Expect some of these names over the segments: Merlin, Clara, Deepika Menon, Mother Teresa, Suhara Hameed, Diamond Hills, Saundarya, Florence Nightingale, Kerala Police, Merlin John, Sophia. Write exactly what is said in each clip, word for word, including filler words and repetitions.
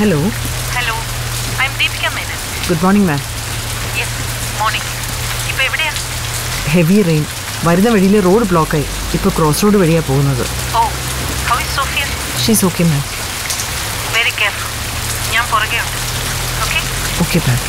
Hello. Hello. I'm Deepika Menon. Good morning, ma'am. Yes, morning. Ipo evideya? Heavy rain. Varuna velile road block aayi. Ipo cross road veliya povunnathu. Oh. How is Sophia? She's okay, ma'am. Very careful. Njan porage undu. Okay? Okay, ma'am.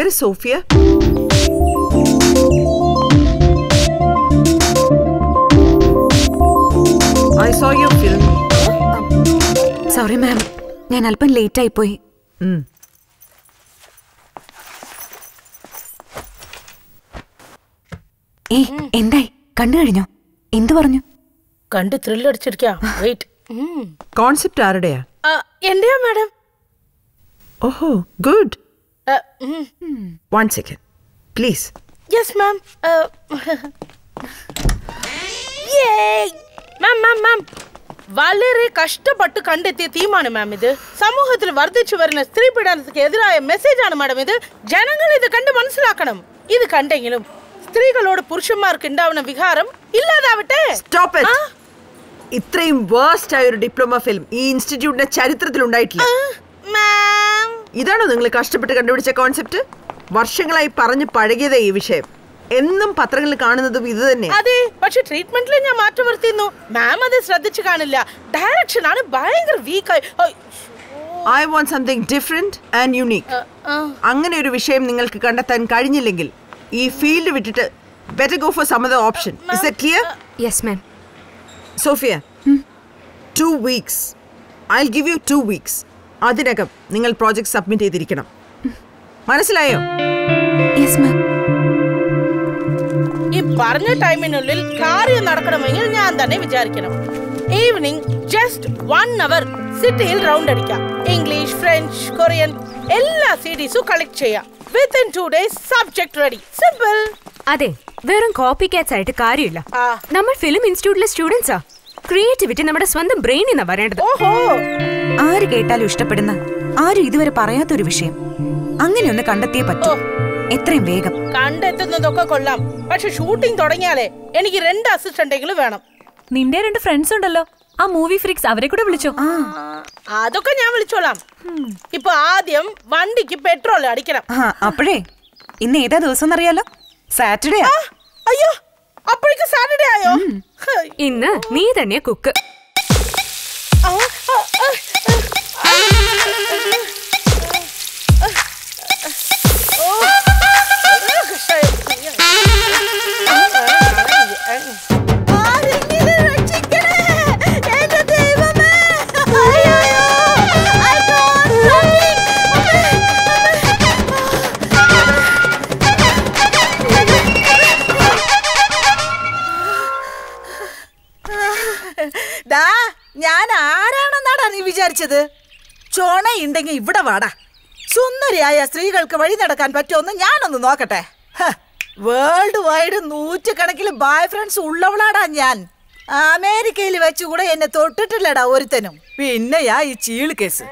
Where is Sophia? I saw your film. Sorry, ma'am. I'm a little late. Hmm. Hey, what are you doing? What are you doing? Thriller. Wait. Concept is what? India, madam. Oh, good. Uh, mm. One second, please. Yes, ma'am. Uh, Yay! Ma'am, ma'am, ma'am. Valere kashtapattu kandethiya theemanu ma'am idu. Samuhathil vardhichu varuna stree pidanathu edhiraya message aanu madam idu. Janangal idu kandu manasilakkanum. Idu kandengilum streegalodu purushamarku indavana viharam illadavatte. Stop it. Ah? Ithrayum worst aayoru diploma film ee institute na charithrathil undayittilla. Ma'am. ഇതാണോ നിങ്ങൾ കഷ്ടപ്പെട്ട് കണ്ടുപിടിച്ച concept? വർഷങ്ങളായി പറഞ്ഞു പഴകിയതേ ഈ വിഷയം. എന്നും പത്രങ്ങളിൽ കാണുന്നതും ഇത് തന്നെ. അതെ, പക്ഷേ ട്രീറ്റ്മെന്റിൽ ഞാൻ മാറ്റം വരുത്തിയിരുന്നു. മാം അത് ശ്രദ്ധിച്ചു കാണില്ല. ഡയറക്ഷൻ ആണ് ഭയങ്കര വീക്കായി. I want something different and unique. അങ്ങനെ ഒരു വിഷയം നിങ്ങൾക്ക് കണ്ടെത്താൻ കഴിഞ്ഞില്ലെങ്കിൽ ഈ ഫീൽഡ് വിട്ടിട്ട് better go for some other option. Is that clear? Yes, ma'am. Sophia, two weeks. I'll give you two weeks. അതിനകം നിങ്ങൾ പ്രോജക്ട് സബ്മിറ്റ് ചെയ്തിരിക്കണം. മനസ്സിലായോ? Yes ma'am. ഈ പറഞ്ഞ ടൈമിനുള്ളിൽ കാര്യം നടക്കണമെങ്കിൽ ഞാൻ തന്നെ വിചാരിക്കണം. ഈവനിംഗ് ജസ്റ്റ് വൺ അവർ സിറ്റിയിൽ റൗണ്ട് അടിക്കാം. ഇംഗ്ലീഷ്, ഫ്രഞ്ച്, കൊറിയൻ എല്ലാ സീരീസും കളക്ട് ചെയ്യാം. Within two days, subject ready. Simple. Ade, verum copycats aayittu kaariyilla. Nammal film institute la students ah. Creativity nammada swandam brain inna varendadu. Oho. Aaru kettalu ishtapedunna. Aaru iduvare parayatha oru vishayam. Angane onnu kandathiye pattu. Ethrayum vegam. Kandathunnadokka kollam. Pakshe shooting thodangiyale eniki rendu assistant engil venam. Ninde rendu friends undallo. ആ movie freaks അവരെ കൂടെ വിളിച്ചോ? അതൊക്കെ ഞാൻ വിളിച്ചോളാം. ഇപ്പൊ ആദ്യം വണ്ടിക്ക് പെട്രോൾ അടിക്കണം. അപ്പോഴേ ഇന്ന് ഏതാ ദിവസം അറിയാലോ? സാറ്റർഡേ. അയ്യോ, അപ്പോഴേക്ക് സാറ്റർഡേ ആയോ? ഇന്ന് നീ തന്നെ കുക്ക്. ഞാൻ ആരാണെന്നാടാ നീ വിചാരിച്ചത്? ചോണ ഉണ്ടെങ്കിൽ ഇവിടെ വാടാ. സുന്ദരിയായ സ്ത്രീകൾക്ക് വഴി നടക്കാൻ പറ്റുമെന്ന് ഞാനൊന്ന് നോക്കട്ടെ. വേൾഡ് വൈഡ് നൂറ്റുകണക്കിൽ ബോയ് ഫ്രണ്ട്സ് ഉള്ളവളാടാ ഞാൻ. അമേരിക്കയിൽ വെച്ചുകൂടെ എന്നെ തൊട്ടിട്ടില്ലടാ ഒരുത്തനും. പിന്നെയാ ഈ ചീള് കേസ്.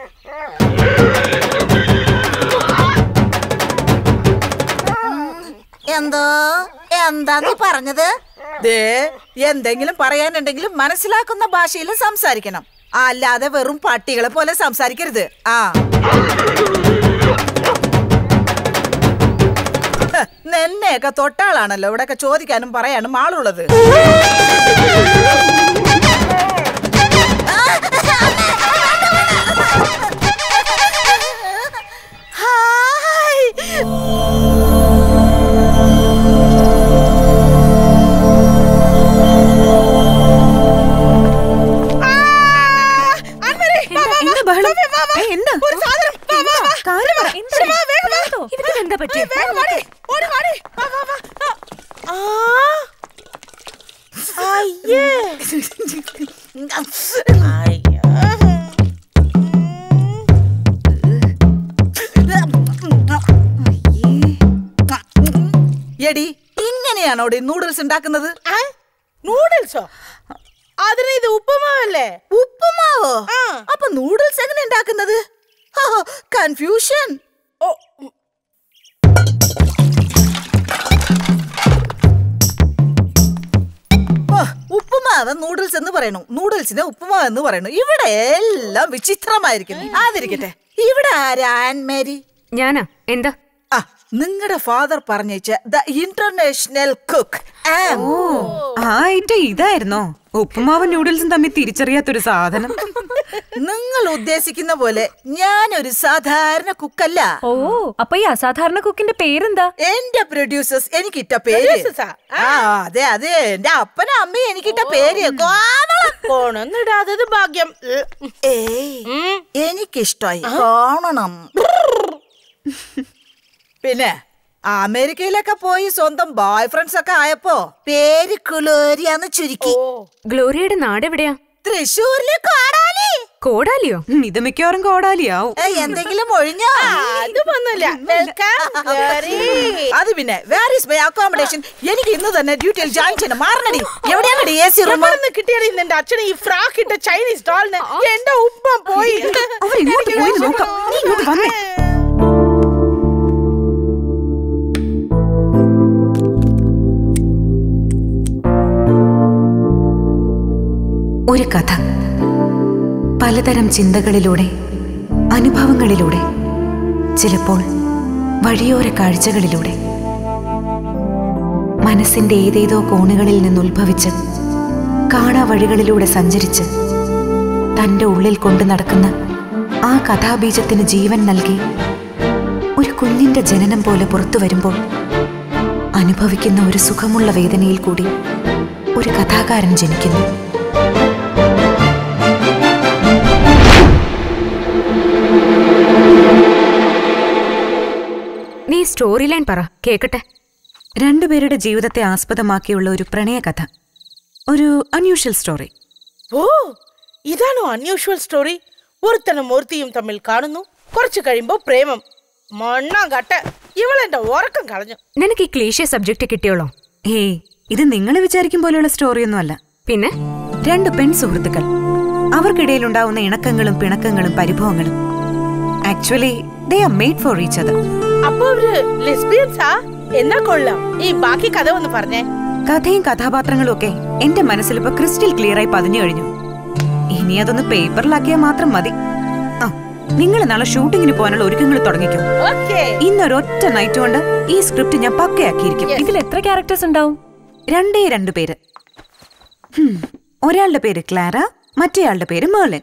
എന്തോ എന്താ നീ പറഞ്ഞത്? എന്തെങ്കിലും പറയാനുണ്ടെങ്കിലും മനസ്സിലാക്കുന്ന ഭാഷയിൽ സംസാരിക്കണം, അല്ലാതെ വെറും പട്ടികളെ പോലെ സംസാരിക്കരുത്. ആ നിന്നെയൊക്കെ തൊട്ടാളാണല്ലോ ഇവിടെയൊക്കെ ചോദിക്കാനും പറയാനും ആളുള്ളത്. എടി, ഇങ്ങനെയാണോടി നൂഡിൽസ് ഉണ്ടാക്കുന്നത്? നൂഡിൽസോ? അതിന് ഇത് ഉപ്പുമാവല്ലേ? ഉപ്പുമാവോ? അപ്പൊ നൂഡിൽസ് എങ്ങനെ ഉണ്ടാക്കുന്നത്? കൺഫ്യൂഷൻ. ഉപ്പുമാവ് നൂഡിൽസ് എന്ന് പറയണു, നൂഡിൽസിനെ ഉപ്പുമാവ് എന്ന് പറയണു. ഇവിടെ എല്ലാം വിചിത്രമായിരിക്കുന്നു. അതിരിക്കട്ടെ, ഇവിടെ ആരാ ആൻമേരി? ഞാനാ. എന്താ? ആ, നിങ്ങളുടെ ഫാദർ പറഞ്ഞേച്ച ദ ഇന്റർനാഷണൽ കുക്ക്. ആയിട്ട് ഇതായിരുന്നോ? ഉപ്പുമാവ് നൂഡിൽസും തമ്മിൽ തിരിച്ചറിയാത്തൊരു സാധനം. നിങ്ങൾ ഉദ്ദേശിക്കുന്ന പോലെ ഞാനൊരു സാധാരണ കുക്കല്ല. ഓ, അപ്പൊ ഈ അസാധാരണ കുക്കിന്റെ പേരെന്താ? എന്റെ പ്രൊഡ്യൂസേഴ്സ് എനിക്കിട്ട പേര്. ആ അതെ അതെ, എന്റെ അപ്പനും അമ്മയും എനിക്കിട്ട പേര്. കോണൊന്നിടാത്തത് ഭാഗ്യം. ഏയ്, എനിക്കിഷ്ടായി കോണം. പിന്നെ അമേരിക്കയിലൊക്കെ പോയി സ്വന്തം ബോയ് ഫ്രണ്ട്സ് ഒക്കെ ആയപ്പോ പേര് ഗ്ലോറിയാന്ന് ചുരുക്കി. ഗ്ലോറിയുടെ നാട് എവിടെയാ? തൃശ്ശൂരിലെ കോടാലി. കോടാലിയോ? ഇത് മിക്കവാറും കോടാലിയാവും. എന്തെങ്കിലും ഒഴിഞ്ഞോ? അത് പിന്നെ വേർ ഈസ് മൈ അക്കോമഡേഷൻ? എനിക്ക് ഇന്ന് തന്നെ ഡ്യൂട്ടിയിൽ ജോയിൻ ചെയ്യണം. മാറണടി. എവിടെയാണ് എ സി റൂം? കിട്ടിയത് എന്റെ അച്ഛനെ ഈ ഫ്രാക്ക് ഇട്ട ചൈനീസ് ഡോളിന്. എന്റെ ഉപ്പ പോയി. ഒരു കഥ പലതരം ചിന്തകളിലൂടെ, അനുഭവങ്ങളിലൂടെ, ചിലപ്പോൾ വഴിയോര കാഴ്ചകളിലൂടെ, മനസ്സിൻ്റെ ഏതേതോ കോണുകളിൽ നിന്നുത്ഭവിച്ച് കാണാ വഴികളിലൂടെ സഞ്ചരിച്ച് തൻ്റെ ഉള്ളിൽ കൊണ്ടു നടക്കുന്ന ആ കഥാബീജത്തിന് ജീവൻ നൽകി ഒരു കുഞ്ഞിൻ്റെ ജനനം പോലെ പുറത്തു വരുമ്പോൾ അനുഭവിക്കുന്ന ഒരു സുഖമുള്ള വേദനയിൽ കൂടി ഒരു കഥാകാരൻ ജനിക്കുന്നു. നീ സ്റ്റോറി ലൈൻ പറ കേക്കട്ടെ. രണ്ടുപേരുടെ ജീവിതത്തെ ആസ്പദമാക്കിയുള്ള ഒരു പ്രണയ കഥ, ഒരു അൺയൂഷ്വൽ സ്റ്റോറി. ഓ, ഇതാണോ അൺയൂഷ്വൽ സ്റ്റോറി? ഒരുത്തനും മൂർത്തിയും തമ്മിൽ കാണുന്നു, കുറച്ചു കഴിയുമ്പോൾ പ്രേമം. മണ്ണാകട്ടെ, നിനക്ക് ഈ ക്ലീഷേ സബ്ജക്റ്റ് കിട്ടിയോളോ? ഏയ്, ഇത് നിങ്ങൾ വിചാരിക്കും പോലെയുള്ള സ്റ്റോറിയൊന്നും അല്ല. പിന്നെ രണ്ട് പെൺ സുഹൃത്തുക്കൾ, അവർക്കിടയിലുണ്ടാവുന്ന ഇണക്കങ്ങളും പിണക്കങ്ങളും പരിഭവങ്ങളും. Actually they are made for each other. അപ്പോ അവര് ലെസ്ബിയൻസാ? എന്നാ കൊള്ളാം. ഈ ബാക്കി കഥ ഒന്ന് പറഞ്ഞേ. കഥയും കഥാപാത്രങ്ങളും ഒക്കെ എന്റെ മനസ്സിലിപ്പോ ക്രിസ്റ്റൽ ക്ലിയർ ആയി പതിഞ്ഞു കഴിഞ്ഞു. ഇനി അതൊന്ന് പേപ്പറിലാക്കിയാൽ മാത്രം മതി. നിങ്ങൾ നാളെ ഷൂട്ടിങ്ങിന് പോകാനുള്ള ഒരുക്കങ്ങൾ തുടങ്ങിക്കും. ഇന്നൊരൊറ്റ നൈറ്റ് കൊണ്ട് ഈ സ്ക്രിപ്റ്റ് ഞാൻ പക്കയാക്കിയിരിക്കും. ഇതിൽ എത്ര ക്യാരക്ടേഴ്സ് ഉണ്ടാവും? രണ്ടേ രണ്ടു പേര്. ഒരാളുടെ പേര് ക്ലാര, മറ്റേയാളുടെ പേര് മെർലിൻ.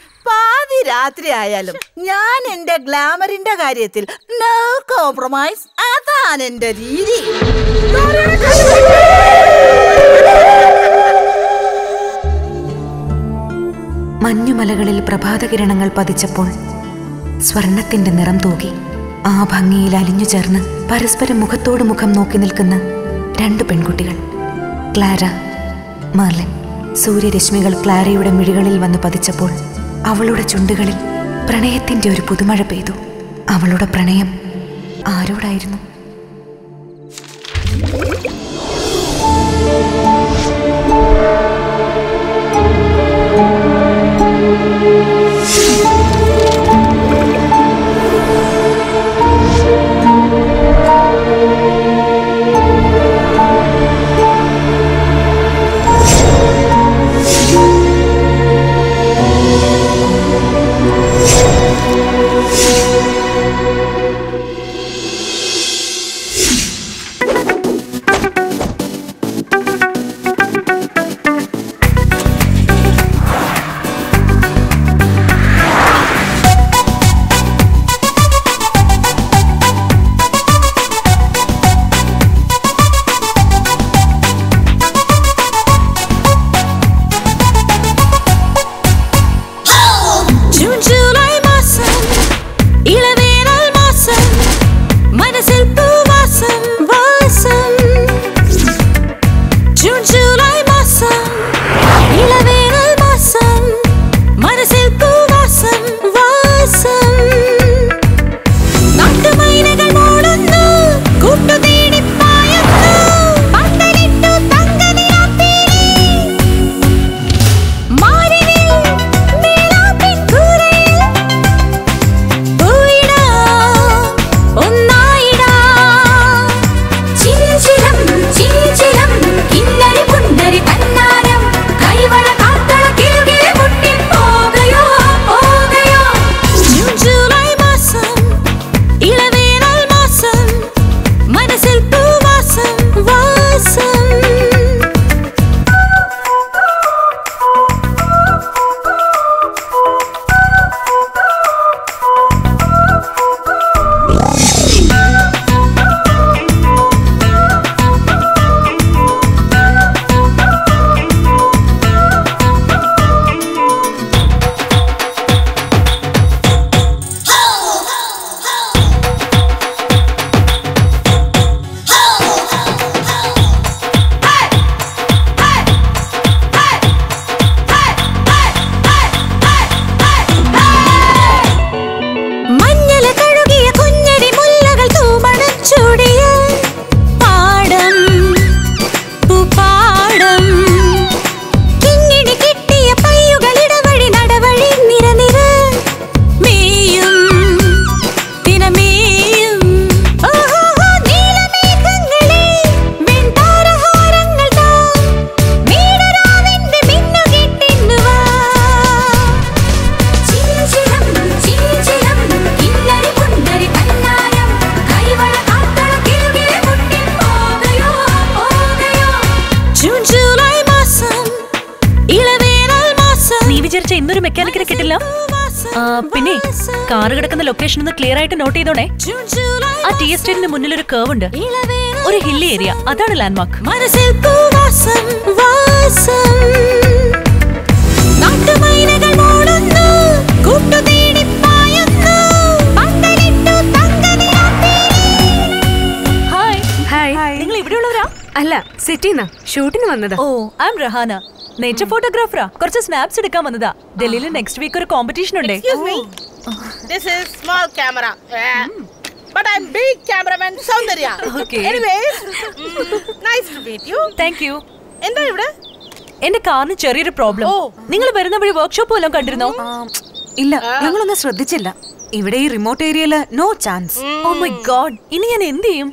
പാതി രാത്രി ആയാലും ഞാൻ എന്റെ ഗ്ലാമറിന്റെ കാര്യത്തിൽ നോ കോംപ്രമൈസ്. അതാണ് എന്റെ രീതി. മഞ്ഞുമലകളിൽ പ്രഭാതകിരണങ്ങൾ പതിച്ചപ്പോൾ സ്വർണത്തിന്റെ നിറം തൂകി ആ ഭംഗിയിൽ അലിഞ്ഞു ചേർന്ന് പരസ്പരം മുഖത്തോട് മുഖം നോക്കി നിൽക്കുന്ന രണ്ട് പെൺകുട്ടികൾ, ക്ലാര, മെർലിൻ. സൂര്യരശ്മികൾ ക്ലാരയുടെ മിഴികളിൽ വന്ന് പതിച്ചപ്പോൾ അവളുടെ ചുണ്ടുകളിൽ പ്രണയത്തിന്റെ ഒരു പുതുമഴ പെയ്തു. അവളുടെ പ്രണയം ആരോടായിരുന്നു? പിന്നെ കാർ കിടക്കുന്ന ലൊക്കേഷൻ ഒന്ന് ക്ലിയർ ആയിട്ട് നോട്ട് ചെയ്തോണേ. ആ ടി എസ്റ്റേറ്റിന് മുന്നിൽ ഒരു കർവ് ഉണ്ട്, ഒരു ഹില്ലി ഏരിയ, അതാണ് ലാൻഡ് മാർക്ക്. അല്ല, സിറ്റിന്നാ ഷൂട്ടിന് വന്നതാ. ഓ, ഐ ആം റഹാന, നേച്ചർ ഫോട്ടോഗ്രാഫറാ. കുറച്ച് സ്നാപ്സ് എടുക്കാൻ വന്നതാ. ഡൽഹിയിൽ നെക്സ്റ്റ് വീക്ക് ഒരു കോമ്പറ്റീഷൻ ഉണ്ട്. Excuse me, this is small camera but I am big cameraman Soundarya. Okay, anyways nice to meet you. Thank you. എന്താ ഇവിടെ? എന്റെ കാറിന് ചെറിയൊരു പ്രോബ്ലം. നിങ്ങൾ വരുന്ന വഴി വർക്ക്ഷോപ്പ് വല്ലതും കണ്ടിരുന്നോ? ഇല്ല, ഞങ്ങളൊന്നും ശ്രദ്ധിച്ചില്ല. ഇവിടെ ഈ റിമോട്ട് ഏരിയയിൽ no chance. Oh my god, ഇനി ഞാൻ എന്ത് ചെയ്യും?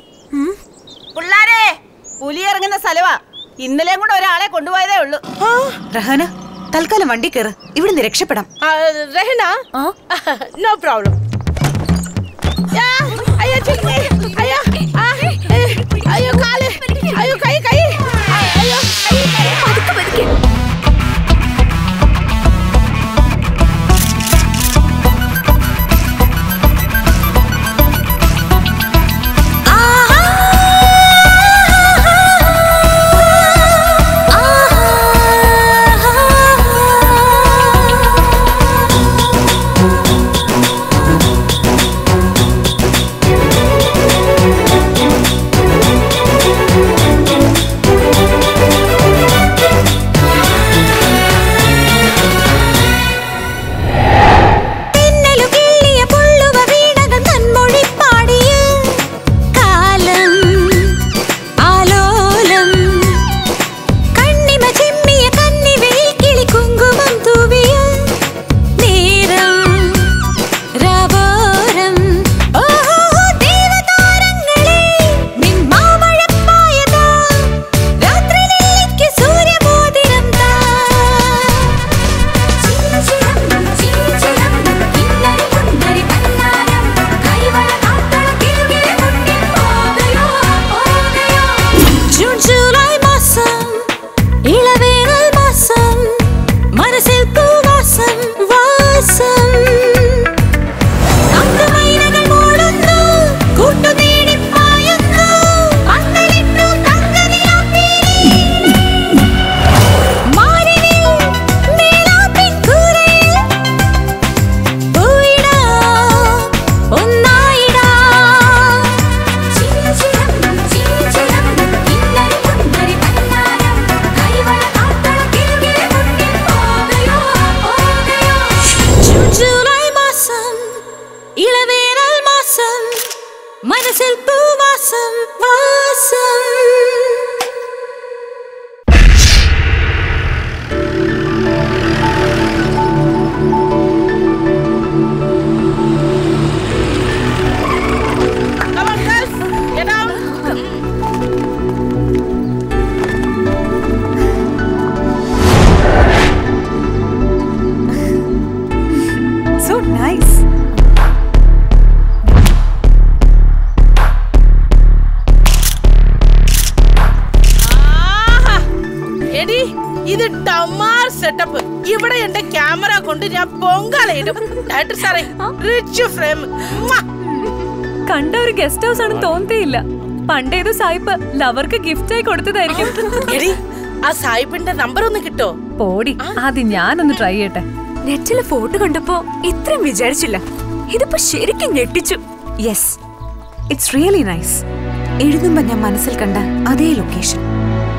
പുള്ളാരേ, പുലി ഇറങ്ങുന്ന സ്ഥലവാ. ഇന്നലെ കൂടെ ഒരാളെ കൊണ്ടുപോയതേ ഉള്ളു. റഹാന, തൽക്കാലം വണ്ടി കയറ്, ഇവിടുന്ന് രക്ഷപ്പെടാം. Rahana, no problem. പണ്ടേത് സായിപ്പ് ലവർക്ക് ഗിഫ്റ്റ് ആയി കൊടുത്തതായിരിക്കും. ആ സായിപ്പിന്റെ നമ്പർ ഒന്ന് കിട്ടോ? പോടി, ആദ്യം ഞാനൊന്ന് ട്രൈ ചെയ്യട്ടെ. നെറ്റിലെ ഫോട്ടോ കണ്ടപ്പോ ഇത്രയും വിചാരിച്ചില്ല, ഇതിപ്പോ ശരിക്കും ഞെട്ടിച്ചു. Yes, it's really nice. എഴുതുമ്പോ ഞാൻ മനസ്സിൽ കണ്ട അതേ ലൊക്കേഷൻ,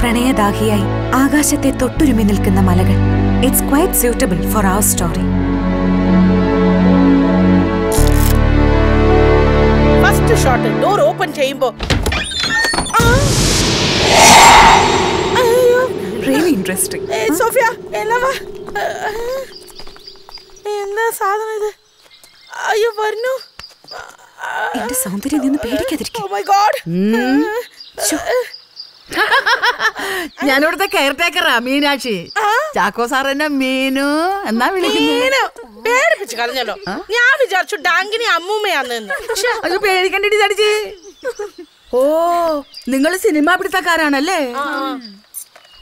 പ്രണയദാഹിയായി ആകാശത്തെ തൊട്ടുരുമി നിൽക്കുന്ന മലകൾ. It's quite suitable for our story. First shot door open ചെയ്യുമ്പോ really interesting. Hey Sophia, enava enna saadhana idu ayyo varnu inde saundarya ninnu pedikkathirikku. Oh my god, ഞാൻ ഇവിടുത്തെ കെയർ ടേക്കറാ മീനാക്ഷി. ചാക്കോ സാർ എന്നെ മീനു എന്നാ വിളിക്കുന്നു. പേടിപ്പിച്ചു കളഞ്ഞല്ലോ. ഞാൻ വിചാരിച്ചു ഡാങ്കിനി അമ്മൂമ്മയാണെന്ന്. അത് പേടിക്കണ്ടി ചടിച്ച്. ഓ, നിങ്ങൾ സിനിമ പിടുത്തക്കാരാണല്ലേ?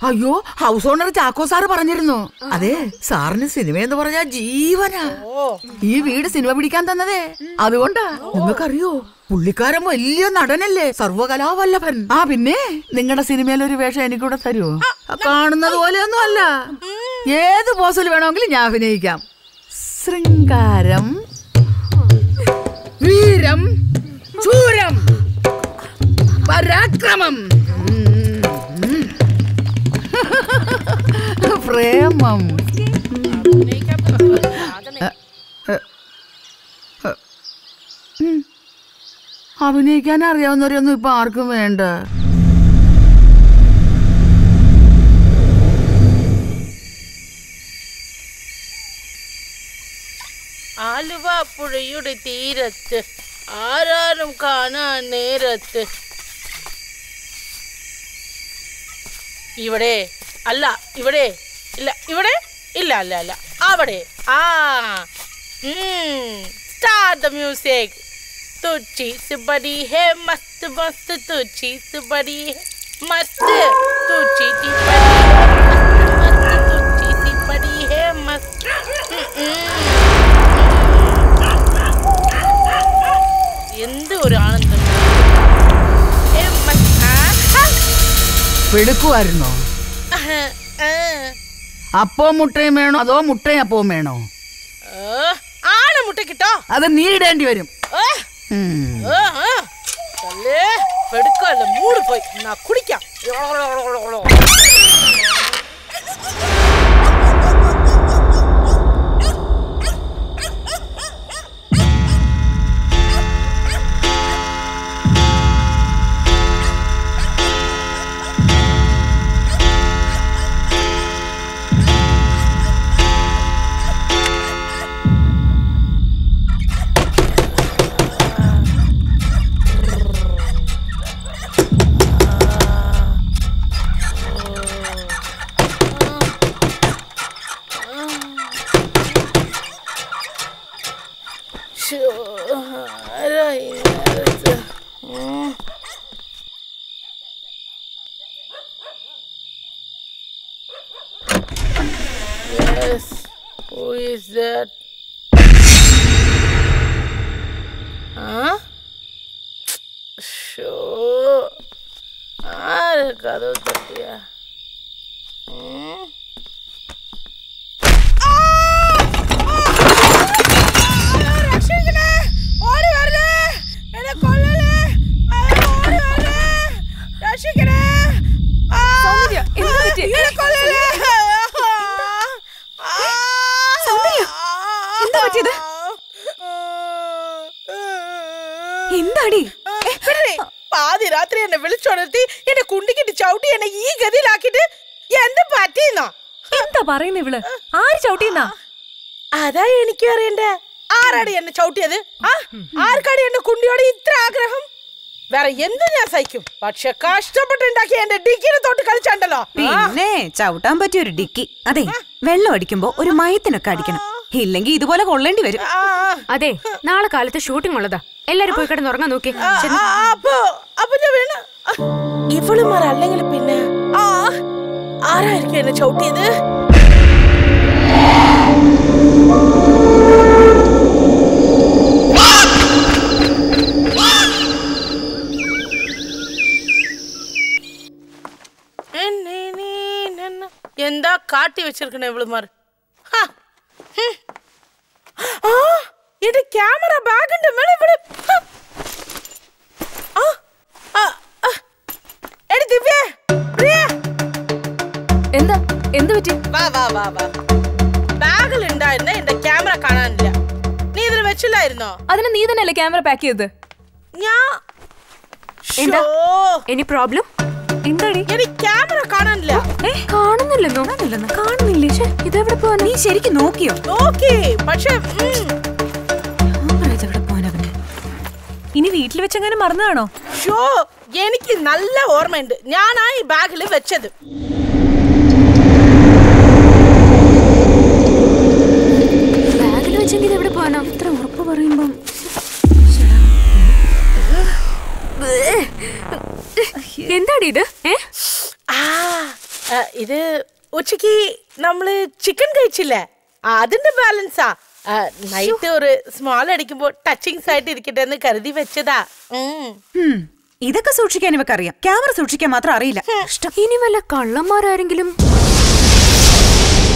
Ayo, house owner Chaco Sar Paranirno. Ade, Sarnes cinema the Varaja Jeevana. Oh, you read a cinema cantanade. Adonda, Macario, Pulicaram, Leonardanelle, Sarvagalavan. Abine, Ningata cinema reversion any good of Saru. A carn of the Oleanola. Yes, the boss of Livanoglia Vinica. Sringaram Viram Churam Parakramam. Premam. അഭിനയിക്കാൻ അറിയാവുന്നവരെയൊന്നും ഇപ്പൊ ആർക്കും വേണ്ട. ആലുവ പുഴയുടെ തീരത്ത് ആരാരും കാണാൻ നേരത്ത് ഇവിടെ അല്ല ഇവിടെ ഇല്ല ഇവിടെ ഇല്ല അല്ല അല്ല അവിടെ ആ ഹ്മ് സ്റ്റാർട്ട് ദി മ്യൂസിക് തുച്ചി സുബടി ഹേ മസ്ത് മസ്ത് തുച്ചി സുബടി മസ്ത് തുച്ചി സുബടി മസ്ത് തുച്ചി സുബടി ഹേ മസ്ത് എന്ത് ഒരു ആനന്ദം ഹേ മസ്ത് പെടുക്കുവായിരുന്നോ Apo mutte meno, ado mutte apo meno. Ah, ana mutte kitto. Ado need and you. Ah, hmm. Ah, ah. Kalle, pedka le mood boy. Na kudikya. But she cashed up and a dicky and thought to Calchandala. Nay, Chowtam, but you're a dicky. Ade, well, Lord Kimbo, or a mite in a cardigan. He'll link the wall of Holland. Ade, not a call the shooting mother. Ella Pocket and Organoki. Up in the winner. If you are a little pinner, ah, I can't shout either. Yenda Kati Vicharkan Evelmar. Ha! Ah! Yet a camera bag and a minute. Ah! Ah! Ah! Edith, in the in the witty Baba Baba Bagel and died in the camera cananda. Neither Vichilla, no. Other than neither in a camera pack either. Yeah. Any problem? Any camera can't live. Eh, can't live. Can't live. Can't live. Can't live. Can't live. Can't live. Can't live. Can't live. Can't live. Can't What is this? Ah, Uchiki, namle chicken kaichilla. Adinda balance. Night or small adikimbo touching side irikittu ennu karudi vechada. Hmm. Idakka soochikkan enikku ariyam. Camera soochikkan mathram ariyilla. Ini vella kallamara arengilum.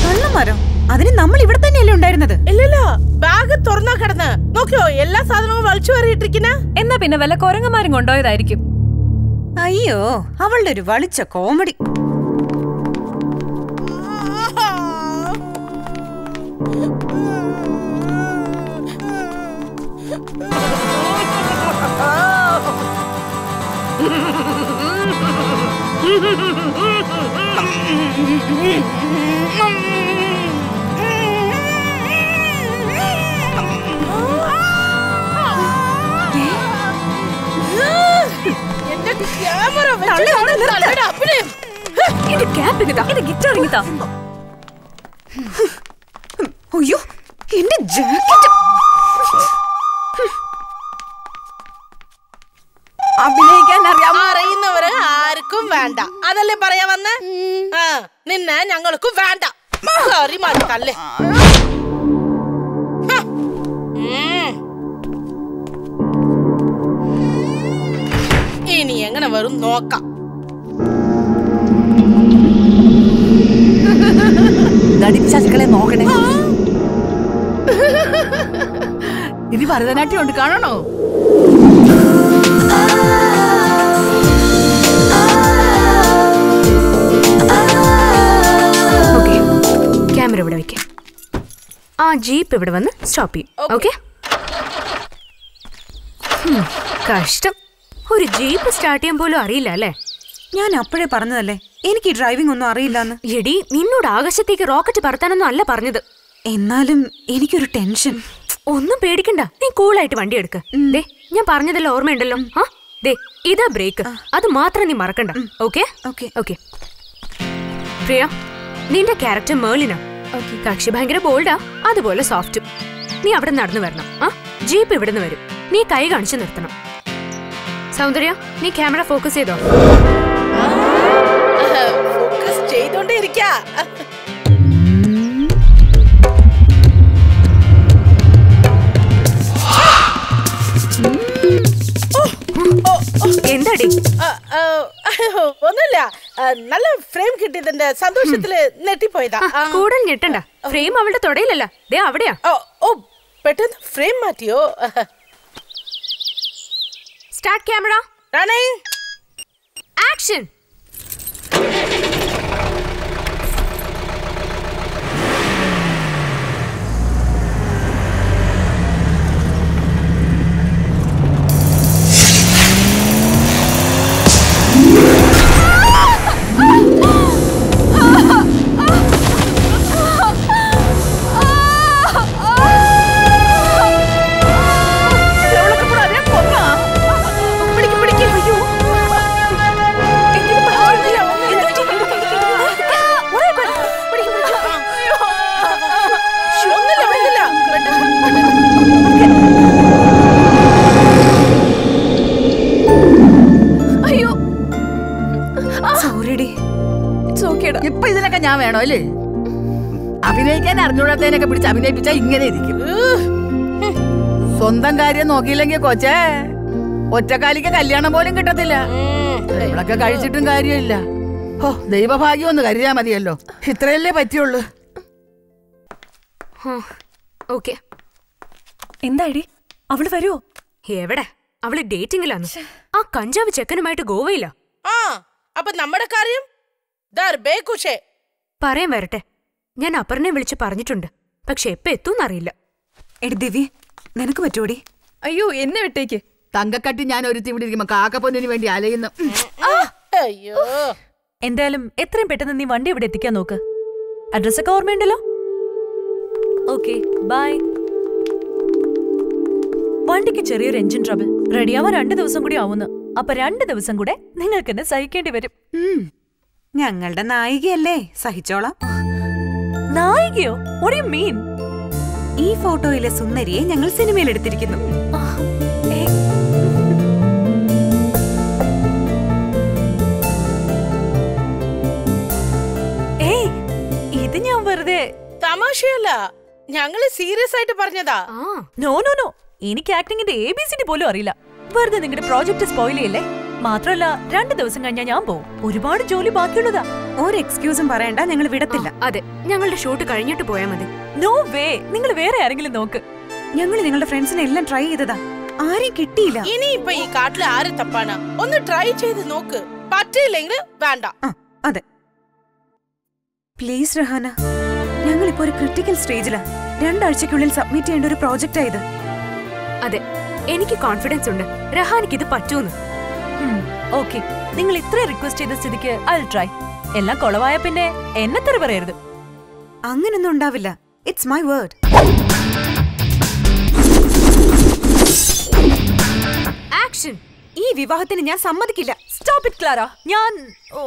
Kallamara? Adine nammal ivide thanneyalle undayirunnathu. Illilla. Bag thorna kadana. Nokkiyo ella sadhanavum valichu variyittirikina. Enna pinne vella korangamaarum kondoyadayirikkum. Ayyo, avalde oru valicha comedy. Jeep and stop it. Okay? Hmm. Kashtam. One Jeep start ചെയ്യാൻ പോലും അറിയില്ലല്ലേ? ഞാൻ അപ്പോഴേ പറഞ്ഞതല്ലേ എനിക്ക് driving ഒന്നും അറിയില്ലെന്ന്. എടി നിന്നോട് ആകാശത്തേക്ക് റോക്കറ്റ് പറത്താനൊന്നും അല്ല പറഞ്ഞത്. എന്നാലും എനിക്ക് ഒരു ടെൻഷൻ. ഒന്നും പേടിക്കണ്ട. നീ കൂൾ ആയിട്ട് വണ്ടി എടുക്ക്. ദേ ഞാൻ പറഞ്ഞതല്ല ഓർമ്മയുണ്ടല്ലോ. ഹാ? ദേ ഇതാ ബ്രേക്ക്. അത് മാത്രം നീ മറക്കണ്ട. ഓക്കേ? ഓക്കേ. ഓക്കേ. പ്രിയ നിന്റെ ക്യാരക്ടർ മെർലിനാ. Okay. Kakshi bhangara bolda, adu bola soft. Nee avade nadannu varanam. Ah, jeep ivide varum. Nee kai kanichu nirthanam. Saundarya, nee camera focus cheyo. Focus cheyidonde irikka. Endadi? ഒന്നുമില്ല നല്ല frame കിട്ടിയതിന്റെ സന്തോഷത്തില് നെട്ടിപ്പോയതാ കൂടൽ ഞെട്ടണ്ട frame അവളുടെ തൊടയിലല്ല ദേ അവിടെയാ ഓ പെട്ടെന്ന് frame മാറ്റിയോ start camera running action അഭിനയിക്കാൻ അറിഞ്ഞൂടാത്തതിനൊക്കെ പിടിച്ച് അഭിനയിപ്പിച്ചാൽ ഇങ്ങനെ ഇരിക്കും സ്വന്തം കാര്യം നോക്കിയില്ലെങ്കിൽ കൊച്ചേ ഒറ്റക്കാലിക്ക് കല്യാണം പോലും കിട്ടത്തില്ല നമ്മളൊക്കെ കഴിച്ചിട്ടും കാര്യമില്ല ഓ ദൈവഭാഗ്യം ഒന്ന് കരുതാ മതിയല്ലോ ഇത്രയല്ലേ പറ്റിയുള്ളൂ ഓക്കെ എന്തായി അവള് വരുമോ എവിടെ അവള് ഡേറ്റിംഗിലാണ് ആ കഞ്ചാവ് ചെക്കനുമായിട്ട് ഗോവയില്ല അപ്പൊ നമ്മുടെ കാര്യം പറയാൻ വരട്ടെ ഞാൻ അപർണയെ വിളിച്ച് പറഞ്ഞിട്ടുണ്ട് പക്ഷെ എപ്പോ എത്തൂന്നറിയില്ല എടി ദിവി നിനക്ക് പറ്റൂടി അയ്യോ എന്നെ വിട്ടേക്ക് തങ്കക്കട്ടി ഞാൻ ഒരുത്തി ഇവിടെ ഇരിക്കുമ്പോ കാക്കപ്പൊന്നിന് വേണ്ടി അലയുന്നു അയ്യോ എന്തായാലും എത്രയും പെട്ടെന്ന് നീ വണ്ടി ഇവിടെ എത്തിക്കാൻ നോക്ക് അഡ്രസ്സൊക്കെ ഓർമ്മയുണ്ടല്ലോ ഓക്കെ ബൈ വണ്ടിക്ക് ചെറിയൊരു എഞ്ചിൻ ട്രബിൾ റെഡിയാവാൻ രണ്ടു ദിവസം കൂടി ആവുന്നു അപ്പൊ രണ്ടു ദിവസം കൂടെ നിങ്ങൾക്കെന്നെ സഹിക്കേണ്ടി വരും ഞങ്ങളുടെ നായികയല്ലേ സഹിച്ചോളാം നായികയോ what do you mean ഈ ഫോട്ടോയിലെ സുന്ദരിയെ ഞങ്ങൾ സിനിമയിൽ എടുത്തിരിക്കുന്നു ഏയ് ഇത് ഞാൻ വെറുതെ തമാശയല്ല, ഞങ്ങള് സീരിയസ് ആയിട്ട് പറഞ്ഞതാ. നോ നോ നോ, എനിക്ക് ആക്ടിങ്ങിന്റെ എ ബി സി ഡി പോലും അറിയില്ല. വെറുതെ നിങ്ങളുടെ പ്രോജക്ട് സ്പോയിൽ ചെയ്യല്ലേ. മാത്രമല്ല രണ്ടു ദിവസം കഴിഞ്ഞാൽ ഞാൻ പോകും, ഒരുപാട് ജോലി ബാക്കിയുള്ളതാ. ഒരു എക്സ്ക്യൂസും പറയണ്ട, ഞങ്ങൾ വിടത്തില്ല. അതെ, ഞങ്ങളുടെ ഷൂട്ട് കഴിഞ്ഞിട്ട് പോയാൽ മതി. നോ വേ, നിങ്ങൾ വേറെ ആരെങ്കിലും നോക്ക്. ഞങ്ങൾ നിങ്ങളുടെ ഫ്രണ്ട്സിനെ എല്ലാം ട്രൈ ചെയ്തതാ, ആരെയും കിട്ടിയില്ല. ഇനി ഇപ്പൊ ഈ കാട്ടിൽ ആര് തപ്പാണ്? ഒന്ന് ട്രൈ ചെയ്ത് നോക്ക്, പറ്റില്ലെങ്കിൽ വേണ്ട. അതെ പ്ലീസ് റഹാന, ഞങ്ങളിപ്പോ ഒരു ക്രിട്ടിക്കൽ സ്റ്റേജിലാ. രണ്ടാഴ്ചക്കുള്ളിൽ സബ്മിറ്റ് ചെയ്യേണ്ട ഒരു പ്രോജക്റ്റ് ആയത്. അതെ, എനിക്ക് കോൺഫിഡൻസ് ഉണ്ട് റഹാനക്ക് ഇത് പറ്റൂന്ന്. ഓക്കെ, നിങ്ങൾ ഇത്ര റിക്വസ്റ്റ് ചെയ്ത സ്ഥിതിക്ക് ഐ വിൽ ട്രൈ. എല്ലാം കൊളവായ പിന്നെ എന്നെ തെറി പറയരുത്. അങ്ങനൊന്നും ഉണ്ടാവില്ല, ഇറ്റ്സ് മൈ വേർഡ്. ആക്ഷൻ. ഈ വിവാഹത്തിന് ഞാൻ സമ്മതിക്കില്ല. Stop it Clara. ഞാൻ oh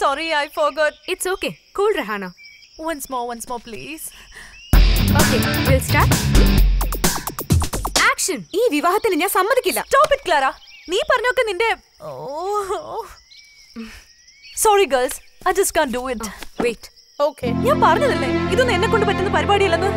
sorry, I forgot. It's okay, cool Rahana. Once more once more please. Okay, will start. Action. ഈ വിവാഹത്തിന് ഞാൻ സമ്മതിക്കില്ല. Stop it Clara. നീ പറഞ്ഞൊക്കെ നിന്റെ oh sorry girls, I just can't do it. Wait. Okay, ഞാൻ പറഞ്ഞതല്ലേ ഇതൊന്നും എന്നെ കൊണ്ട് പറ്റുന്ന പരിപാടിയല്ലെന്ന്.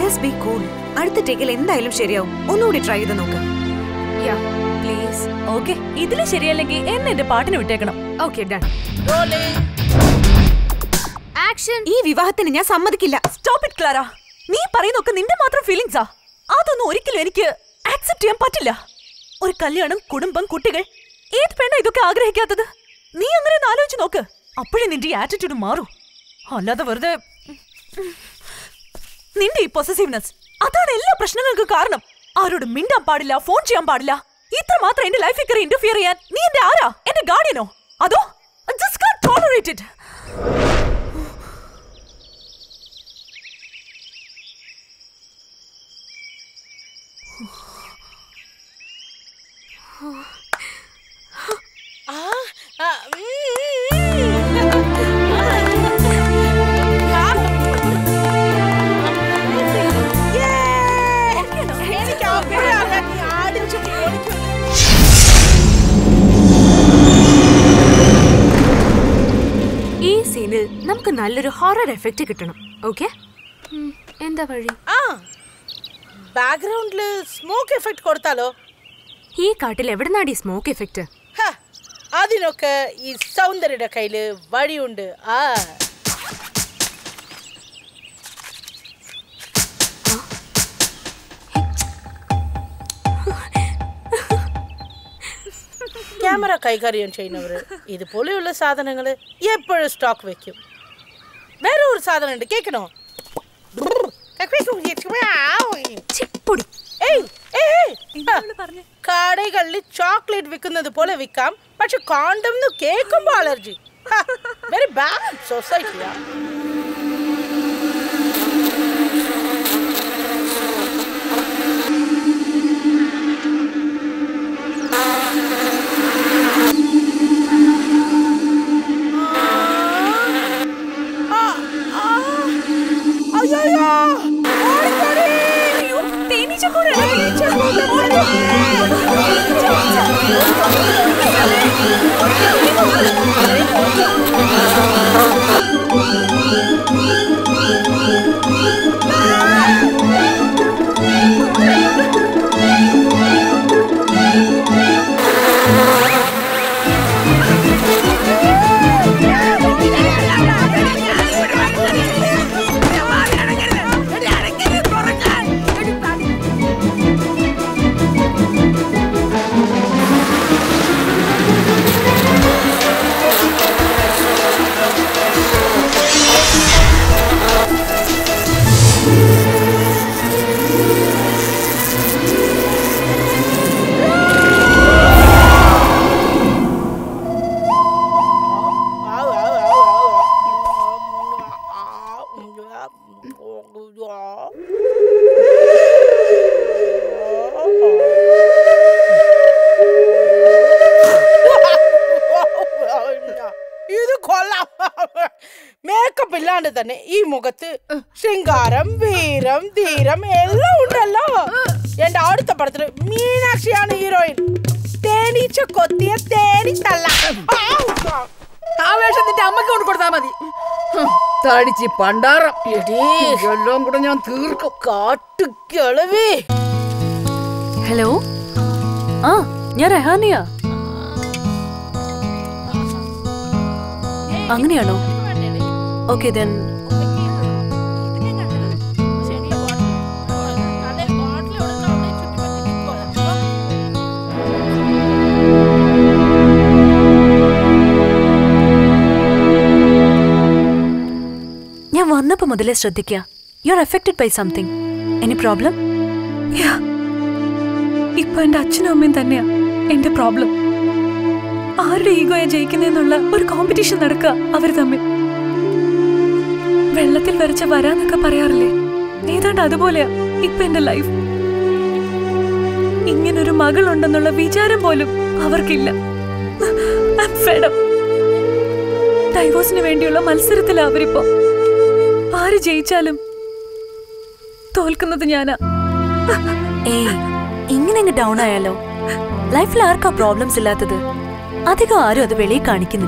Just be cool. അടുത്ത ടേക്കിൽ എന്തായാലും ശരിയാവും, ഒന്നുകൂടി ട്രൈ ചെയ്ത് നോക്ക്. യാ പ്ലീസ്. ഓക്കേ, ഇതില് ശരിയല്ലെങ്കിൽ എന്നെ എന്റെ പാട്ടിന് വിട്ടേക്കണം. Okay done. റോളിംഗ്. ആക്ഷൻ. ഈ വിവാഹത്തിന് ഞാൻ സമ്മതിക്കില്ല. Stop it Clara. നീ പറയുന്നൊക്കെ നിന്റെ മാത്രം ഫീലിംഗ്സാ, അതൊന്നും ഒരിക്കലും എനിക്ക് ആക്സെപ്റ്റ് ചെയ്യാൻ പറ്റില്ല. ഒരു കല്യാണം, കുടുംബം, കുട്ടികൾ, ഏത് പെണ്ണ ഇതൊക്കെ ആഗ്രഹിക്കാത്തത്? നീ അങ്ങനെ ഒന്ന് ആലോചിച്ച് നോക്ക്, അപ്പോഴേ നിന്റെ ഈ ആറ്റിറ്റ്യൂഡ് മാറും. അല്ലാതെ വെറുതെ നിന്റെ ഈ പൊസസീവ്നെസ്, അതാണ് എല്ലാ പ്രശ്നങ്ങൾക്കും കാരണം. ആരോടും മിണ്ടാൻ പാടില്ല, ഫോൺ ചെയ്യാൻ പാടില്ല. ഇത്ര മാത്രം എന്റെ ലൈഫിൽ കയറി ഇന്റർഫിയർ ചെയ്യാൻ നീ എന്റെ ആരാ? എന്റെ ഗാർഡിയനോ? അതോ I just can't tolerate it. നമുക്ക് നല്ലൊരു ഹൊറർ എഫക്റ്റ് കിട്ടണം. ഓക്കേ, എന്താ വഴി? ആ ബാക്ക്ഗ്രൗണ്ടില് സ്മോക്ക് എഫക്റ്റ് കൊടുത്താലോ? ഈ കാട്ടിൽ എവിടെന്നാടി സ്മോക്ക് എഫക്റ്റ്? അതിനൊക്കെ ഈ സൗന്ദര്യയുടെ കയ്യില് വഴിയുണ്ട്. ആ ക്യാമറ കൈകാര്യം ചെയ്യുന്നവർ ഇതുപോലെയുള്ള സാധനങ്ങൾ എപ്പോഴും സ്റ്റോക്ക് വെക്കും. വേറെ ഒരു സാധനം ഉണ്ട്, കേൾക്കണോ? കടകളിൽ ചോക്ലേറ്റ് വിൽക്കുന്നത് പോലെ വിൽക്കാം, പക്ഷെ കോണ്ടം കേൾക്കുമ്പോ അലർജി. Very bad സൊസൈറ്റിയാ. തന്നെ ഈ മുഖത്ത് ശൃംഗാരം, വീരം, ധീരം എല്ലാം ഉണ്ടല്ലോ. And out of the butter, Minaxiana heroine. Teddy Chocotia, Teddy Tala. How much of the Damagon for Damadi? Tadichi Pandara, it is your long Turk cart to kill away. Hello? Ah, you're a hernia. Okay, then. You're affected by something. Any problem? Yeah. Now, I'm a problem. Our ego is a competition. They I'm fed up. Divorce. Hey, you are down. Life is problems. That's why you are not going to do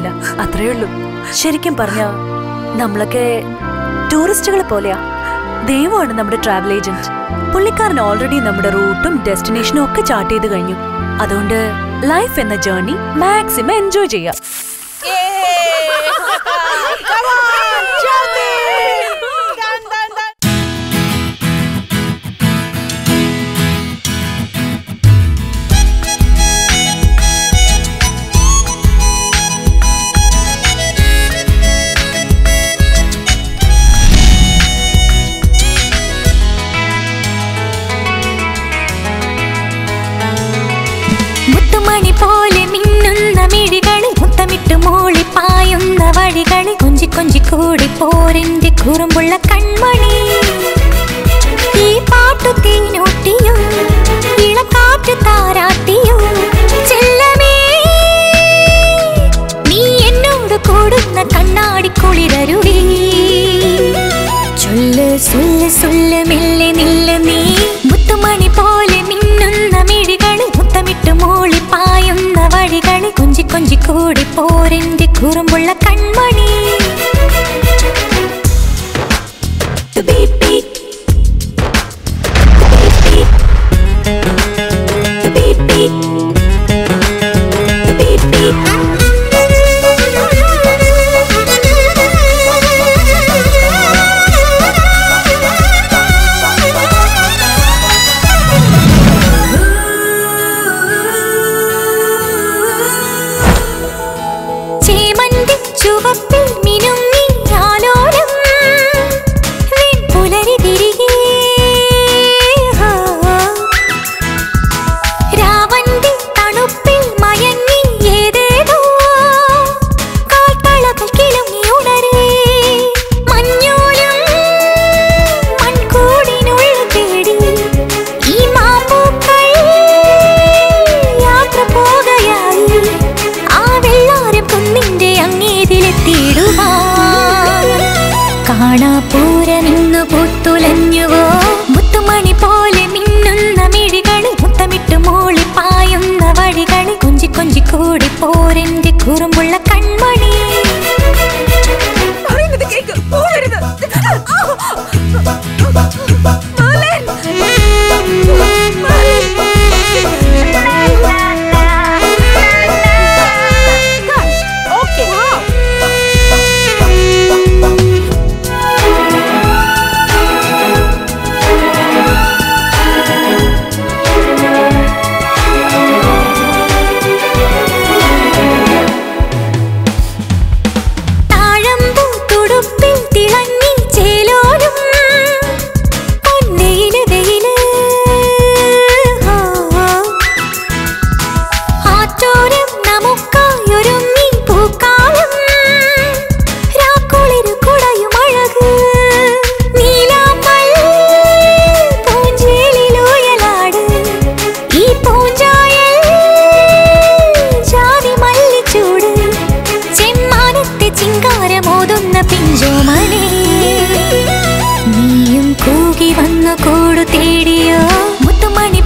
that. Tourists are travel agent. They already have route and destination. Life and the journey maximum enjoy. Konji koodi porindi kurumbulla kanmani ee paattu teenottiyo ila kaattu tarattiyo chellame nee ennodu kodunna kannadi kuliraruvi cholle solle solle mille nille nee muttumani pole minnunna midigale muttamittu mooli paayunna valigale konji konji koodi porindi kurumbulla kanmani. The beep beep, the beep beep, the beep beep, the beep beep. Chemandi chuvappil minummi aalodam. Mani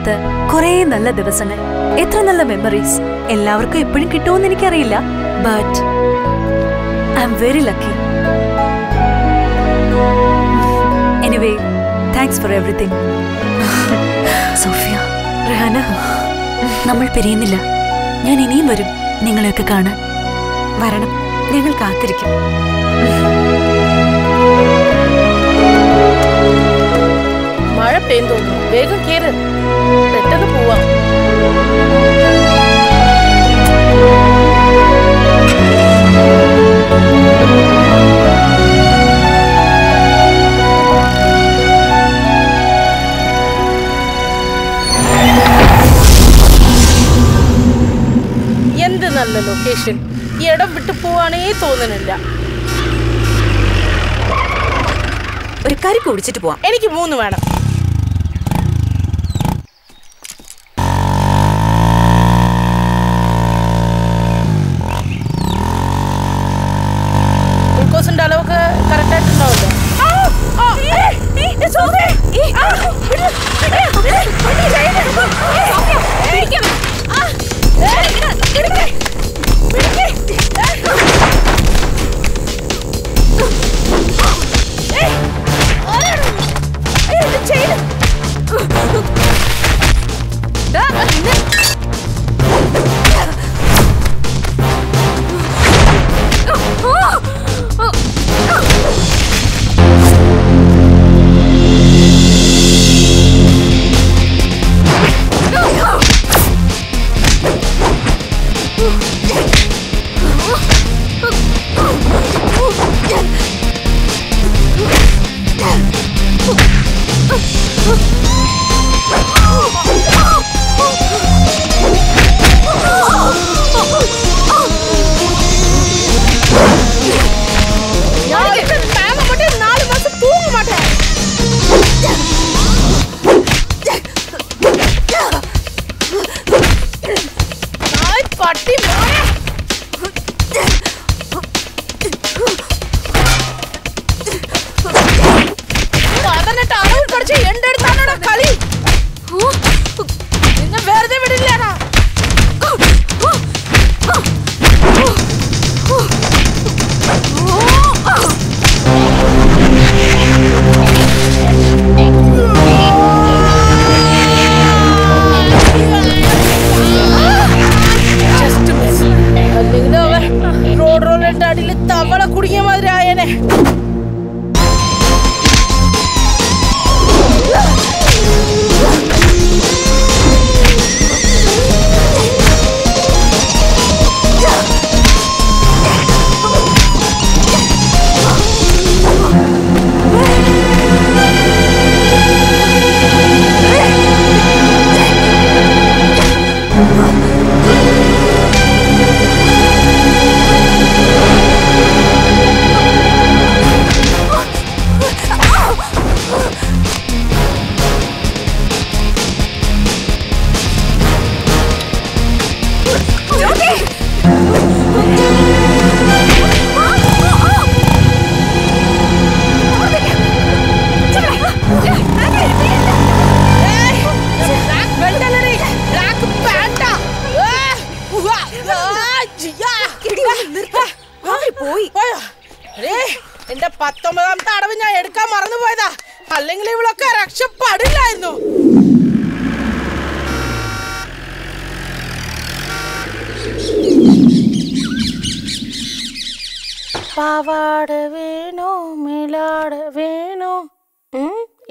കിട്ടാത്ത കുറേ നല്ല ദിവസങ്ങൾ, എത്ര നല്ല memories. എല്ലാവർക്കും എപ്പോഴും കിട്ടുമെന്ന് എനിക്കറിയില്ല, but I am very lucky. Anyway, thanks for everything. Sophia, Rahana, നമ്മൾ പിരിയുന്നില്ല. ഞാൻ ഇനിയും വരും നിങ്ങളെയൊക്കെ കാണാൻ. വരണം, ഞങ്ങൾ കാത്തിരിക്കും. മഴ പെയ്തു, വേഗം കേറ്, പെട്ടെന്ന് പോവാം. എന്ത് നല്ല ലൊക്കേഷൻ, ഈ ഇടം വിട്ടു പോവാനേ തോന്നുന്നില്ല. ഒരു കരി കുടിച്ചിട്ട് പോവാം. എനിക്ക് മൂന്ന് വേണം.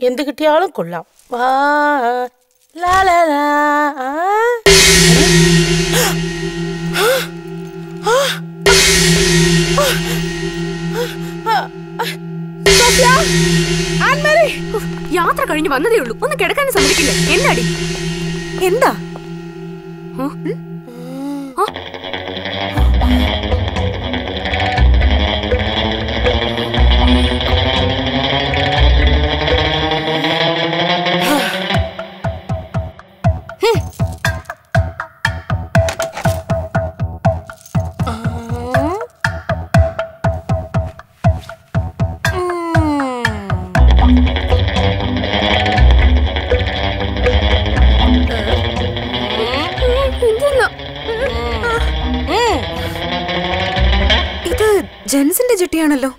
എന്ത് കിട്ടിയാലും കൊള്ളാം. യാത്ര കഴിഞ്ഞ് വന്നതേ ഉള്ളൂ, ഒന്ന് കിടക്കാൻ സമ്മതിക്കില്ല. എന്നടി എന്താ ജെൻസിന്റെ ചിട്ടിയാണല്ലോ.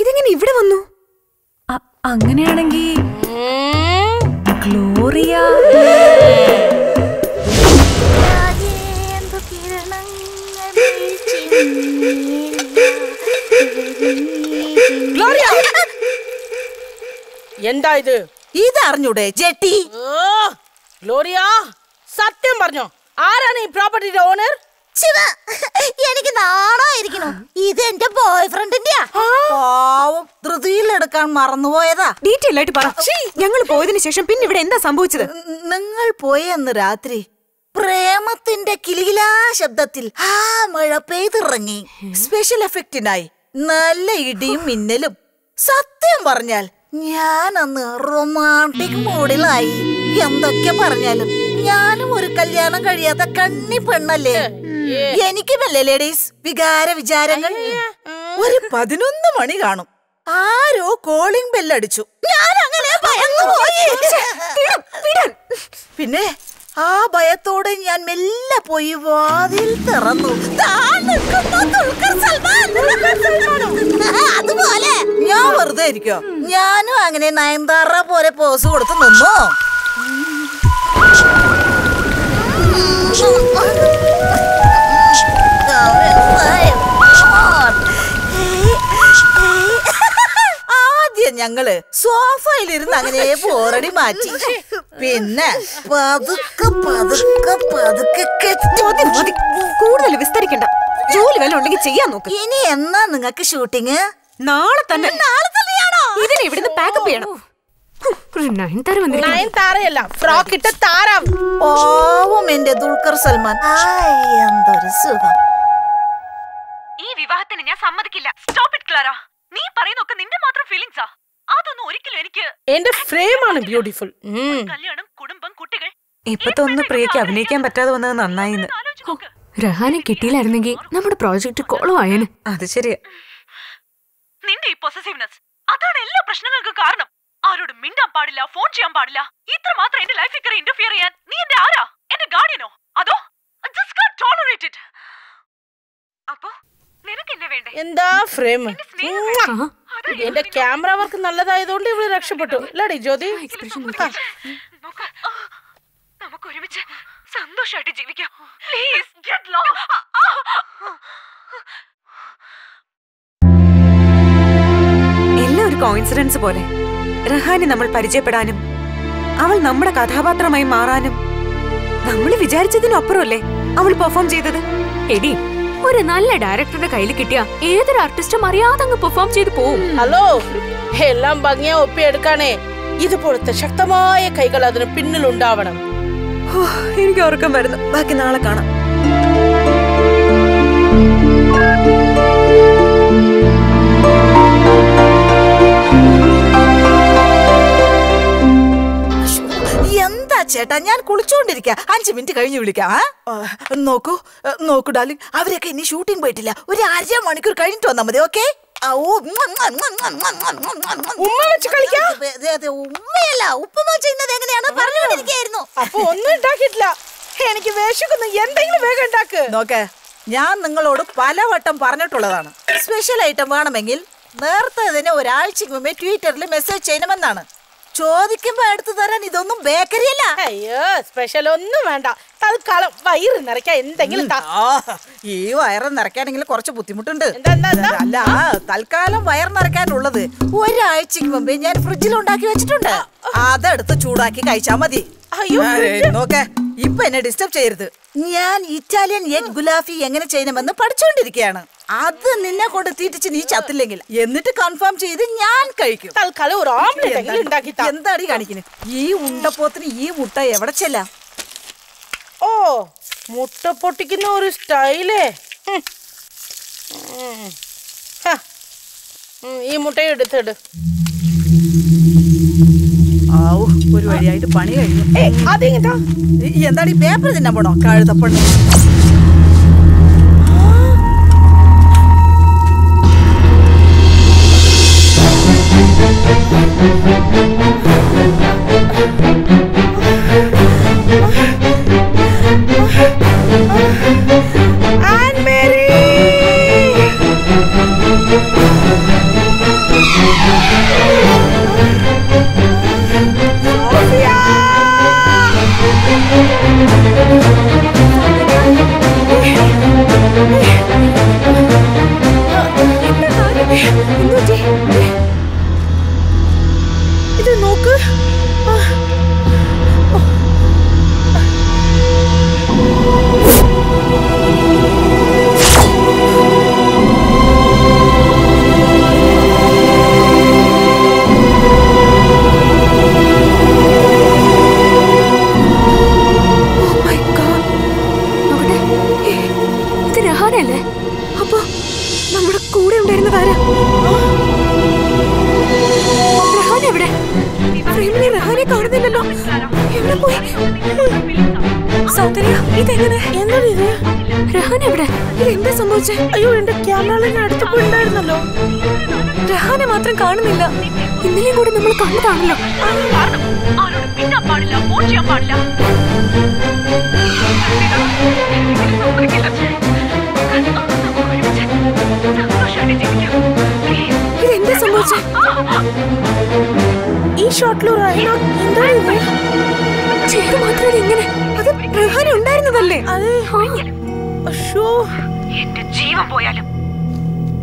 ഇതെങ്ങനെ ഇവിടെ വന്നു? അങ്ങനെയാണെങ്കിൽ ഗ്ലോറിയ ഗ്ലോറിയ എന്താ ഇത്? ഇതറിഞ്ഞൂടെ ജെട്ടി? ഗ്ലോറിയ സത്യം പറഞ്ഞോ, ആരാണ് ഈ പ്രോപ്പർട്ടിയുടെ ഓണർ? എനിക്ക് നാണായിരിക്കണോ, ഇത് എന്റെ ബോയ് ഫ്രണ്ടിന്റെയാ. ധൃതിയിലെടുക്കാൻ മറന്നുപോയതാ. ഡീറ്റെയിൽ ആയിട്ട് പറ. ഞങ്ങൾ പോയതിനു ശേഷം പിന്നെ ഇവിടെ എന്താ സംഭവിച്ചത്? നിങ്ങൾ പോയെന്ന് രാത്രി പ്രേമത്തിന്റെ കിലികിലാ ശബ്ദത്തിൽ ആ മഴ പെയ്തിറങ്ങി. സ്പെഷ്യൽ എഫക്റ്റിനായി നല്ല ഇടിയും മിന്നലും. സത്യം പറഞ്ഞാൽ ഞാൻ അന്ന് റൊമാൻറ്റിക് മൂഡിലായി. എന്തൊക്കെ പറഞ്ഞാലും ഞാനും ഒരു കല്യാണം കഴിയാത്ത കണ്ണി പെണ്ണല്ലേ. എനിക്കുമല്ലേ ലേഡീസ് വികാര വിചാരങ്ങൾ. ഒരു പതിനൊന്ന് മണി കാണും, ആരോ കോളിംഗ് ബെല്ലടിച്ചു. ഞാൻ അങ്ങനെ ഭയന്നുപോയി. പിന്നെ ആ ഭയത്തോടെ ഞാൻ മെല്ലെ പോയി വാതിൽ തുറന്നു. അതുപോലെ ഞാൻ വെറുതെ ഇരിക്കോ? ഞാനും അങ്ങനെ നയൻതാറ പോലെ പോസ് കൊടുത്ത് നിന്നു. ആദ്യം ഞങ്ങള് സോഫയിലിരുന്ന് അങ്ങനെ പോറടി മാറ്റി. പിന്നെ പതുക്കെ പതുക്കെ പതുക്കെ കെട്ടി. കൂടുതൽ വിസ്തരിക്കണ്ട, ജോലി വല്ല ഉണ്ടെങ്കിൽ ചെയ്യാൻ നോക്ക്. ഇനി എന്നാ നിങ്ങൾക്ക് ഷൂട്ടിങ്? നാളെ തന്നെ. നാളെ തന്നെയാണോ? ഇതിനെ ഇവിടുന്ന് പാക്കപ്പ് ചെയ്യണം. ഈ വിവാഹത്തിന് ഞാൻ സമ്മതിക്കില്ല. Stop it Clara. നീ പറയുന്നൊക്കെ നിന്റെ മാത്രം ഫീലിംഗ്സാ. അതൊന്നും ഒരിക്കലും എനിക്ക്. എന്റെ ഫ്രെയിം ആണ് ബ്യൂട്ടിഫുൾ. കല്യാണം, കുടുംബം, കുട്ടികൾ. ഇപ്പത്തെ ഒന്ന് പ്രിയക്ക് അഭിനയിക്കാൻ പറ്റാതെ വന്നത് നന്നായിന്ന്. രഹാനെ കിട്ടിയില്ലായിരുന്നെങ്കിൽ നമ്മുടെ പ്രോജക്റ്റ് കോളോ ആയേനെ. അത് ശരിയാ. നിന്റെ ഈ പൊസസീവ്നെസ് അതാണ് എല്ലാ പ്രശ്നങ്ങൾക്കും കാരണം. ആരോടും മിണ്ടാൻ പാടില്ല, ഫോൺ ചെയ്യാൻ പാടില്ല. ഇത്ര മാത്രം എന്റെ ലൈഫിൽ കയറി ഇന്റർഫിയർ ചെയ്യാൻ നീ എന്റെ ആരാ? എന്റെ ഗാർഡിയനോ? അതോ I just can't tolerate it. അപ്പോ നിനക്ക് എന്നെ വേണ്ടേ? എന്താ ഫ്രെയിം. എന്റെ ക്യാമറ വർക്ക് നല്ലതായതുകൊണ്ട് ഇവിടെ രക്ഷപ്പെട്ടു. ഇല്ലടി ജ്യോതി, നമുക്ക് ഒരുമിച്ച് സന്തോഷമായിട്ട് ജീവിക്കാം. Please get lost. എല്ലാം ഒരു കോയിൻസിഡൻസ് പോലെ റഹാനെ നമ്മൾ പരിചയപ്പെടാനും അവൾ നമ്മുടെ കഥാപാത്രമായി മാറാനും നമ്മൾ വിചാരിച്ചതിനപ്പുറമല്ലേ അവൾ പെർഫോം ചെയ്തത്. എടി, ഒരു നല്ല ഡയറക്ടറുടെ കയ്യിൽ കിട്ടിയ ഏതൊരു ആർട്ടിസ്റ്റും അറിയാതെ അങ്ങ് പെർഫോം ചെയ്തു പോവും. ഹലോ, എല്ലാം ഭംഗിയാ ഒപ്പിയെടുക്കാനേ ഇതുപോലത്തെ ശക്തമായ കൈകൾ അതിന് പിന്നിലുണ്ടാവണം. എനിക്ക് ഉറക്കം വരുന്നു. ബാക്കി നാളെ കാണാം. ചേട്ടാ, ഞാൻ കുളിച്ചോണ്ടിരിക്ക. അഞ്ചു മിനിറ്റ് കഴിഞ്ഞ് വിളിക്കാം. നോക്കൂ നോക്കൂ ഡാർലിംഗ്, അവരൊക്കെ ഇനി ഷൂട്ടിംഗ് പോയിട്ടില്ല. ഒരു അര മണിക്കൂർ കഴിഞ്ഞിട്ട് വന്നാൽ മതി. ഓക്കെ? ഉമ്മയല്ല, ഉപ്പുമാ ചെയ്യുന്നത് എങ്ങനെയാണ് പറഞ്ഞുകൊണ്ടിരിക്കുകയായിരുന്നു. അപ്പൊ ഒന്നും ഉണ്ടാക്കിയിട്ടില്ല. എനിക്ക് വേഷിക്കുന്നു, എന്തെങ്കിലും വേഗം ഉണ്ടാക്ക്. നോക്കേ, ഞാൻ നിങ്ങളോട് പലവട്ടം പറഞ്ഞിട്ടുള്ളതാണ്. സ്പെഷ്യൽ ഐറ്റം വേണമെങ്കിൽ നേരത്തെ തന്നെ ഒരാഴ്ചക്ക് മുമ്പേ ട്വിറ്ററിൽ മെസ്സേജ് ചെയ്യണമെന്നാണ്. ചോദിക്കുമ്പോ എടുത്തു തരാൻ ഇതൊന്നും ബേക്കറി അല്ല. അയ്യോ, സ്പെഷ്യൽ ഒന്നും വേണ്ട. തൽക്കാലം വയറ് നിറയ്ക്കാൻ എന്തെങ്കിലും. ഈ വയറ് നിറയ്ക്കാണെങ്കിൽ കുറച്ച് ബുദ്ധിമുട്ടുണ്ട്. അല്ല, തൽക്കാലം വയറ് നിറയ്ക്കാനുള്ളത് ഒരാഴ്ചക്ക് മുമ്പേ ഞാൻ ഫ്രിഡ്ജിൽ ഉണ്ടാക്കി വെച്ചിട്ടുണ്ട്. അതെടുത്ത് ചൂടാക്കി കഴിച്ചാ മതി. അയ്യോ, നോക്കേ, ഇപ്പൊ എന്നെ ഡിസ്റ്റർബ് ചെയ്യരുത്. ഞാൻ ഇറ്റാലിയൻ എഗ് ഗുലാഫി എങ്ങനെ ചെയ്യണമെന്ന് പഠിച്ചുകൊണ്ടിരിക്കുകയാണ്. അത് നിന്നെ കൊണ്ട് തീറ്റിച്ച് നീ ചത്തില്ലെങ്കിൽ എന്നിട്ട് കൺഫേം ചെയ്ത് ഞാൻ കഴിക്കും. എന്താടി കാണിക്കുന്നു? ഈ ഉണ്ടപ്പോത്തിന് ഈ മുട്ട എവിടെ ചെല്ലാം? ഓ, മുട്ട പൊട്ടിക്കുന്ന ഒരു സ്റ്റൈലേ. ഈ മുട്ടയും എടുത്തിട്. ഒരു വഴിയായിട്ട് പണി കഴിഞ്ഞു. എന്താണ് ഈ പേപ്പർ തിന്നാൻ പോണോ? കഴുതപ്പണി. Ann Mary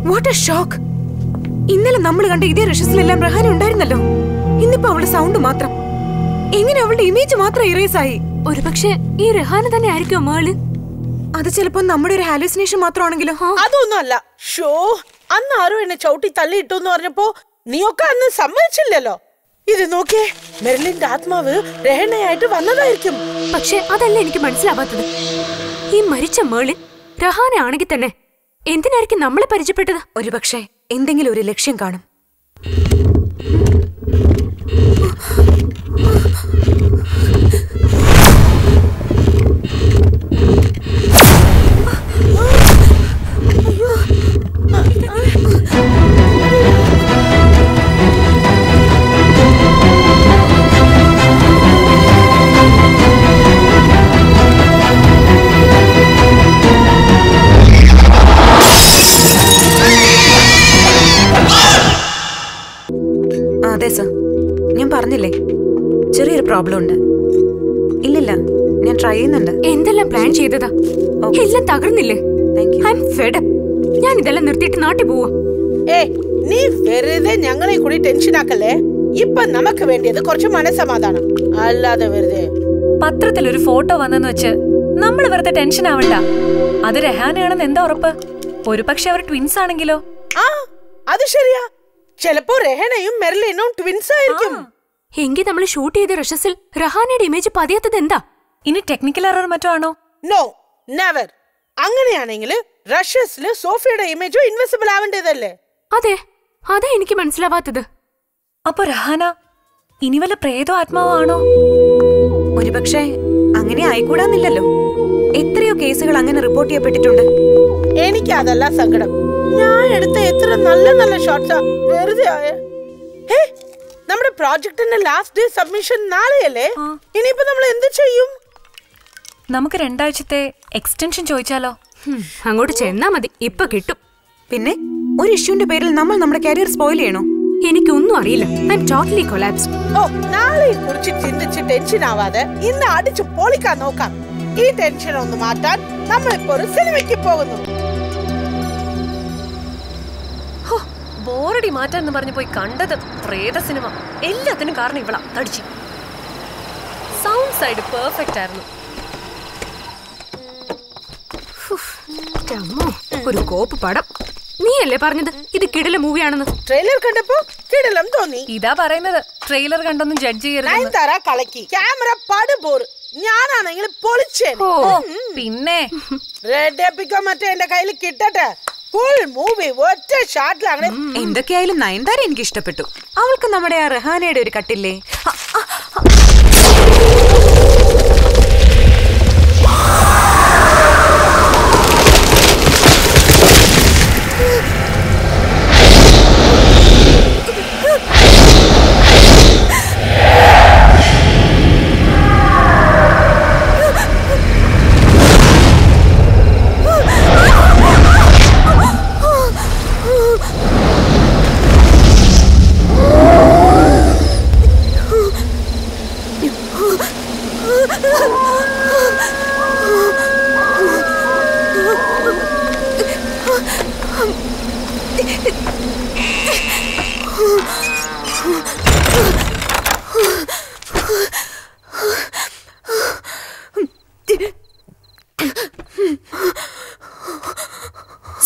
What a shock! Innala nammal kanda idhe rushes ellam Rahane undayirunnallo. Innipo avul sound matram. Engane avul image matram erase aayi. Oru pakshe ee Rahane thane aayirikko Merlin. Adu chelappon nammude oru hallucination matram anengilo. Adonnu alla. Sho, anna aaro enne chauti thalli ittu ennu parnappo neeyokke annu sammaichillalo. Idu nokke Merlin aathmavu Rahane aayittu vannadayirikkum. Pakshe adalla enikku manasilavathathu. Ee maricha Merlin Rahane aanengil thanne എന്തിനായിരിക്കും you നമ്മളെ പരിചയപ്പെട്ടത്? ഒരുപക്ഷേ എന്തെങ്കിലും ഒരു ലക്ഷ്യം കാണും. അതെ sir, ഞാൻ പറഞ്ഞില്ലേ ചെറിയൊരു പ്രോബ്ലം ഉണ്ട്. ഇല്ലില്ല, ഞാൻ ട്രൈ ചെയ്യുന്നുണ്ട്. എന്തെല്ലാം പ്ലാൻ ചെയ്തതാ, എല്ലാം തകർന്നില്ലേ? ഞാൻ ഇതെല്ലാം നിർത്തിയിട്ട് നാട്ടിൽ പോവാ. നീ വെറുതെ ഞങ്ങളെ കൂടി ടെൻഷൻ ആക്കല്ലേ. ഇപ്പൊ നമുക്ക് വേണ്ടിയത് കുറച്ച് മനസ്സമാധാനം, അല്ലാതെ വെറുതെ. പത്രത്തിൽ ഒരു ഫോട്ടോ വന്നെന്ന് വെച്ച് നമ്മൾ വെറുതെ ടെൻഷൻ ആവണ്ട. അത് രഹാനയാണെന്ന് എന്താ ഉറപ്പ്? ഒരു പക്ഷെ അവർ ട്വിൻസ് ആണെങ്കിലോ? ആ അത് ശരിയാ, ചിലപ്പോ രഹനയും മെർലിനും ട്വിൻസ് ആയിരിക്കും. എങ്കിൽ നമ്മൾ ഷൂട്ട് ചെയ്ത റഷസിൽ റഹാനയുടെ ഇമേജ് പതിയാത്തത് എന്താ? ഇനി ടെക്നിക്കൽ എറർ മറ്റോ ആണോ? No, never. അങ്ങനെയാണെങ്കിൽ റഷസിൽ സോഫിയയുടെ ഇമേജ് ഇൻവിസിബിൾ ആവേണ്ടതല്ലേ? അതെ, അതാ എനിക്ക് മനസ്സിലാവാത്തത്. അപ്പൊ റഹാന ഇനി വല്ല പ്രേതോ ആത്മാവോ ആണോ? ഒരുപക്ഷെ അങ്ങനെ ആയിക്കൂടാന്നില്ലല്ലോ. എത്രയോ കേസുകൾ അങ്ങനെ റിപ്പോർട്ട് ചെയ്യപ്പെട്ടിട്ടുണ്ട്. എനിക്ക് അതല്ല സങ്കടം. ഞാൻ എടുത്ത എത്ര നല്ല നല്ല ഷോട്ട്സാ വെറുതെ ആയ. ഹേ, നമ്മുടെ പ്രോജക്റ്റിന്റെ ലാസ്റ്റ് ഡേ സബ്മിഷൻ നാളെയല്ലേ? ഇനിയിപ്പോ നമ്മൾ എന്ത് ചെയ്യും? നമുക്ക് രണ്ടാഴ്ചത്തെ എക്സ്റ്റൻഷൻ ചോദിച്ചാലോ? അങ്ങോട്ട് ചെന്നാ മതി, ഇപ്പൊ കിട്ടും. പിന്നെ ഒരു ഇഷ്യൂന്റെ പേരിൽ നമ്മൾ നമ്മുടെ കരിയർ സ്പോയിൽ ചെയ്യണോ? എനിക്കൊന്നും അറിയില്ല. I'm totally collapsed. ഓ, നാളെ കുറിച്ച് ചിന്തിച്ച് ടെൻഷൻ ആവാതെ ഇന്ന് അടിച്ചു പൊളിക്കാൻ നോക്കാം. ഈ ടെൻഷൻ ഒന്ന് മാറ്റാൻ നമ്മൾ ഇപ്പൊ ഒരു സിനിമയ്ക്ക് പോകുന്നു. ബോറടി മാറ്റാന്ന് പറഞ്ഞു പോയി കണ്ടത് പ്രേത സിനിമ. എല്ലാത്തിനും കാരണം ഇവളാ. തടിച്ചു. സൗണ്ട് സൈഡ് പെർഫെക്റ്റ് ആയിരുന്നു. ഒരു കോപ്പ് പടം. നീയല്ലേ പറഞ്ഞത് ഇത് കിടില മൂവിയാണെന്ന്? ട്രെയിലർ കണ്ടപ്പോ കിടിലം തോന്നി. ഇതാ പറയുന്നത്, ട്രെയിലർ കണ്ടൊന്നും ജഡ്ജ് ചെയ്യരുത്. ഞാനാണെങ്കിൽ പൊളിച്ചേ. പിന്നെ കയ്യിൽ കിട്ടട്ടെ. എന്തൊക്കെയായാലും നയൻതാര എനിക്ക് ഇഷ്ടപ്പെട്ടു. അവൾക്ക് നമ്മുടെ ആ റഹാനയുടെ ഒരു കട്ടില്ലേ.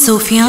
Sophia?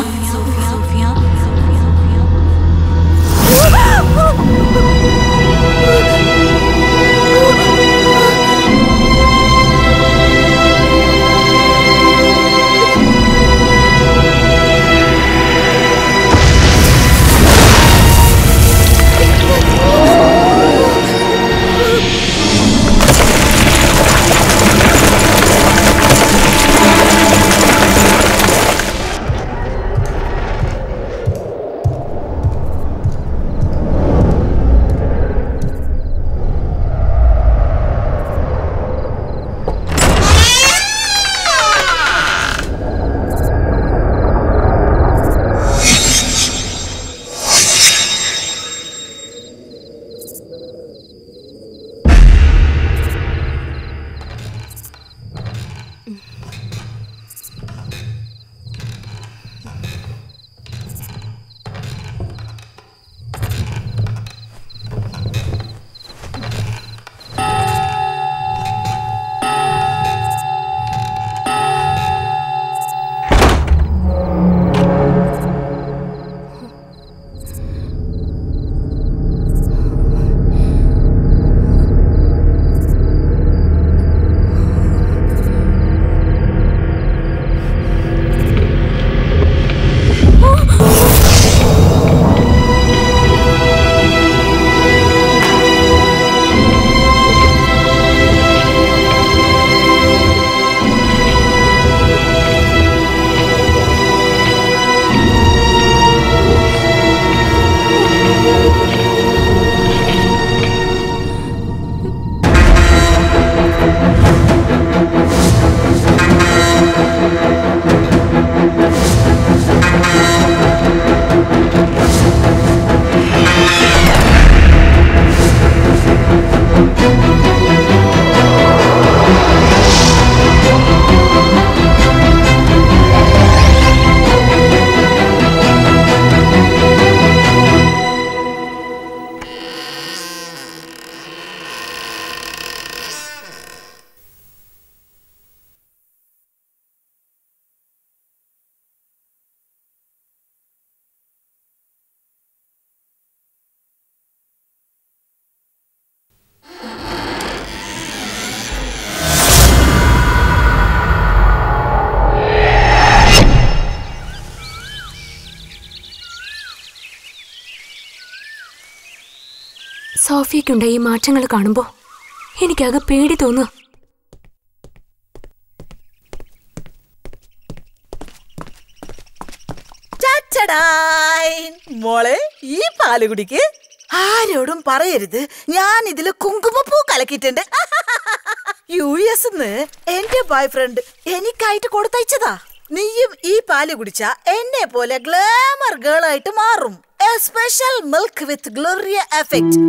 സോഫിയയ്ക്കുണ്ട് ഈ മാറ്റങ്ങൾ കാണുമ്പോൾ എനിക്കാകെ പേടി തോന്നുന്നു. മോളെ, ഈ പാല് കുടിക്ക്. ആരോടും പറയരുത് ഞാൻ ഇതില് കുങ്കുമപ്പൂ കലക്കിയിട്ടുണ്ട്. യു എസ് എന്റെ ബോയ് ഫ്രണ്ട് എനിക്കായിട്ട് കൊടുത്തയച്ചതാ. നീയും ഈ പാല് കുടിച്ചാ എന്നെ പോലെ ഗ്ലാമർ ഗേൾ ആയിട്ട് മാറും. A special milk with Gloria effect.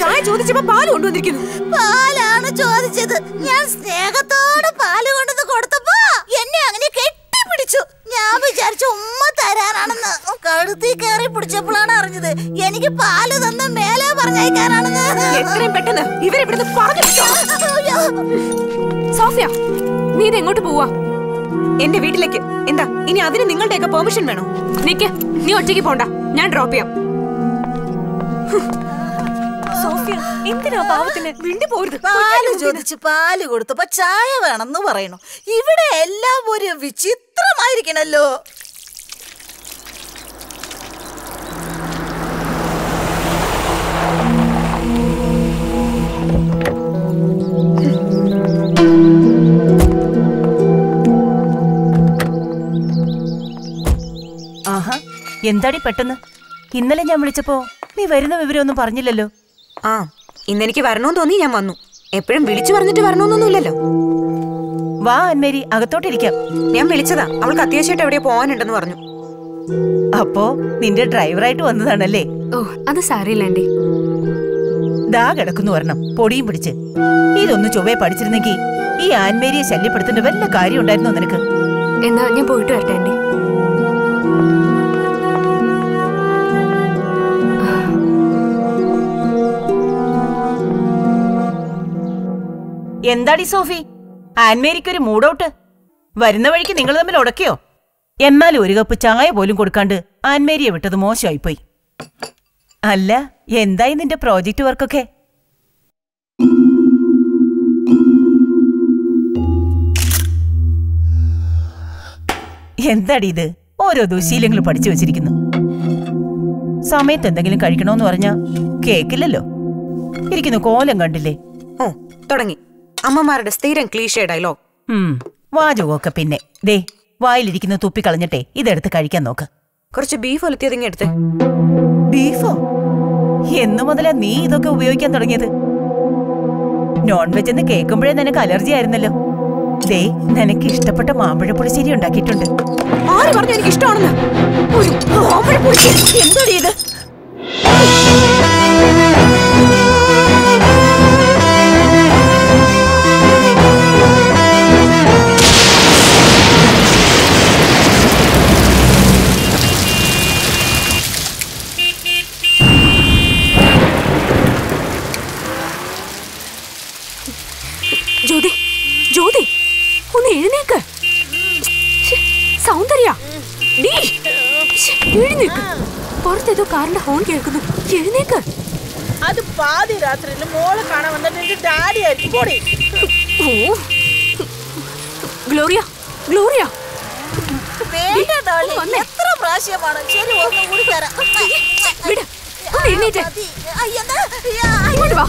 ചായ ചോദിച്ചപ്പോ പാല് കൊണ്ടുവന്നിരിക്കുന്നു. പാലാണ് ചോദിച്ചത്. ഞാൻ സ്നേഹത്തോട് പാല് കൊണ്ടുവന്ന് കൊടുത്തപ്പോ എന്നെ അങ്ങനെ കെട്ടിപ്പിടിച്ചു. ഞാൻ വിചാരിച്ചു ഉമ്മ തരാനാണെന്ന്. കഴുത്തി കയറി പിടിച്ചപ്പോഴാണ് അറിഞ്ഞത് എനിക്ക് പാല് തന്ന മേലെ പറഞ്ഞയക്കാനാണെന്ന്. എത്രയും പെട്ടെന്ന് ഇവരെ ഇവിടുന്ന് പറഞ്ഞു. സോഫിയ, നീ ഇതെങ്ങോട്ട് പോവാ? എന്റെ വീട്ടിലേക്ക്. എന്താ ഇനി അതിന് നിങ്ങളുടെയൊക്കെ പെർമിഷൻ വേണോ? നിക്ക്, നീ ഒറ്റയ്ക്ക് പോണ്ട, ഞാൻ ഡ്രോപ്പ് ചെയ്യാം. സോഫിയ, എന്തിനാ പാവത്തിന് വീണ്ടും പോരുത്? പാല് ചോദിച്ച് പാല് കൊടുത്തപ്പോ ചായ വേണമെന്ന് പറയണു. ഇവിടെ എല്ലാം ഒരു വിചിത്രമായിരിക്കണല്ലോ. ആഹാ, എന്താടി പെട്ടെന്ന്? ഇന്നലെ ഞാൻ വിളിച്ചപ്പോ നീ വരുന്ന വിവരമൊന്നും പറഞ്ഞില്ലല്ലോ. ആ, ഇന്നെനിക്ക് വരണമെന്ന് തോന്നി ഞാൻ വന്നു. എപ്പോഴും വിളിച്ചു പറഞ്ഞിട്ട് വരണമെന്നൊന്നുമില്ലല്ലോ. വാ അന്മേരി, അകത്തോട്ടിരിക്കാം. ഞാൻ വിളിച്ചതാ, അവൾക്ക് അത്യാവശ്യമായിട്ട് എവിടെയോ പോവാനുണ്ടെന്ന് പറഞ്ഞു. അപ്പോ നിന്റെ ഡ്രൈവറായിട്ട് വന്നതാണല്ലേ? ഓ, അത് സാരില്ലേ. ദാ കിടക്കുന്നു വരണം പൊടിയും പിടിച്ച്. ഇതൊന്ന് ചൊവ്വേ പഠിച്ചിരുന്നെങ്കിൽ ഈ ആൻമേരിയെ ശല്യപ്പെടുത്തേണ്ട വല്ല കാര്യം ഉണ്ടായിരുന്നു നിനക്ക്. എന്നാ ഞാൻ പോയിട്ട് വരട്ടെ ആന്റി. എന്താടി സോഫി, ആൻമേരിക്കൊരു മൂഡൌട്ട്? വരുന്ന വഴിക്ക് നിങ്ങൾ തമ്മിൽ ഉടക്കിയോ? എന്നാലും ഒരു കപ്പ് ചായ പോലും കൊടുക്കാണ്ട് ആൻമേരിയെ വിട്ടത് മോശമായിപ്പോയി. അല്ല, എന്തായി നിന്റെ പ്രോജക്റ്റ് വർക്കൊക്കെ? എന്താടി ഇത്? ഓരോ ദുശീലങ്ങൾ പഠിച്ചു വെച്ചിരിക്കുന്നു. സമയത്ത് എന്തെങ്കിലും കഴിക്കണോന്ന് പറഞ്ഞാ കേക്കില്ലല്ലോ. ഇരിക്കുന്നു കോലം കണ്ടില്ലേ? ഓ, തുടങ്ങി അമ്മമാരുടെ സ്ഥിരം ക്ലീഷേ ഡയലോഗ്. വാചകമൊക്കെ പിന്നെ. ദേ വായിലിരിക്കുന്ന തുപ്പിക്കളഞ്ഞിട്ടേ ഇതെടുത്ത് കഴിക്കാൻ നോക്ക്. കുറച്ച് ബീഫ് ഒലത്തിയതിങ്ങി എടുത്ത്. ബീഫോ? എന്നു മുതലാ നീ ഇതൊക്കെ ഉപയോഗിക്കാൻ തുടങ്ങിയത്? നോൺ വെജ് എന്ന് കേൾക്കുമ്പോഴേ നിനക്ക് അലർജി ആയിരുന്നല്ലോ. ദേ നിനക്ക് ഇഷ്ടപ്പെട്ട മാമ്പഴപ്പുളിശ്ശേരി ഉണ്ടാക്കിയിട്ടുണ്ട്. ആര് പറഞ്ഞു എനിക്ക് ഇഷ്ടമാണെന്ന്? ഒരു മാമ്പഴപ്പുളിശ്ശേരി എന്താണ് ഇത്? സൗന്ദര്യ, എഴുന്നേക്ക്. പുറത്തേതോ കാറിന്റെ ഹോൺ കേൾക്കുന്നു, എഴുന്നേക്ക്. അത് പാതി രാത്രിയിൽ മോളെ കാണാൻ വന്നിട്ട് ഡാഡി ആയിരിക്കും. ഗ്ലോറിയ, ഗ്ലോറിയ, എത്ര പ്രാവശ്യമാണ് ശരി ഒന്ന് കൂടി തരാം. വിട്, എഴുന്നേറ്റ് ഇങ്ങോട്ട് വാ.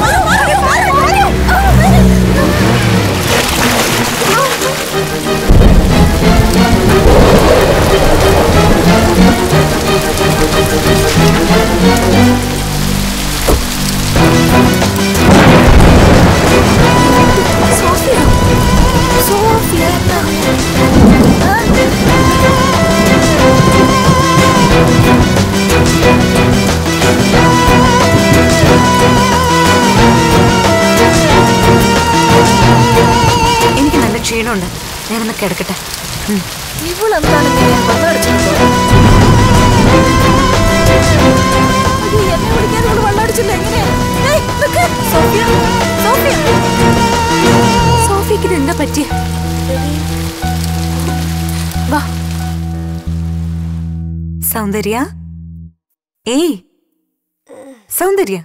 ഉണ്ട്. ഞാനൊന്ന് കിടക്കട്ടെ. സോഫിയക്ക് ഇതെന്താ പറ്റിയ? വാ സൗന്ദര്യ. ഏയ് സൗന്ദര്യ,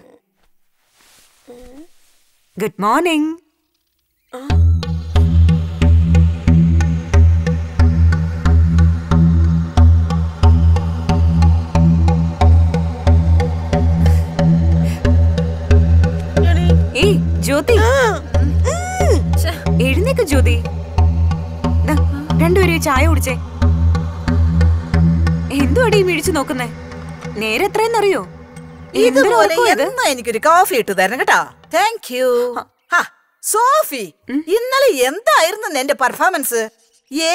ഗുഡ് മോർണിംഗ്. ഏയ് ജ്യോതി, എഴുന്നേക്ക് ജ്യോതി. രണ്ടുപേരും ചായ കുടിച്ചേ. എന്തുവാടി മിഴിച്ചു നോക്കുന്നേ? നേരെ എത്രയെന്നറിയോ? എനിക്കൊരു കോഫി ഇട്ടു തരണം കേട്ടാ. Thank you. സോഫി, ഇന്നലെ എന്തായിരുന്നു എന്റെ പെർഫോമൻസ്?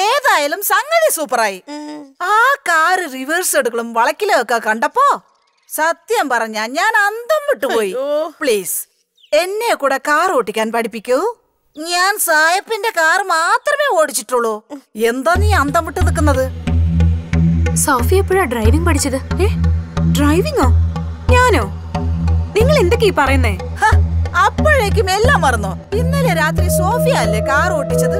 ഏതായാലും സംഗതി സൂപ്പറായി. ആ കാറ് റിവേഴ്സ് എടുക്കലും വളക്കിലും ഒക്കെ കണ്ടപ്പോ സത്യം പറഞ്ഞ ഞാൻ അന്തം വിട്ടുപോയി. പ്ലീസ് എന്നെ കൂടെ കാർ ഓടിക്കാൻ പഠിപ്പിക്കൂ. ഞാൻ സായപ്പിന്റെ കാർ മാത്രമേ ഓടിച്ചിട്ടുള്ളൂ. എന്താ നീ അന്തം വിട്ട് നിൽക്കുന്നത്? സോഫി എപ്പോഴാ ഡ്രൈവിംഗ് പഠിച്ചത്? ഡ്രൈവിംഗോ? ഞാനോ? നിങ്ങൾ എന്തൊക്കെയാ പറയുന്നേ? അപ്പോഴേക്കും എല്ലാം മറന്നോ? ഇന്നലെ രാത്രി സോഫിയ അല്ലേ കാർ ഓടിച്ചത്?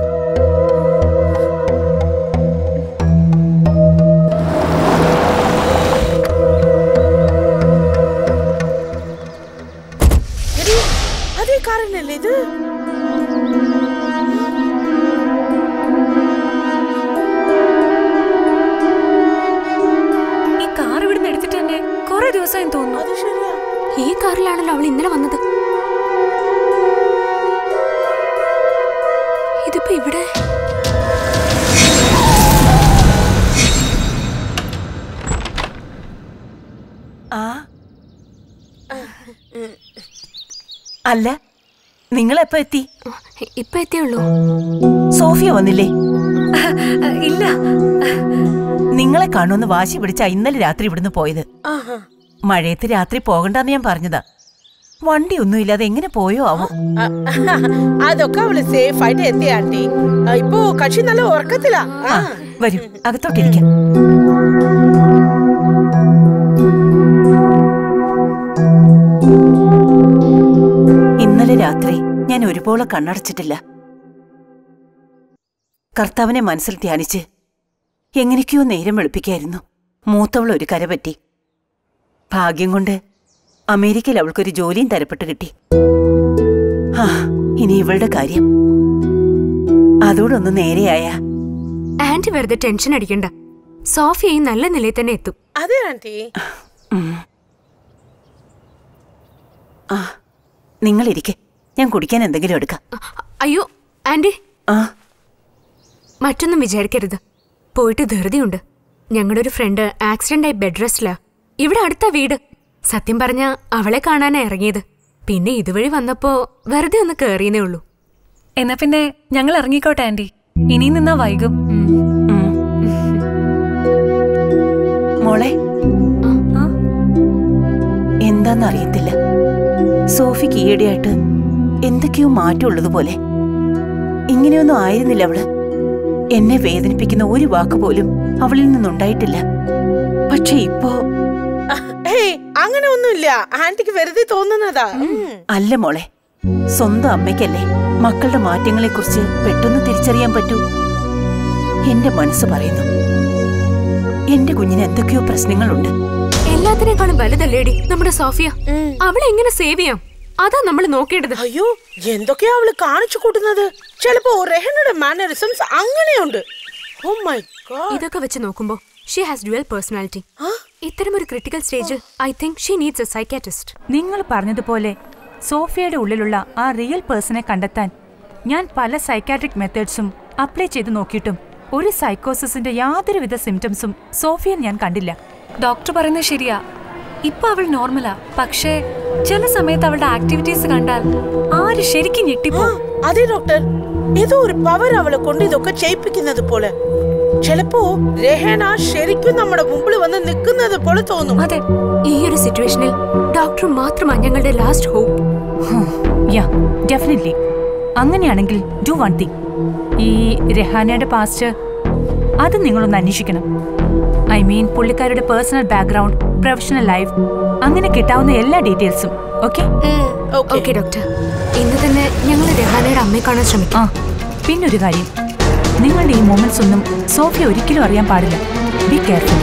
അതേ കാറിനല്ലേ ഇത്? ഈ കാർ ഇവിടുന്ന് എടുത്തിട്ട് തന്നെ കുറെ ദിവസമായി തോന്നുന്നു. ഈ കാറിലാണല്ലോ അവൾ ഇന്നലെ വന്നത്. ഇതിപ്പോ ഇവിടെ അല്ല, നിങ്ങളെപ്പോ എത്തി? ഇപ്പൊ എത്തിയുള്ളൂ. സോഫിയ വന്നില്ലേ? ഇല്ല. നിങ്ങളെ കാണുമെന്ന് വാശി പിടിച്ചാ ഇന്നലെ രാത്രി ഇവിടുന്ന് പോയത്. മഴയത്ത് രാത്രി പോകണ്ടെന്ന് ഞാൻ പറഞ്ഞതാ. വണ്ടി ഒന്നും ഇല്ലാതെ എങ്ങനെ പോയോ ആവോ? അതൊക്കെ അവള് സേഫ് ആയിട്ട് എത്തിയ ആന്റി. ഇപ്പൊ കക്ഷി നല്ല ഉറക്കത്തില. വരൂ, അകത്തോട്ടിരിക്കാം. ഇന്നലെ രാത്രി ഞാൻ ഒരുപോലെ കണ്ണടച്ചിട്ടില്ല. കർത്താവിനെ മനസ്സിൽ ധ്യാനിച്ച് എങ്ങനെയൊക്കെയോ നേരം വെളുപ്പിക്കായിരുന്നു. മൂത്തവൾ ഒരു കരപറ്റി. ഭാഗ്യം കൊണ്ട് അമേരിക്കയിൽ അവൾക്കൊരു ജോലിയും തരപ്പെട്ട് കിട്ടി. ആ, ഇനി ഇവളുടെ കാര്യം അതോടൊന്ന് നേരെയായ. ആന്റി വെറുതെ ടെൻഷൻ അടിക്കണ്ട. സോഫിയ നല്ല നിലയിൽ തന്നെ എത്തും. അതെ ആന്റി. ആ, നിങ്ങളിരിക്കെ, ഞാൻ കുടിക്കാൻ എന്തെങ്കിലും എടുക്കാം. അയ്യോ ആന്റി, ആ മറ്റൊന്നും വിചാരിക്കരുത്. പോയിട്ട് ധൃതിയുണ്ട്. ഞങ്ങളുടെ ഒരു ഫ്രണ്ട് ആക്സിഡന്റ് ആയി ബെഡ് റെസ്റ്റിലാ. ഇവിടെ അടുത്ത വീട്. സത്യം പറഞ്ഞ അവളെ കാണാനാ ഇറങ്ങിയത്. പിന്നെ ഇതുവഴി വന്നപ്പോ വെറുതെ ഒന്ന് കേറിയേ ഉള്ളൂ. എന്നാ പിന്നെ ഞങ്ങൾ ഇറങ്ങിക്കോട്ടെ ആന്റി, ഇനി നിന്നാ വൈകും. മോളെ, എന്താന്നറിയത്തില്ല, സോഫിക്ക് ഈയിടെയായിട്ട് എന്തൊക്കെയോ മാറ്റമുള്ളതുപോലെ. ഇങ്ങനെയൊന്നും ആയിരുന്നില്ല അവള്. എന്നെ വേദനിപ്പിക്കുന്ന ഒരു വാക്ക് പോലും അവളിൽ നിന്നുണ്ടായിട്ടില്ല. പക്ഷെ ഇപ്പോ അങ്ങനെ ഒന്നുമില്ല. ആന്റിക്ക് വെറുതെ തോന്നുന്നതാ. അല്ല മോളെ, സ്വന്തം അമ്മയ്ക്കല്ലേ മക്കളുടെ മാറ്റങ്ങളെ കുറിച്ച് പെട്ടെന്ന് തിരിച്ചറിയാൻ പറ്റൂ. എന്റെ മനസ്സ് പറയുന്നു, എന്റെ കുഞ്ഞിന് എന്തൊക്കെയോ പ്രശ്നങ്ങളുണ്ട്. എല്ലാത്തിനേക്കാളും വലുതല്ലേടി നമ്മുടെ സോഫിയ. അവളെ എങ്ങനെ സേവ് ചെയ്യാം, അതാ നമ്മൾ നോക്കേണ്ടത്. അയ്യോ, എന്തൊക്കെയാ അവള് കാണിച്ചു കൂട്ടുന്നത്. ചിലപ്പോ റെഹനയുടെ മാനറിസംസ് അങ്ങനെയുണ്ട്. Oh my god. ഇതൊക്കെ വെച്ച് നോക്കുമ്പോ ഷീ ഹാസ് ഡ്യുവൽ പേഴ്സണാലിറ്റി. ഇത്തരം ഒരു critical stage I think she needs a psychiatrist. നിങ്ങൾ പറഞ്ഞതുപോലെ സോഫിയയുടെ ഉള്ളിലുള്ള ആ റിയൽ പേഴ്സണെ കണ്ടെത്താൻ ഞാൻ പല സൈക്കാട്രിക് മെത്തേഡ്സും അപ്ലൈ ചെയ്ത് നോക്കിയിട്ടും ഒരു സൈക്കോസിന്റെ യാതൊരുവിധ സിംറ്റംസും സോഫിയയിൽ ഞാൻ കണ്ടില്ല. ഡോക്ടർ പറയുന്നത് ശരിയാ, ഇപ്പൊ അവൾ നോർമലാ. പക്ഷേ ചില സമയത്ത് അവളുടെ ആക്ടിവിറ്റീസ് കണ്ടാൽ ആര് ശരിക്കും ഞെട്ടിപ്പോകും. അതെ ഡോക്ടർ, ഏതോ ഒരു പവർ അവളെ കൊണ്ട് ഇതൊക്കെ ചെയ്യിപ്പിക്കുന്നത് പോലെ. ചിലപ്പോ രഹന ശരിക്കും നമ്മുടെ മുമ്പിൽ വന്ന് നിൽക്കുന്നത് പോലെ തോന്നും. അതെ, ഈ ഒരു സിറ്റുവേഷനിൽ ഡോക്ടർ മാത്രമാണ് ഞങ്ങളുടെ ലാസ്റ്റ് ഹോപ്പ്. യാ, ഡെഫിനറ്റ്ലി. അങ്ങനെയാണെങ്കിൽ ഡു വൺ തിങ്. ഈ രഹാനയുടെ പാസ്റ്റ് അത് നിങ്ങളൊന്ന് അന്വേഷിക്കണം. ഐ മീൻ പുള്ളിക്കാരുടെ പേഴ്സണൽ ബാക്ക്ഗ്രൗണ്ട്, പ്രൊഫഷണൽ ലൈഫ്, അങ്ങനെ കിട്ടാവുന്ന എല്ലാ ഡീറ്റെയിൽസും. ഓക്കെ ഓക്കെ ഡോക്ടർ, ഇന്ന് തന്നെ ഞങ്ങൾ രഹാനയുടെ അമ്മയെ കാണാൻ ശ്രമിക്കാം. പിന്നൊരു കാര്യം, നിങ്ങളുടെ ഈ മൊമെന്റ്സ് ഒന്നും സോഫിയ ഒരിക്കലും അറിയാൻ പാടില്ല. Be careful.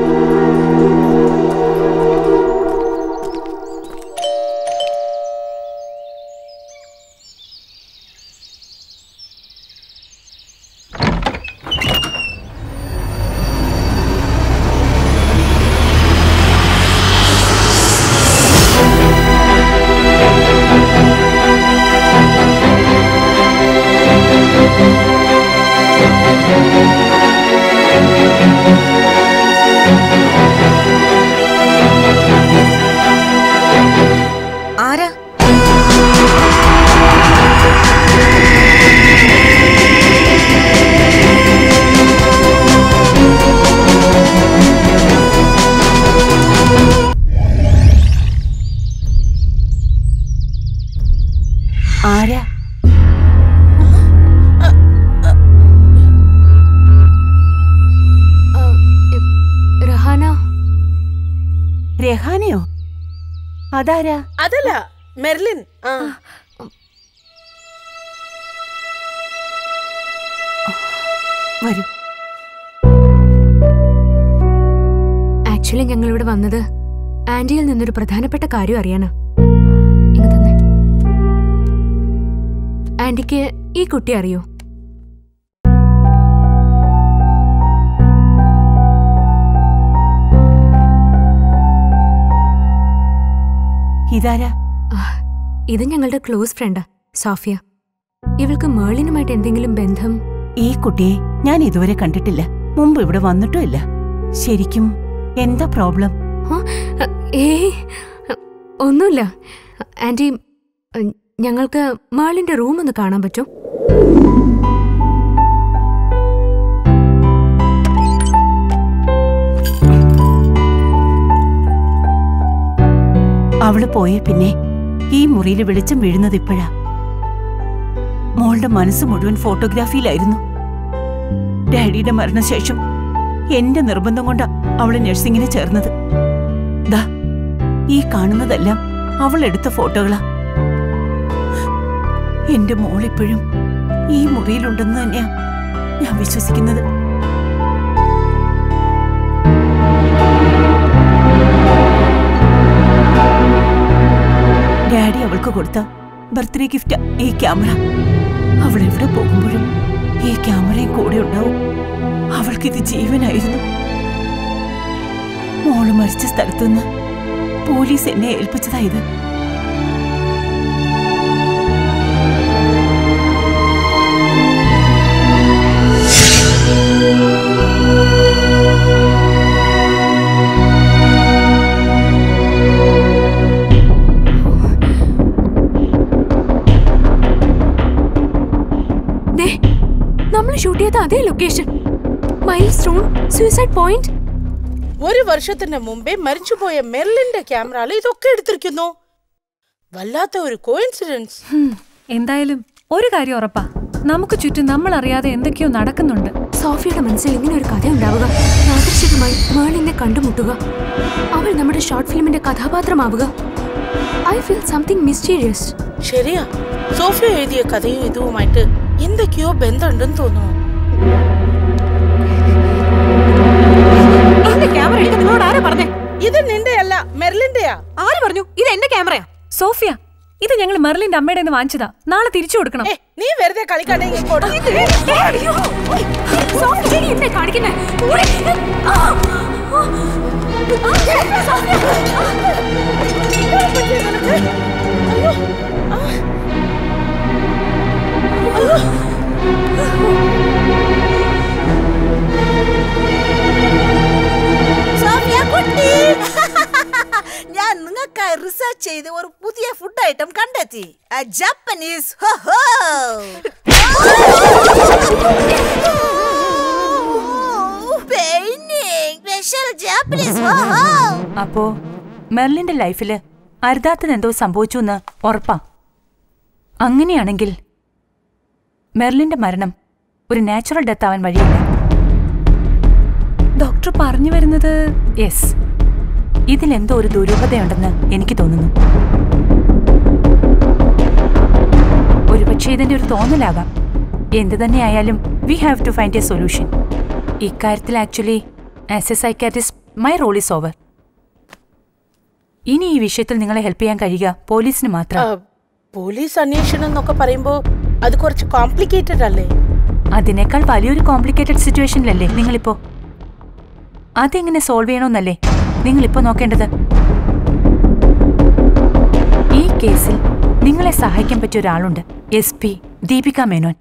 അതല്ല മെർലിൻ. ആക്ച്വലി ഞങ്ങൾ ഇവിടെ വന്നത് ആന്റിയിൽ നിന്നൊരു പ്രധാനപ്പെട്ട കാര്യം അറിയാനാ. ആന്റിക്ക് ഈ കുട്ടി അറിയോ? ഇതാരാ? ഇത് ഞങ്ങളുടെ ക്ലോസ് ഫ്രണ്ടാ സോഫിയ. ഇവൾക്ക് മേളിനുമായിട്ട് എന്തെങ്കിലും ബന്ധം? ഈ കുട്ടിയെ ഞാൻ ഇതുവരെ കണ്ടിട്ടില്ല, മുമ്പ് ഇവിടെ വന്നിട്ടും ഇല്ല. ശരിക്കും എന്താ പ്രോബ്ലം? ഒന്നുമില്ല ആന്റി, ഞങ്ങൾക്ക് മേളിന്റെ റൂം ഒന്ന് കാണാൻ പറ്റും? അവള് പോയ പിന്നെ ഈ മുറിയിൽ വെളിച്ചം വീഴുന്നത് ഇപ്പോഴാ. മോളുടെ മനസ്സ് മുഴുവൻ ഫോട്ടോഗ്രാഫിയിലായിരുന്നു. ഡാഡിയുടെ മരണശേഷം എന്റെ നിർബന്ധം കൊണ്ടാ അവള് നഴ്സിംഗിന് ചേർന്നത്. ദാ ഈ കാണുന്നതെല്ലാം അവളെടുത്ത ഫോട്ടോകളാ. എന്റെ മോളിപ്പോഴും ഈ മുറിയിലുണ്ടെന്ന് തന്നെയാ ഞാൻ വിശ്വസിക്കുന്നത്. ഡാഡി അവൾക്ക് കൊടുത്ത ബർത്ത്ഡേ ഗിഫ്റ്റ് ഈ ക്യാമറ. അവളെവിടെ പോകുമ്പോഴും ഈ ക്യാമറയും കൂടെ ഉണ്ടാവും. അവൾക്കിത് ജീവനായിരുന്നു. മോള് മരിച്ച സ്ഥലത്തുനിന്ന് പോലീസ് എന്നെ ഏൽപ്പിച്ചതായത്. ഷൂട്ട് ചെയ്ത അതേ location, mile stone, suicide point. ഒരു വർഷത്തിന് മുമ്പേ മരിച്ചുപോയ മെർലിന്റെ ക്യാമറയിൽ ഇതൊക്കെ എടുത്തിരിക്കുന്നു. വല്ലാത്ത ഒരു കോയിൻസിഡൻസ്. എന്തായാലും ഒരു കാര്യം ഉറപ്പാ, നമുക്ക് ചുറ്റും നമ്മൾ അറിയാതെ എന്തൊക്കെയോ നടക്കുന്നുണ്ട്. സോഫിയയുടെ മനസ്സിൽ ഇങ്ങനെ ഒരു കഥ ഉണ്ടാവുക, യാദൃശ്ചികമായി മേളിനെ കണ്ടുമുട്ടുക, അവൾ നമ്മുടെ ഷോർട്ട് ഫിലിമിന്റെ കഥാപാത്രമാവുക. I feel something mysterious. ശരിയാ, സോഫിയ എഴുതിയ കഥയും ഇതുമായിട്ട് എന്തൊക്കെയോ ബന്ധമുണ്ടെന്ന് തോന്നുന്നു. ഇത് നിന്റെയല്ല മെർലിന്റെയാ. ആര് പറഞ്ഞു ഇത് എന്റെ ക്യാമറയാ? സോഫിയ, ഇത് ഞങ്ങൾ മെർലിന്റെ അമ്മയുടെ നിന്ന് വാങ്ങിച്ചതാ, നാളെ തിരിച്ചു കൊടുക്കണം. നീ വെറുതെ കളിക്കാട്ടെ. Akka research cheythu oru pudhiya food item kandethi. A Japanese ho ho. Special Japanese, wow! Apo, Merlin's life le, Ardathan endo sambochu na orpa. Angini anengil, Merlin's maranam, oru natural death avan variyilla. Doctor parnju varunathu yes. Idil endo oru duryogathayam undennu enikku thonunnu. Oru pakshe idinte oru thonnalaga. Endu thanne ayalum, we have to find a solution. Ee karyathil actually as a psychiatrist, my role is over. Ini vishayathil ningale help cheyan kazhiya police nu mathram. Police anneshana nokka parayumbo adu korchu complicated alle. Adinekal valiyoru complicated situation lalle ningal ippo. Adu engane solve cheyanonnalle ningal ippo nokkendathu. Ee caseil ningale sahayikkan pattiya oru aalundu. S P Deepika Menon.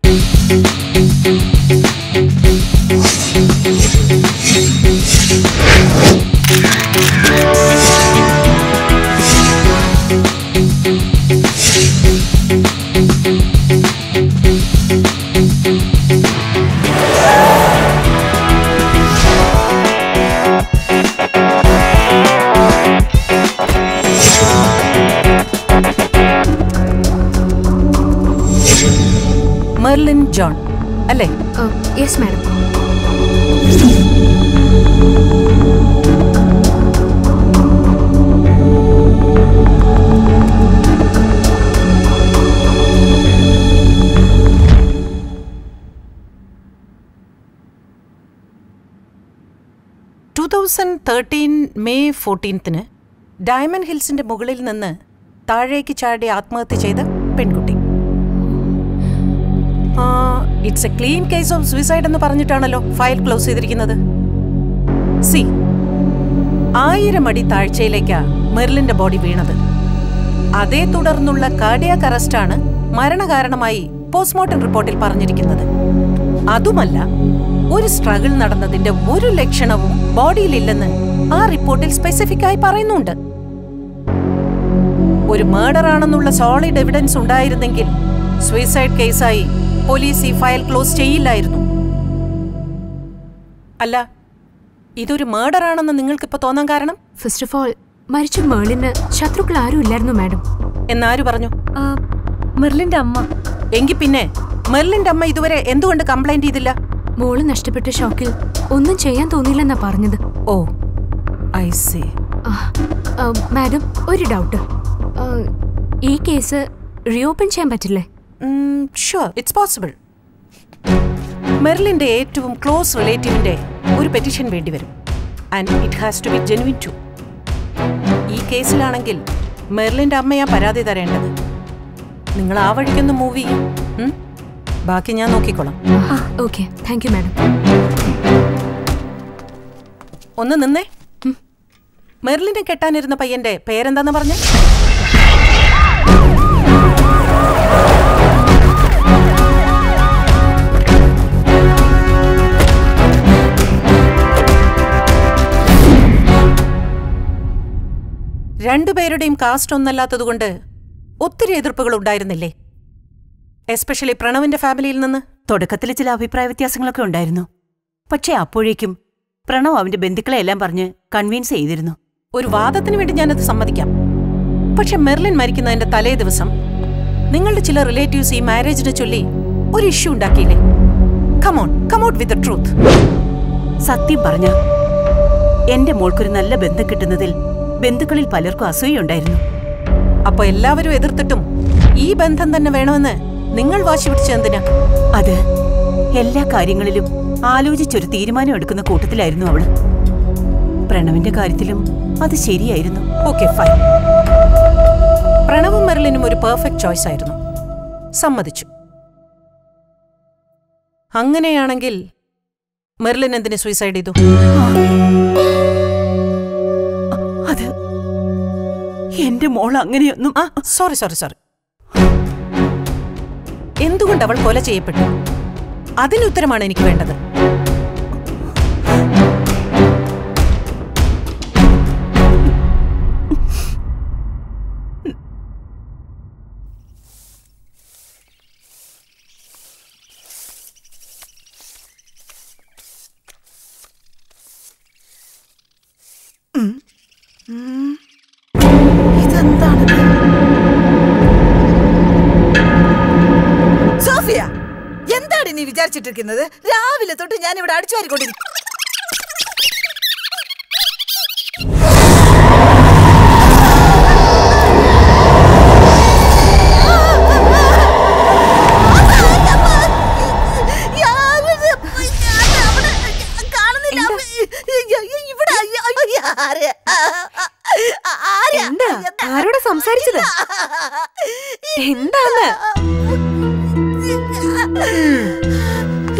Merlin John, allay? Uh, yes, madam. twenty thirteen May fourteenth, Diamond Hills in the Mughalil Nana, Tareki Chardi Atmati Cheda, Penkuti. Ah, it's a clean case of suicide on the Paranjitanalo, file close either another. See, I remadi Tarcheleka, Merlin the body be another. Ade Tudarnulla Cardia Karastana, Marana Garanamai, postmortem reported Paranjik another. Adumala. One struggle നടന്നതിന്റെ in the one election of body lillan, our report is specific. I paranunda. One murder ananula solid evidence undair than kill. Suicide case I, police file closed jail. Allah, either a murder anan the Ningle Kapatona Karanam? First of all, Marichu Merlin, Shatru Claru Lerno, madam. And Nari Barno? Uh, Merlin Dama. Engipine, Merlin Dama, either Endu and a complaint idilla. Molan Ashtapeta Shokil, Undan Chayan Tonila Naparnid. Oh, I see. Uh, uh, madam, or a doubt. Uh, E case reopen Chambatile. Mm, sure, it's possible. Merlin Day to close relative day, or petition Vendiver. And it has to be genuine too. E case Lanangil, Merlin Damaya Parade the end of it. Ningala taken the movie. Hmm? Ah, okay, thank you, madam. One nanne? Hmm. Merlin ne kettan irunna payyende payer endannu parnje? Rendu perudeyum caste onnallathadukonde ottiri edirppukal undayirunnillae. Especially Pranav in the family, Nana. Todakatilichila, we private Yasanglaka and Dirno. Pacha, Purikim, Pranav in the Bendicla Lambarne, convince Edirno. Urvada than Vidiana the Samadikam. Pacha Merlin Marikina and the Tale the Vasam. Ningle the Chilla relatives see marriage naturally, or issue Dakile. Come on, come out with the truth. Sati Barna End a Molkurinalla Bendakitanadil, Bendicalil Palerka, so you and Dirno. Apa lava to Edirtatum, E Benthan than Venona. Ningal watch it Chandana. Other Ella Karingalip, Aluji Churthiriman Udkan the Kota the Lairnovel. Pranavinda Karitilum, or the Shady Ireno. Okay, fine. Pranavu Merlin were a perfect choice, Ireno. Sammadichu Hangane Anangil Merlin and the suicide idu. Other Yendem all Angani. Ah, sorry, sorry, sorry. എന്തു കൊണ്ട് അവൾ കൊല ചെയ്യപ്പെട്ടു അതിന് ഉത്തരമാണ് എനിക്ക് വേണ്ടത് Sophia, what are you doing? I'm going to go to the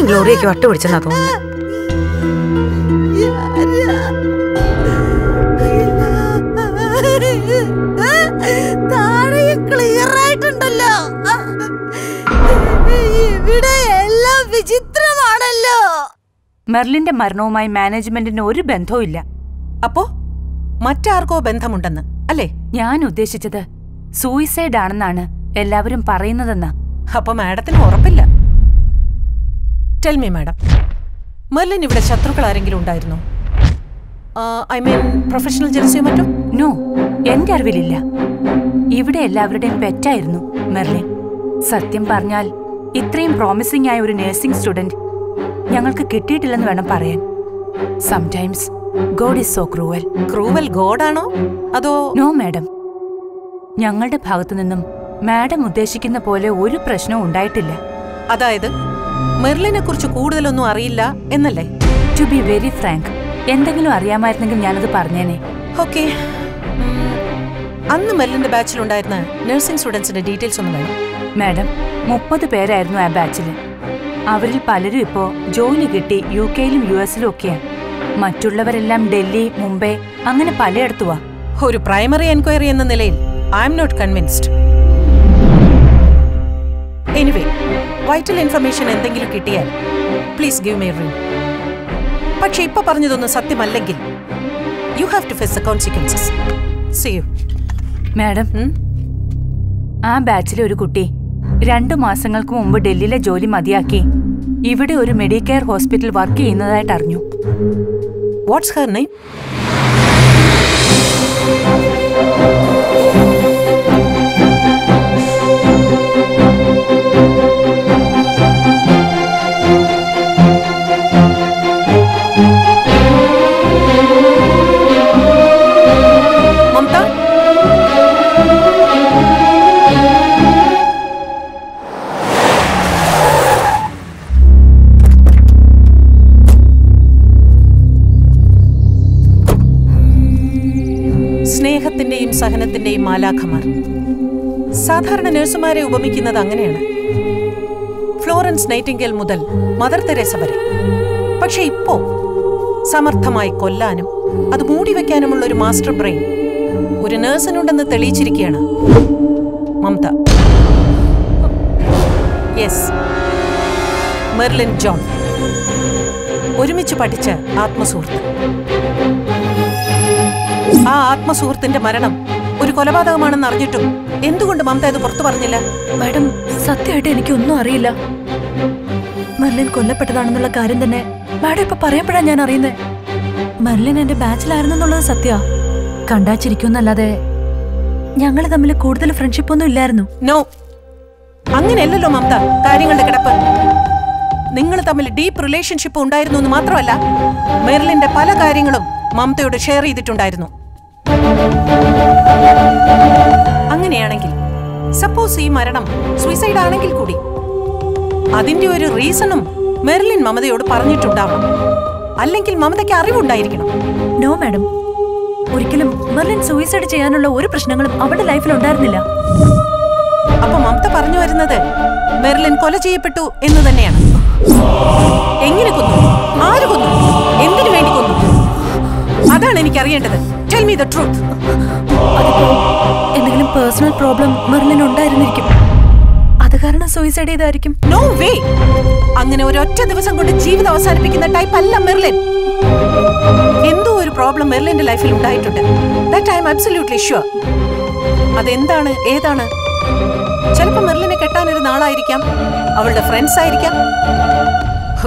Gloria, you are too rich. Another clear right and the law. I love Vijitra Manalo. Merlin the Marno, my management in Ori Benthoilla. Apo Matarko Benthamundana. Ale, Yanu, they shit other. Suicide Anana, elaborate Parinadana. Upper Madathan or a pillar. Tell me, madam. Merlin, you have uh, I mean, professional jealousy, madam? No, I don't have any. I don't have Merlin. Satyam Parnal, I promising I a nursing student. Sometimes, God is so cruel. Cruel God? Ado... No, madam. ഞങ്ങളുടെ ഭാഗത്തു നിന്നും madam ഉദ്ദേശിക്കുന്ന പോലെ ഒരു പ്രശ്നവും ഉണ്ടായിട്ടില്ല. അതായത് മെർലിനെക്കുറിച്ച് കൂടുതലൊന്നും അറിയില്ല എന്നല്ലേ? To be very frank, എന്തെങ്കിലും അറിയാമായിരുന്നെങ്കിൽ ഞാനത് പറഞ്ഞേനെ. Okay. അന്ന് മെർലിന്റെ ബാച്ചിൽ ഉണ്ടായിരുന്ന നഴ്സിംഗ് സ്റ്റുഡന്റ്സിന്റെ ഡീറ്റെയിൽസ് ഒന്ന് വേണം. മാഡം, മുപ്പത് പേരായിരുന്നു ആ ബാച്ചിൽ. അവരിൽ പലരും ഇപ്പോൾ ജോലി കിട്ടി യുകെയിലും യുഎസിലും ഒക്കെയാണ്. മറ്റുള്ളവരെല്ലാം ഡൽഹി, മുംബൈ അങ്ങനെ പലയിടത്തുവാ. ഒരു പ്രൈമറി എൻക്വയറി എന്ന നിലയിൽ I'm not convinced. Anyway, vital information endengil kittiyal, please give me a ring. Pakshe ippa paranjadonnu satyam allengil, you have to face the consequences. See you. Madam, aa batchile oru kutti rendu maasangalkku munpu Delhiile joli madiyakki ivide oru Medicare hospital work cheyyunnathayitt arnju. What's her name? Sahanathindeyu Malakamar. Sadharana nursemare ubamikkunnathu anganeyanu. Florence Nightingale mudal Mother Teresa vare. Pakshe ippo samarthamayi kollanum adu moodi vekkanumulla oru master brain oru nurse undennu theliyichirikkiyanu. Mamta. Yes. Merlin John. ഒരുമിച്ച് പഠിച്ച ആത്മസുഹൃത്ത്. ആ ആത്മസുഹൃത്തിന്റെ മരണം ഒരു കൊലപാതകമാണെന്ന് അറിഞ്ഞിട്ടും എന്തുകൊണ്ട് മമത ഇത് പുറത്തു പറഞ്ഞില്ല? മാഡം, സത്യമായിട്ട് എനിക്കൊന്നും അറിയില്ല. മെർലിൻ കൊല്ലപ്പെട്ടതാണെന്നുള്ള കാര്യം തന്നെ മാഡം ഇപ്പൊ പറയപ്പെടാൻ ഞാൻ അറിയുന്നേ. മെർലിൻ എന്റെ ബാച്ചിലായിരുന്നെന്നുള്ളത് സത്യ. കണ്ടാച്ചിരിക്കുന്നല്ലാതെ ഞങ്ങൾ തമ്മിൽ കൂടുതൽ ഫ്രണ്ട്ഷിപ്പ് ഒന്നും ഇല്ലായിരുന്നു. നോ, അങ്ങനെയല്ലല്ലോ മമത കാര്യങ്ങളുടെ കിടപ്പ്. നിങ്ങൾ തമ്മിൽ ഡീപ്പ് റിലേഷൻഷിപ്പ് ഉണ്ടായിരുന്നു എന്ന് മാത്രമല്ല, മെർലിന്റെ പല കാര്യങ്ങളും മമതയോട് ഷെയർ ചെയ്തിട്ടുണ്ടായിരുന്നു. അങ്ങനെയാണെങ്കിൽ സപ്പോസ് ഈ മരണം സൂയിസൈഡ് ആണെങ്കിൽ കൂടി അതിന്റെ ഒരു റീസണും മെർലിൻ മമതയോട് പറഞ്ഞിട്ടുണ്ടാവണം, അല്ലെങ്കിൽ മമതയ്ക്ക് അറിവുണ്ടായിരിക്കണം. നോ മാഡം, ഒരിക്കലും മെർലിൻ സൂയിസൈഡ് ചെയ്യാനുള്ള ഒരു പ്രശ്നങ്ങളും അവളുടെ ലൈഫിൽ ഉണ്ടായിരുന്നില്ല. അപ്പൊ മമത പറഞ്ഞു വരുന്നത് മെർലിൻ കൊല ചെയ്യപ്പെട്ടു എന്ന് തന്നെയാണ്. എങ്ങനെ കൊന്നു? ആര് കൊന്നു? എന്തിനു വേണ്ടി കൊന്നു? അതാണ് എനിക്കറിയേണ്ടത്. Tell me the truth. എന്തെങ്കിലും പേഴ്സണൽ പ്രോബ്ലം മെർലിൻ ഉണ്ടായിരുന്നിരിക്കും, അത് കാരണം സൂയിസൈഡ് ചെയ്തായിരിക്കും. No way! അങ്ങനെ ഒരൊറ്റ ദിവസം കൊണ്ട് ജീവിതം അവസാനിപ്പിക്കുന്ന ടൈപ്പ് അല്ല മെർലിൻ. എന്തോ ഒരു പ്രോബ്ലം മെർലിന്റെ ലൈഫിൽ ഉണ്ടായിട്ടുണ്ട്. That I am absolutely sure. അതെന്താണ്, ഏതാണ്? ചിലപ്പോൾ മെർലിനെ കെട്ടാനൊരു നാളായിരിക്കാം, അവളുടെ ഫ്രണ്ട്സ് ആയിരിക്കാം,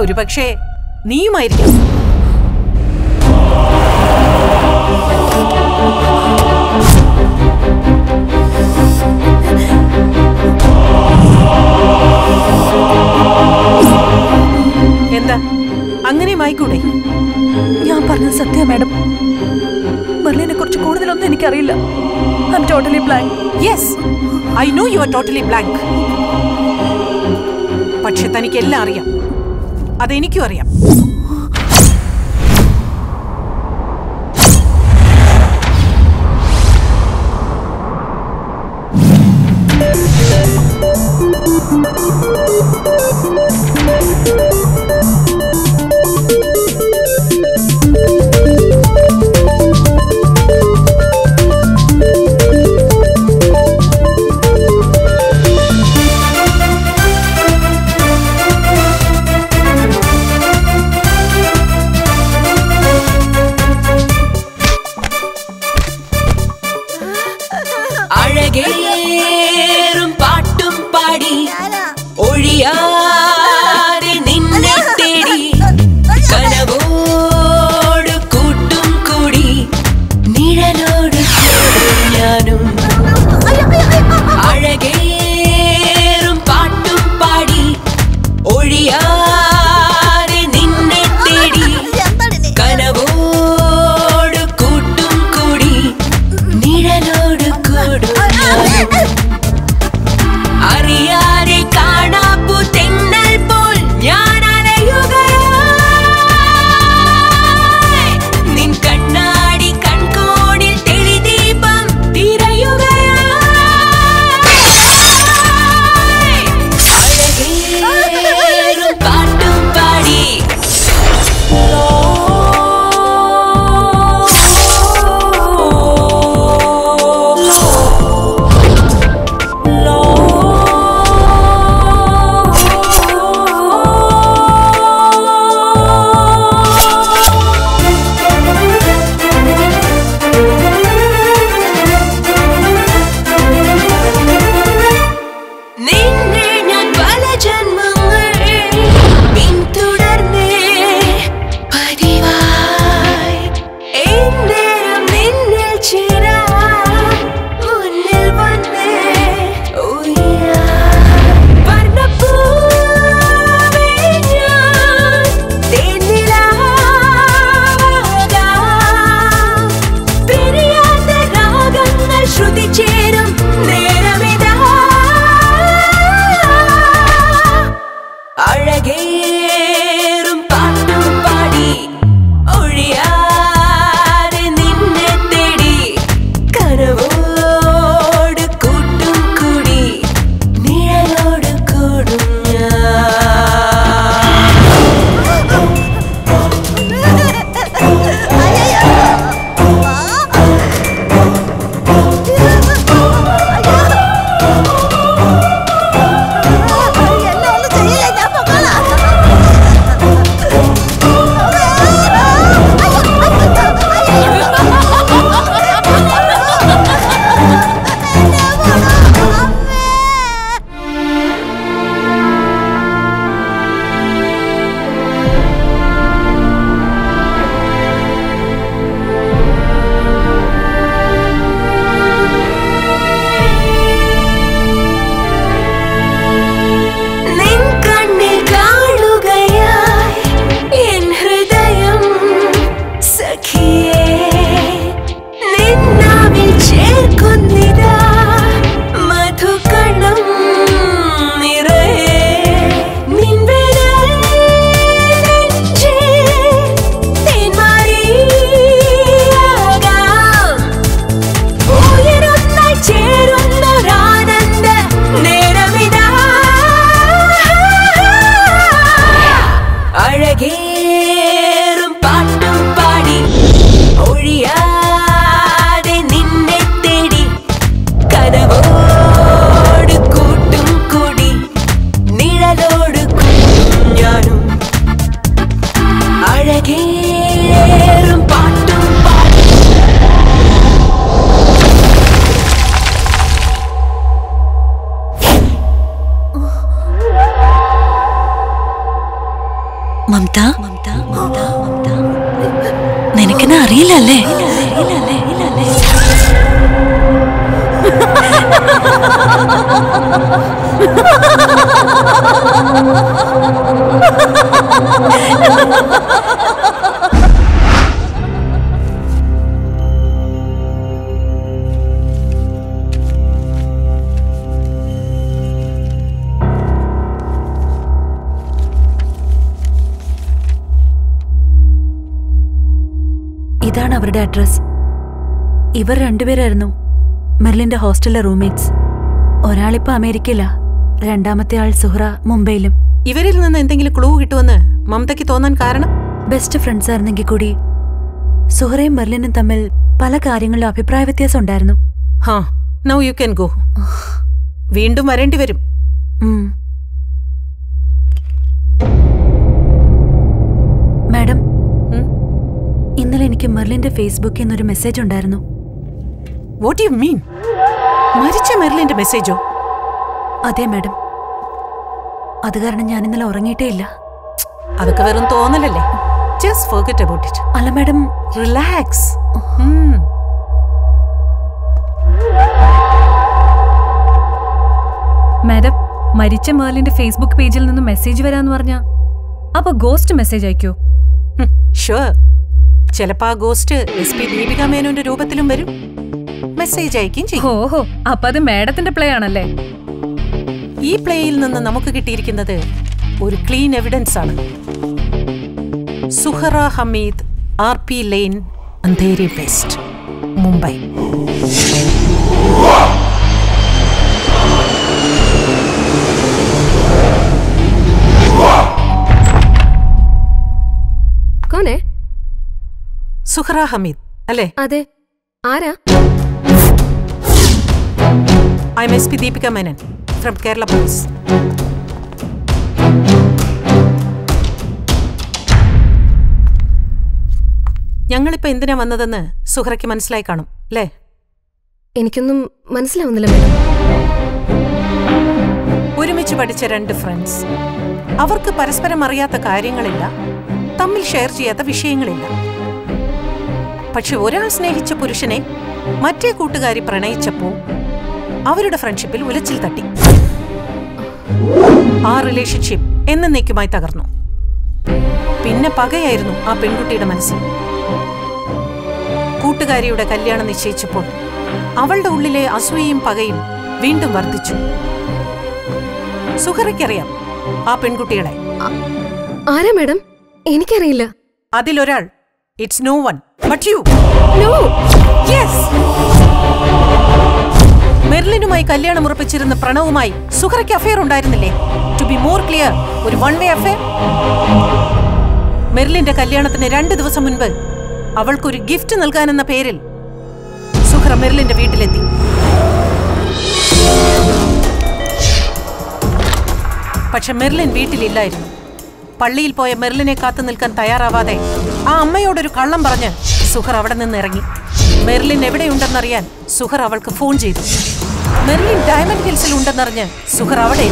ഒരു പക്ഷേ നീയുമായിരിക്കും. Oh, ചെയ്യണമെന്ന് എനിക്കറിയില്ല. I am totally blank. Yes, I know you are totally blank. പക്ഷെ തനിക്കെല്ലാം അറിയാം, അതെനിക്കും അറിയാം. അവരുടെ അഡ്രസ്. ഇവർ രണ്ടുപേരായിരുന്നു മെർലിൻ്റെ ഹോസ്റ്റലിലെ റൂംമേറ്റ്സ്. ഒരാളിപ്പോൾ അമേരിക്കയിലാ, രണ്ടാമത്തെ ആൾ സുഹ്റ മുംബൈയിലും. ഇവരിൽ നിന്ന് എന്തെങ്കിലും ക്ലൂ കിട്ടുമെന്ന് മമതയ്ക്ക് തോന്നാൻ കാരണം, ബെസ്റ്റ് ഫ്രണ്ട്സ് ആയിരുന്നെങ്കിൽ കൂടി സുഹ്റയും മെർലിനും തമ്മിൽ പല കാര്യങ്ങളിലും അഭിപ്രായ വ്യത്യാസം ഉണ്ടായിരുന്നു. ഹാ, നൗ യു ക്യാൻ ഗോ. വീണ്ടും വരേണ്ടി വരും. മാഡം, ഇന്നലെ എനിക്ക് മെർലിൻ്റെ ഫേസ്ബുക്കിൽ നിന്നൊരു മെസ്സേജ് ഉണ്ടായിരുന്നു. What you mean? മരിച്ച മെർലിൻ്റെ മെസ്സേജോ? അതെ മാഡം, അത് കാരണം ഞാൻ ഇന്നലെ ഉറങ്ങിയിട്ടേ ഇല്ല. അതൊക്കെ വെറും തോന്നലല്ലേ? Just forget about it. അല്ല മാഡം, റിലാക്സ്. മാഡം, മരിച്ച മെർലിൻ്റെ ഫേസ്ബുക്ക് പേജിൽ നിന്ന് മെസ്സേജ് വരാന്ന് പറഞ്ഞാ അപ്പൊ ഗോസ്റ്റ് മെസ്സേജ് അയക്കോ? ഷുവർ, ചിലപ്പോ ആ ഗോസ്റ്റ് എസ് പി ദീപിക മേനോന്റെ രൂപത്തിലും വരും, മെസ്സേജ് അയക്കുകയും ചെയ്യും. ഓഹോ, അപ്പൊ അത് മാഡത്തിന്റെ പ്ലേ ആണല്ലേ? ഈ പ്ലേയിൽ നിന്ന് നമുക്ക് കിട്ടിയിരിക്കുന്നത് ഒരു ക്ലീൻ എവിഡൻസ് ആണ്. Suhara Hameed, R P line, Andheri west, Mumbai. കോനെ? സുഹറ ഹമീദ് അല്ലേ? അതെ. ആരാ? I am S P Deepika Menon from Kerala Police. ഞങ്ങളിപ്പോ എന്തിനാ വന്നതെന്ന് സുഹറയ്ക്ക് മനസ്സിലായി കാണും അല്ലേ? എനിക്കൊന്നും മനസ്സിലാവുന്നില്ല മേഡം. ഒരുമിച്ച് പഠിച്ച രണ്ട് ഫ്രണ്ട്സ്, അവർക്ക് പരസ്പരം അറിയാത്ത കാര്യങ്ങളില്ല, തമ്മിൽ ഷെയർ ചെയ്യാത്ത വിഷയങ്ങളില്ല. പക്ഷെ ഒരാൾ സ്നേഹിച്ച പുരുഷനെ മറ്റേ കൂട്ടുകാരി പ്രണയിച്ചപ്പോ അവരുടെ ഫ്രണ്ട്ഷിപ്പിൽ ഉലച്ചിൽ തട്ടി. ആ റിലേഷൻഷിപ്പ് എന്നേക്കുമായി തകർന്നു. പിന്നെ പകയായിരുന്നു ആ പെൺകുട്ടിയുടെ മനസ്സിൽ. കൂട്ടുകാരിയുടെ കല്യാണം നിശ്ചയിച്ചപ്പോൾ അവളുടെ ഉള്ളിലെ അസൂയയും പകയും വീണ്ടും വർദ്ധിച്ചു. സുഹറയ്ക്കറിയാം ആ പെൺകുട്ടികളെ. ആരാ മേഡം? എനിക്കറിയില്ല. അതിലൊരാൾ. It's no one but you. No. Yes. മെർലിനുമായി കല്യാണം ഉറപ്പിച്ചിരുന്ന പ്രണവുമായി സുഹറയ്ക്ക് അഫെയർ ഉണ്ടായിരുന്നില്ലേ? ടു ബി മോർ ക്ലിയർ, ഒരു വൺ വേ അഫെയർ. മെർലിന്റെ കല്യാണത്തിന് രണ്ട് ദിവസം മുൻപ് അവൾക്കൊരു ഗിഫ്റ്റ് നൽകാനെന്ന പേരിൽ സുഹറ മെർലിന്റെ വീട്ടിലെത്തി. പക്ഷെ മെർലിൻ വീട്ടിലില്ലായിരുന്നു. പള്ളിയിൽ പോയ മെർലിനെ കാത്തു നിൽക്കാൻ തയ്യാറാവാതെ ആ അമ്മയോടൊരു കള്ളം പറഞ്ഞ് സുഹറ അവിടെ നിന്ന് ഇറങ്ങി. മെർലിൻ എവിടെയുണ്ടെന്നറിയാൻ സുഹർ അവൾക്ക് ഫോൺ ചെയ്തു. മെർലിൻ ഡയമണ്ട് ഹിൽസിൽ ഉണ്ടെന്നറിഞ്ഞ് സുഹർ അവിടെ.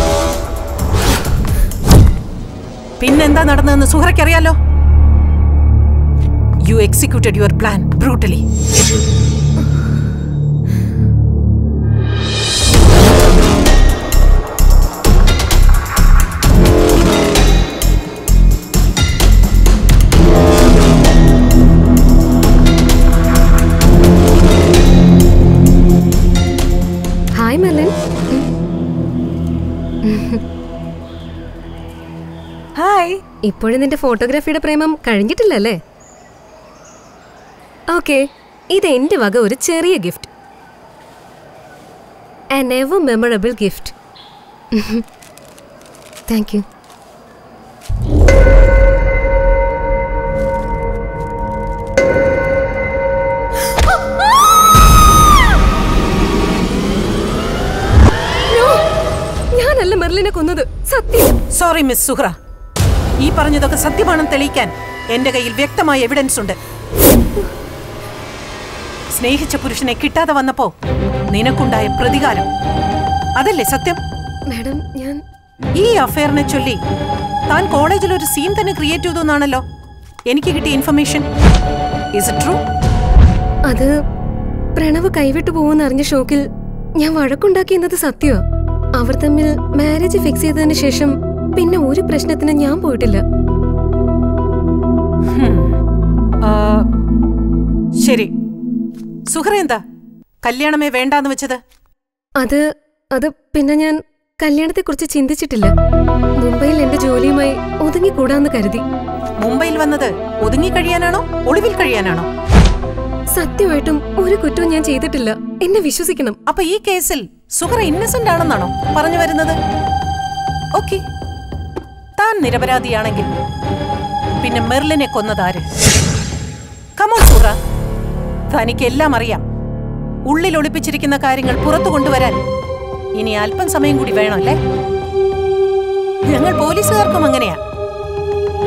പിന്നെന്താ നടന്നതെന്ന് സുഹറയ്ക്കറിയാലോ. You executed your plan brutally. ഇപ്പോഴും നിന്റെ ഫോട്ടോഗ്രാഫിയുടെ പ്രേമം കഴിഞ്ഞിട്ടില്ലല്ലേ? ഓക്കെ, ഇതെന്റെ വക ഒരു ചെറിയ gift. An ever memorable gift. Thank you. ഞാനല്ല മെർലിനെ കൊന്നത്, സത്യം. സോറി മിസ് സുഹറ, ഈ പറഞ്ഞതൊക്കെ സത്യമാണെന്ന് തെളിയിക്കാൻ എന്റെ കയ്യിൽ വ്യക്തമായ എവിഡൻസ് ഉണ്ട്. സ്നേഹിച്ച പുരുഷനെ കിട്ടാതെ വന്നപ്പോ നിനക്കുണ്ടായ പ്രതികാരം, അതല്ലേ സത്യം? മാഡം, ഞാൻ ഈ അഫെയറിനെ ചൊല്ലി താൻ കോളേജിൽ ഒരു സീൻ തന്നെ ക്രിയേറ്റ് ചെയ്തു എന്നാണല്ലോ എനിക്ക് കിട്ടിയ ഇൻഫർമേഷൻ. Is it true? അത് പ്രണവ് കൈവിട്ടു പോകുമെന്നറിഞ്ഞ ഷോക്കിൽ ഞാൻ വഴക്കുണ്ടാക്കി എന്നത് സത്യമാ. അവർ തമ്മിൽ മാരേജ് ഫിക്സ് ചെയ്തതിന് ശേഷം പിന്നെ ഒരു പ്രശ്നത്തിന് ഞാൻ പോയിട്ടില്ല. ശരി, സുഹറ എന്താ കല്യാണമേ വേണ്ടാന്ന് വെച്ചത്? അത് അത് പിന്നെ ഞാൻ കല്യാണത്തെക്കുറിച്ച് ചിന്തിച്ചിട്ടില്ല. മുംബൈയിൽ എന്റെ ജോലിയുമായി ഒതുങ്ങിക്കൂടാന്ന് കരുതി. മുംബൈയിൽ വന്നത് ഒതുങ്ങി കഴിയാനാണോ ഒളിവിൽ കഴിയാനാണോ? സത്യമായിട്ടും ഒരു കുറ്റവും ഞാൻ ചെയ്തിട്ടില്ല. എന്നെ വിശ്വസിക്കണം. അപ്പോൾ ഈ കേസിൽ സുഹറ ഇന്നസെന്റ് ആണെന്നാണോ പറഞ്ഞു വരുന്നത്? ഓക്കേ. താൻ നിരപരാധിയാണെങ്കിൽ പിന്നെ മെർലിനെ കൊന്നതാര്? കമോ സുഹറ. തനിക്ക് എല്ലാം അറിയാം. ഉള്ളിൽ ഒളിപ്പിച്ചിരിക്കുന്ന കാര്യങ്ങൾ പുറത്തു കൊണ്ടുവരാൻ ഇനി അല്പം സമയം കൂടി വേണമല്ലേ? ഞങ്ങൾ പോലീസുകാർക്കും അങ്ങനെയാ.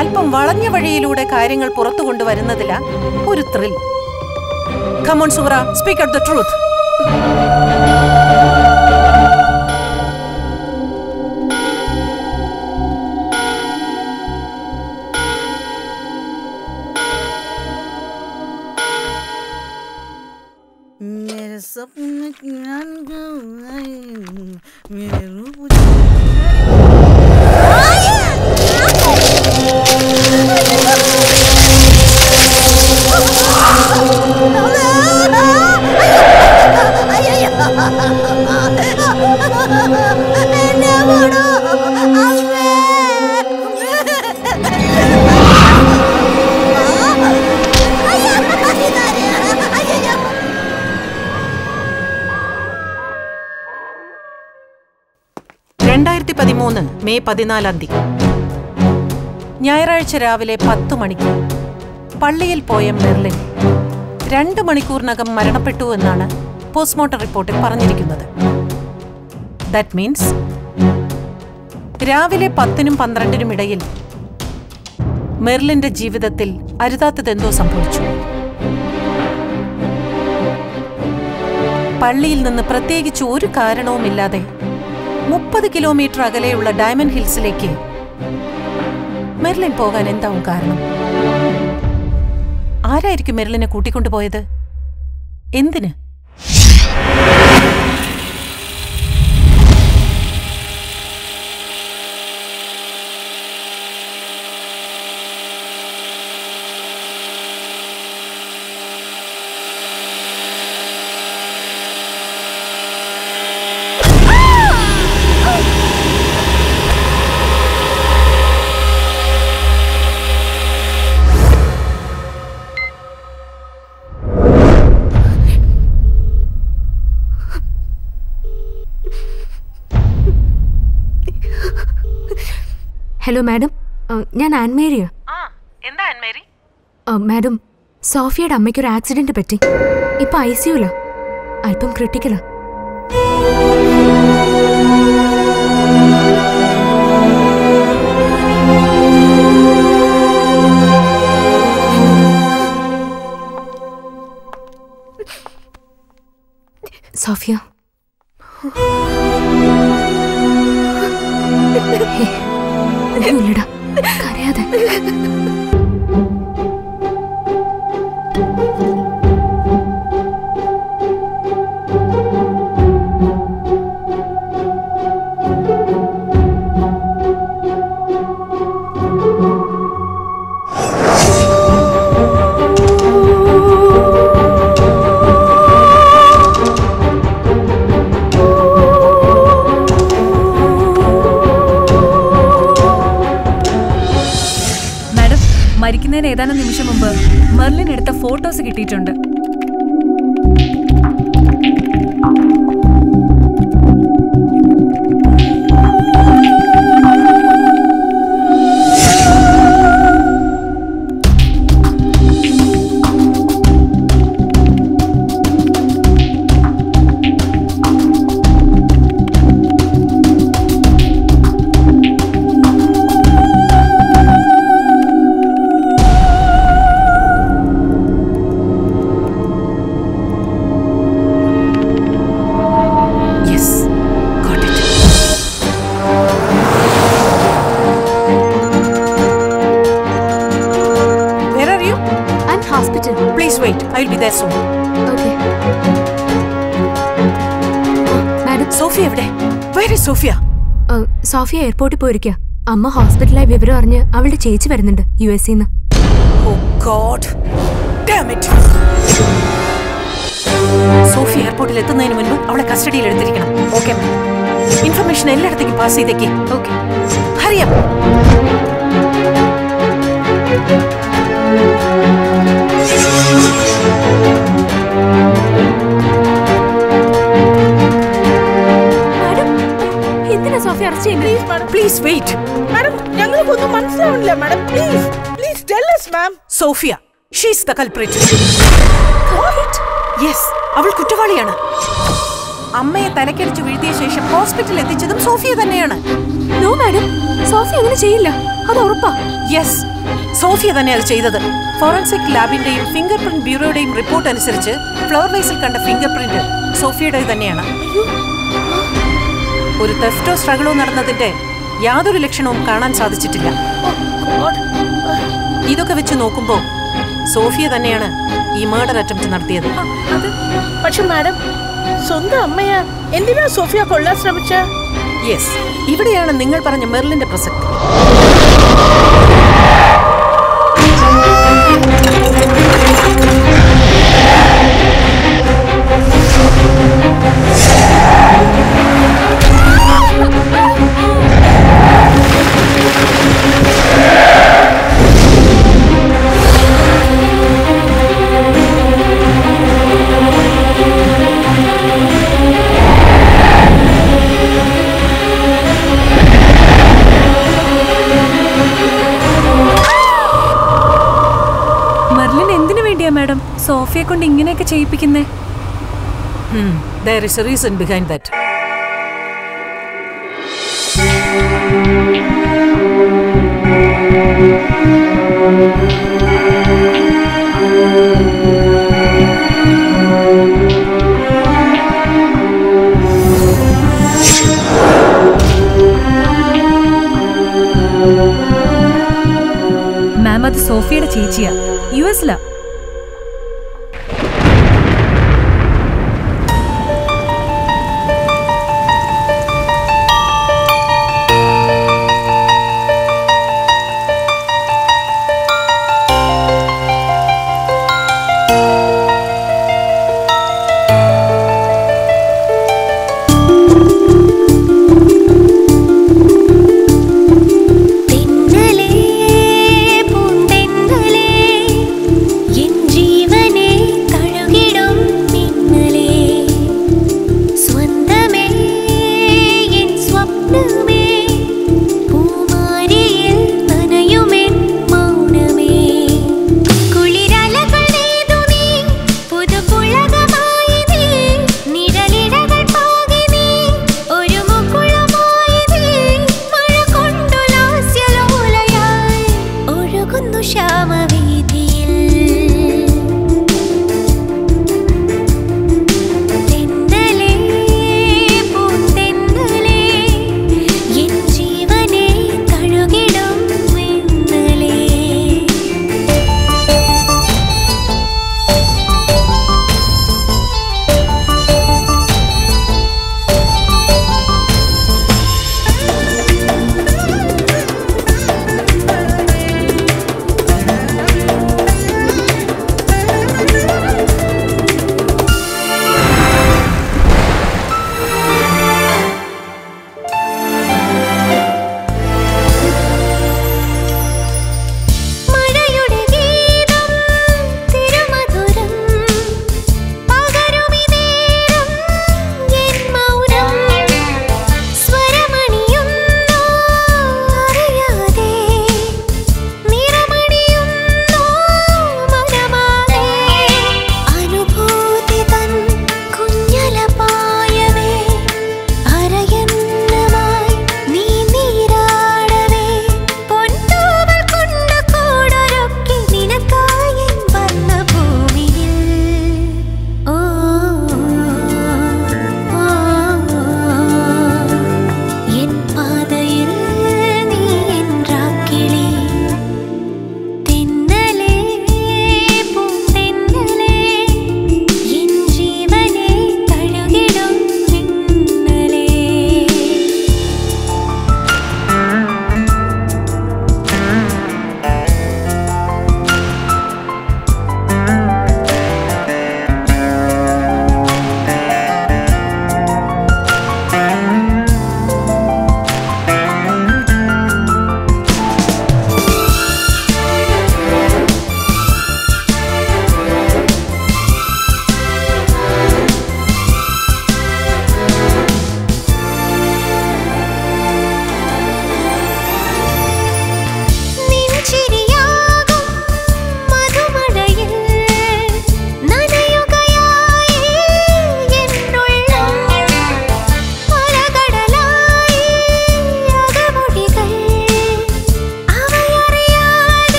അല്പം വളഞ്ഞ വഴിയിലൂടെ കാര്യങ്ങൾ പുറത്തു കൊണ്ടുവരുന്നതില ഒരു thrill. Come on, Suhara, speak out the truth. मेरे सपने की आंखें मेरे रूप രണ്ടായിരത്തി പതിമൂന്ന് മെയ് പതിനാലാം തീയതി ഞായറാഴ്ച രാവിലെ പത്ത് മണിക്ക് പള്ളിയിൽ പോയ മെർലിൻ രണ്ട് മണിക്കൂറിനകം മരണപ്പെട്ടു എന്നാണ് പോസ്റ്റ്മോർട്ടം റിപ്പോർട്ടിൽ പറഞ്ഞിരിക്കുന്നത്. ദാറ്റ് മീൻസ് രാവിലെ പത്തിനും പന്ത്രണ്ടിനും ഇടയിൽ മെർലിന്റെ ജീവിതത്തിൽ അരുതാത്തതെന്തോ സംഭവിച്ചു. പള്ളിയിൽ നിന്ന് പ്രത്യേകിച്ച് ഒരു കാരണവുമില്ലാതെ മുപ്പത് കിലോമീറ്റർ അകലെയുള്ള ഡയമണ്ട് ഹിൽസിലേക്ക് മെർലിൻ പോകാൻ എന്താവും കാരണം? ആരായിരിക്കും മെർലിനെ കൂട്ടിക്കൊണ്ടുപോയത്? എന്തിന്? ഹലോ മാഡം, ഞാൻ ആൻ മേരിയാ. എന്താ ആൻ മേരി? മാഡം, സോഫിയയുടെ അമ്മയ്ക്ക് ഒരു ആക്സിഡന്റ് പറ്റി. ഇപ്പൊ ഐ സിയുലാ, അല്പം ക്രിട്ടിക്കലാ. സോഫിയ, കരയാതെ. മരിക്കുന്നതിന് ഏതാനും നിമിഷം മുമ്പ് മെർലിൻ എടുത്ത ഫോട്ടോസ് കിട്ടിയിട്ടുണ്ട്. സോഫിയ എയർപോർട്ടിൽ പോയിരിക്കുക. അമ്മ ഹോസ്പിറ്റലായി വിവരം അറിഞ്ഞ് അവളുടെ ചേച്ചി വരുന്നുണ്ട് യു എസ് നിന്ന്. സോഫിയ എയർപോർട്ടിൽ എത്തുന്നതിന് മുൻപ് അവളെ കസ്റ്റഡിയിൽ എടുത്തിരിക്കണം. ഓക്കെ മാം, ഇൻഫർമേഷൻ എല്ലായിടത്തേക്കും പാസ് ചെയ്തേക്ക്. ഓക്കെ, അറിയാം. Thank you. arrest him. Please, madam. Please wait. Madam, madam, please. Please tell us, ma'am. Sophia, she's the culprit. What? Yes, avul kuttavaliyana. Ammaye thalakerichu vilthiya shesham hospital ethichadum Sophia thaneyana. No, madam. Sophia angane cheyilla. Adu uruppa. Yes. Sophia thaney adu cheydathu. Forensic labindeyum fingerprint bureaudeyum report anusarichu flower vaseil kanda fingerprint Sophiaday thaneyana. ഒരു തെഫ്റ്റോ സ്ട്രഗിളോ നടന്നതിന്റെ യാതൊരു ലക്ഷണവും കാണാൻ സാധിച്ചിട്ടില്ല. ഇതൊക്കെ വെച്ച് നോക്കുമ്പോൾ Sophia തന്നെയാണ് ഈ murder attempt നടത്തിയത്. പക്ഷേ മാഡം സ്വന്തം അമ്മയാ എന്തിനാ സോഫിയ കൊല്ലാൻ ശ്രമിച്ചത്? യെസ്, ഇവിടെയാണ് നിങ്ങൾ പറഞ്ഞ മെർലിന്റെ പ്രസക്തി. സോഫിയെ കൊണ്ട് ഇങ്ങനെയൊക്കെ ചെയ്യിപ്പിക്കുന്നേ? There is a reason behind that. മാം, അത് സോഫിയുടെ ചേച്ചിയാ, യു എസിലാ.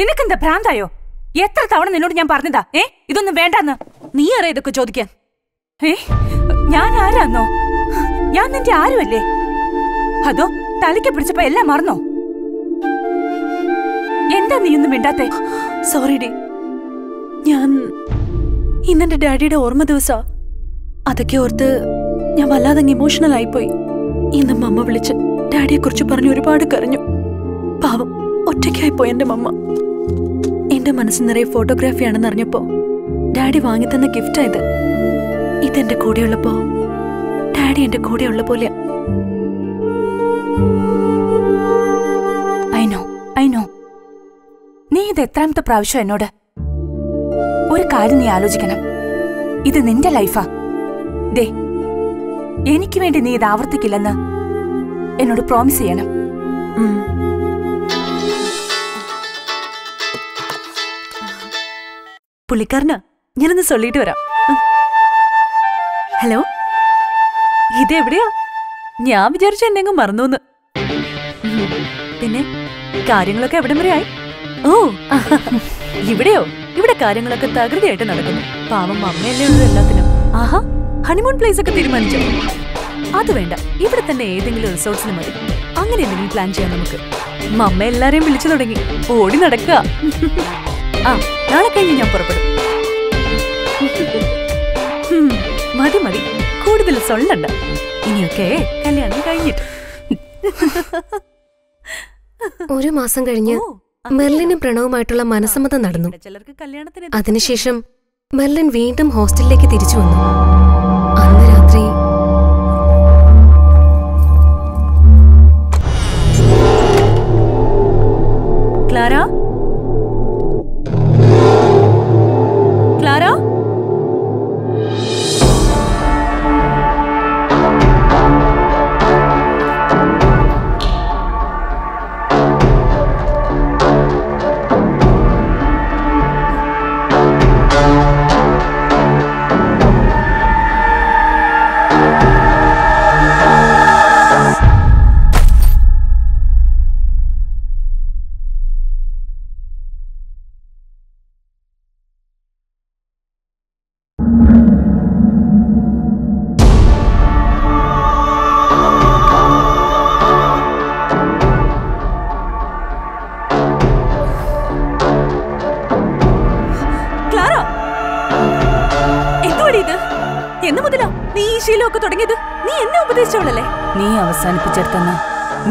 നിനക്കെന്താ ഭ്രാന്തായോ? എത്ര തവണ നിന്നോട് ഞാൻ പറഞ്ഞതാ ഏ ഇതൊന്നും വേണ്ടെന്ന്. നീ അറിയാ ഇതൊക്കെ ചോദിക്കാൻ? ഏ ഞാൻ ആരാന്നോ? ഞാൻ നിന്റെ ആരുമല്ലേ? അതോ തലയ്ക്ക് പിടിച്ചപ്പോ എല്ലാം മറന്നോ? എന്താ നീയൊന്നും മിണ്ടാത്തെ? സോറി ഡി, ഞാൻ ഇന്നെന്റെ ഡാഡിയുടെ ഓർമ്മ ദിവസാ. അതൊക്കെ ഓർത്ത് ഞാൻ വല്ലാതെ ഇമോഷണൽ ആയിപ്പോയി. ഇന്ന് മമ്മ വിളിച്ച് ഡാഡിയെ കുറിച്ച് പറഞ്ഞ് ഒരുപാട് കരഞ്ഞു. പാവം ഒറ്റയ്ക്കായിപ്പോയി എൻ്റെ മമ്മ. എൻ്റെ മനസ്സ് നിറയെ ഫോട്ടോഗ്രാഫിയാണെന്ന് അറിഞ്ഞപ്പോൾ ഡാഡി വാങ്ങിത്തന്ന ഗിഫ്റ്റായത്. ഇതെൻ്റെ കൂടെയുള്ളപ്പോൾ ഡാഡി എൻ്റെ കൂടെയുള്ള പോലെയാ. ഐ നോ ഐ നോ നീ ഇത് എത്രാമത്തെ പ്രാവശ്യം എന്നോട്? ഒരു കാര്യം നീ ആലോചിക്കണം, ഇത് നിന്റെ ലൈഫാ. ദേ, എനിക്ക് വേണ്ടി നീ ഇത് ആവർത്തിക്കില്ലെന്ന് എന്നോട് പ്രോമിസ് ചെയ്യണം. പുള്ളിക്കാരനാ, ഞാനൊന്ന് ചൊല്ലിട്ട് വരാം. ഹലോ, ഇതെവിടെയാ? ഞാൻ വിചാരിച്ചു എന്നെങ്ങും മറന്നൂന്ന്. പിന്നെ കാര്യങ്ങളൊക്കെ എവിടം വരെ ആയി? ഓ ഇവിടെയോ? ഇവിടെ കാര്യങ്ങളൊക്കെ തകൃതിയായിട്ട് നടക്കുന്നു. പാവം അമ്മയല്ലേ ഉള്ളത് എല്ലാത്തിനും. ആഹാ, ഹണിമൂൺ പ്ലേസ് ഒക്കെ തീരുമാനിച്ചോ? അത് വേണ്ട, ഇവിടെ തന്നെ ഏതെങ്കിലും റിസോർട്ട്സിന് മതി. അങ്ങനെ എന്തെങ്കിലും പ്ലാൻ ചെയ്യാം നമുക്ക്. മമ്മ എല്ലാരെയും വിളിച്ചു തുടങ്ങി, ഓടി നടക്കുക. ആ നാളെ കഴിഞ്ഞ് ഞാൻ പുറപ്പെടും. മതി മതി, കൂടുതൽ സൊല്ലണ്ട. ഇനിയൊക്കെ കല്യാണം കഴിഞ്ഞിട്ട്. ഒരു മാസം കഴിഞ്ഞ് മെർലിനും പ്രണവുമായിട്ടുള്ള മനസ്സമ്മതം നടന്നു. അതിനുശേഷം മെർലിൻ വീണ്ടും ഹോസ്റ്റലിലേക്ക് തിരിച്ചു വന്നു. അന്ന് രാത്രി ക്ലാര ക്ലാര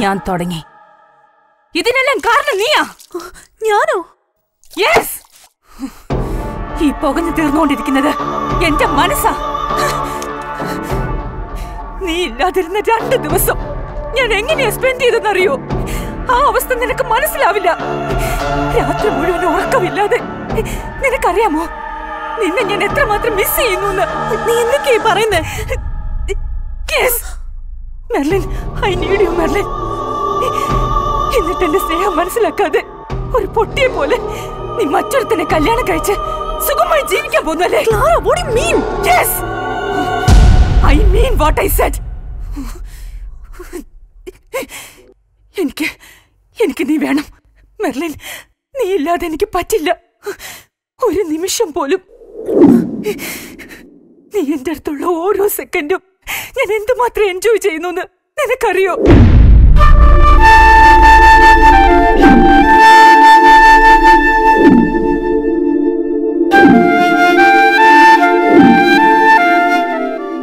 ഞാൻ തുടങ്ങി. ഇതിനെല്ലാം കാരണം നീയാ? ഞാനോ? യെസ്, ഈ പുകഞ്ഞു തീർന്നുകൊണ്ടിരിക്കുന്നത് എന്റെ മനസ്സാ. നീ ഇല്ലാതിരുന്ന രണ്ട് ദിവസം ഞാൻ എങ്ങനെയാ സ്പെൻഡ് ചെയ്തെന്നറിയോ? ആ അവസ്ഥ നിനക്ക് മനസ്സിലാവില്ല. രാത്രി മുഴുവൻ ഉറക്കമില്ലാതെ. നിനക്കറിയാമോ നിന്നെ ഞാൻ എത്രമാത്രം മിസ് ചെയ്യുന്നു? നീ എന്തൊക്കെയാ പറയുന്നേ? Merlin, I need you Merlin. എന്നിട്ട് എന്റെ സ്നേഹം മനസ്സിലാക്കാതെ ഒരു പൊട്ടിയെ പോലെ നീ മറ്റൊരുത്തനെ കല്യാണം കഴിച്ച് സുഖമായി ജീവിക്കാൻ പോകുന്നല്ലേ? Clara, what do you mean? Yes, I mean what I said. എനിക്ക് എനിക്ക് നീ വേണം മെർലിൻ. നീ ഇല്ലാതെ എനിക്ക് പറ്റില്ല ഒരു നിമിഷം പോലും. നീ എൻ്റെ അടുത്തുള്ള ഓരോ സെക്കൻഡും ഞാൻ എന്തുമാത്രം എൻജോയ് ചെയ്യുന്നു നിനക്കറിയോ?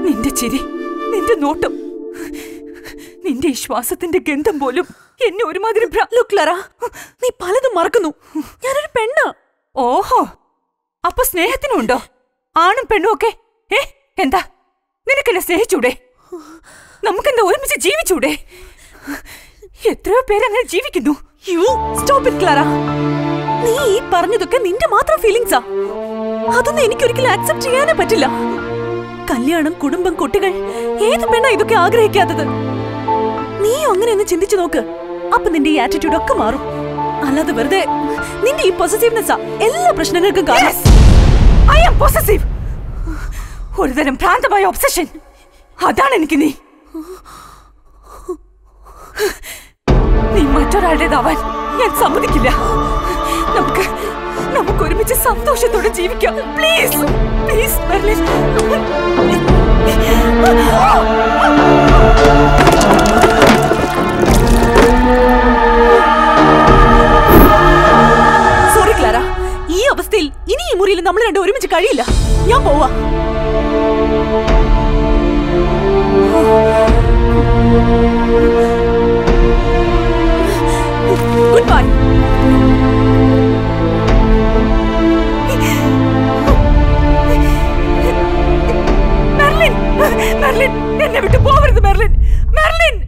നിന്റെ ചിരി, നിന്റെ നോട്ടം, നിന്റെ ശ്വാസത്തിന്റെ ഗന്ധം പോലും എന്നെ ഒരുമാതിരി. നീ പലതും മറക്കുന്നു. ഞാനൊരു പെണ്ണ്. ഓഹോ, അപ്പൊ സ്നേഹത്തിനുണ്ടോ ആണും പെണ്ണും ഒക്കെ? ഏ എന്താ, നിനക്കെന്നെ സ്നേഹിച്ചൂടെ? നമുക്കെന്താ ഒരുമിച്ച് ജീവിച്ചൂടെ? എത്രയോ പേരങ്ങനെ ജീവിക്കുന്നു. You stop it Clara. നീ ഈ പറഞ്ഞതൊക്കെ നിന്റെ മാത്രം ഫീലിംഗ്സാ. അതൊന്നും എനിക്കൊരിക്കലും ആക്സെപ്റ്റ് ചെയ്യാനേ പറ്റില്ല. കല്യാണം, കുടുംബം, കുട്ടികൾ, ഏത് പെണ്ണാ ഇതൊക്കെ ആഗ്രഹിക്കാത്തത്? നീയോ അങ്ങനെ ഒന്ന് ചിന്തിച്ചു നോക്ക്. അപ്പൊ നിന്റെ ഈ ആറ്റിറ്റ്യൂഡ് ഒക്കെ മാറും. അല്ലാതെ വെറുതെ നിന്റെ ഈ പൊസസീവ്നെസ്സാ എല്ലാ പ്രശ്നങ്ങൾക്കും കാരണം. I am possessive. ഒരുതരം ഭ്രാന്തമായ ഒബ്സഷൻ, അതാണ് എനിക്ക് നീ. നീ മറ്റൊരാളുടേതാവാൻ ഞാൻ സമ്മതിക്കില്ല. Please, please, Merlin. Still, you need Muril and Namla and Dorim Chicarilla. Yampova goodbye. Merlin, Merlin, you're never to power the Merlin. Merlin.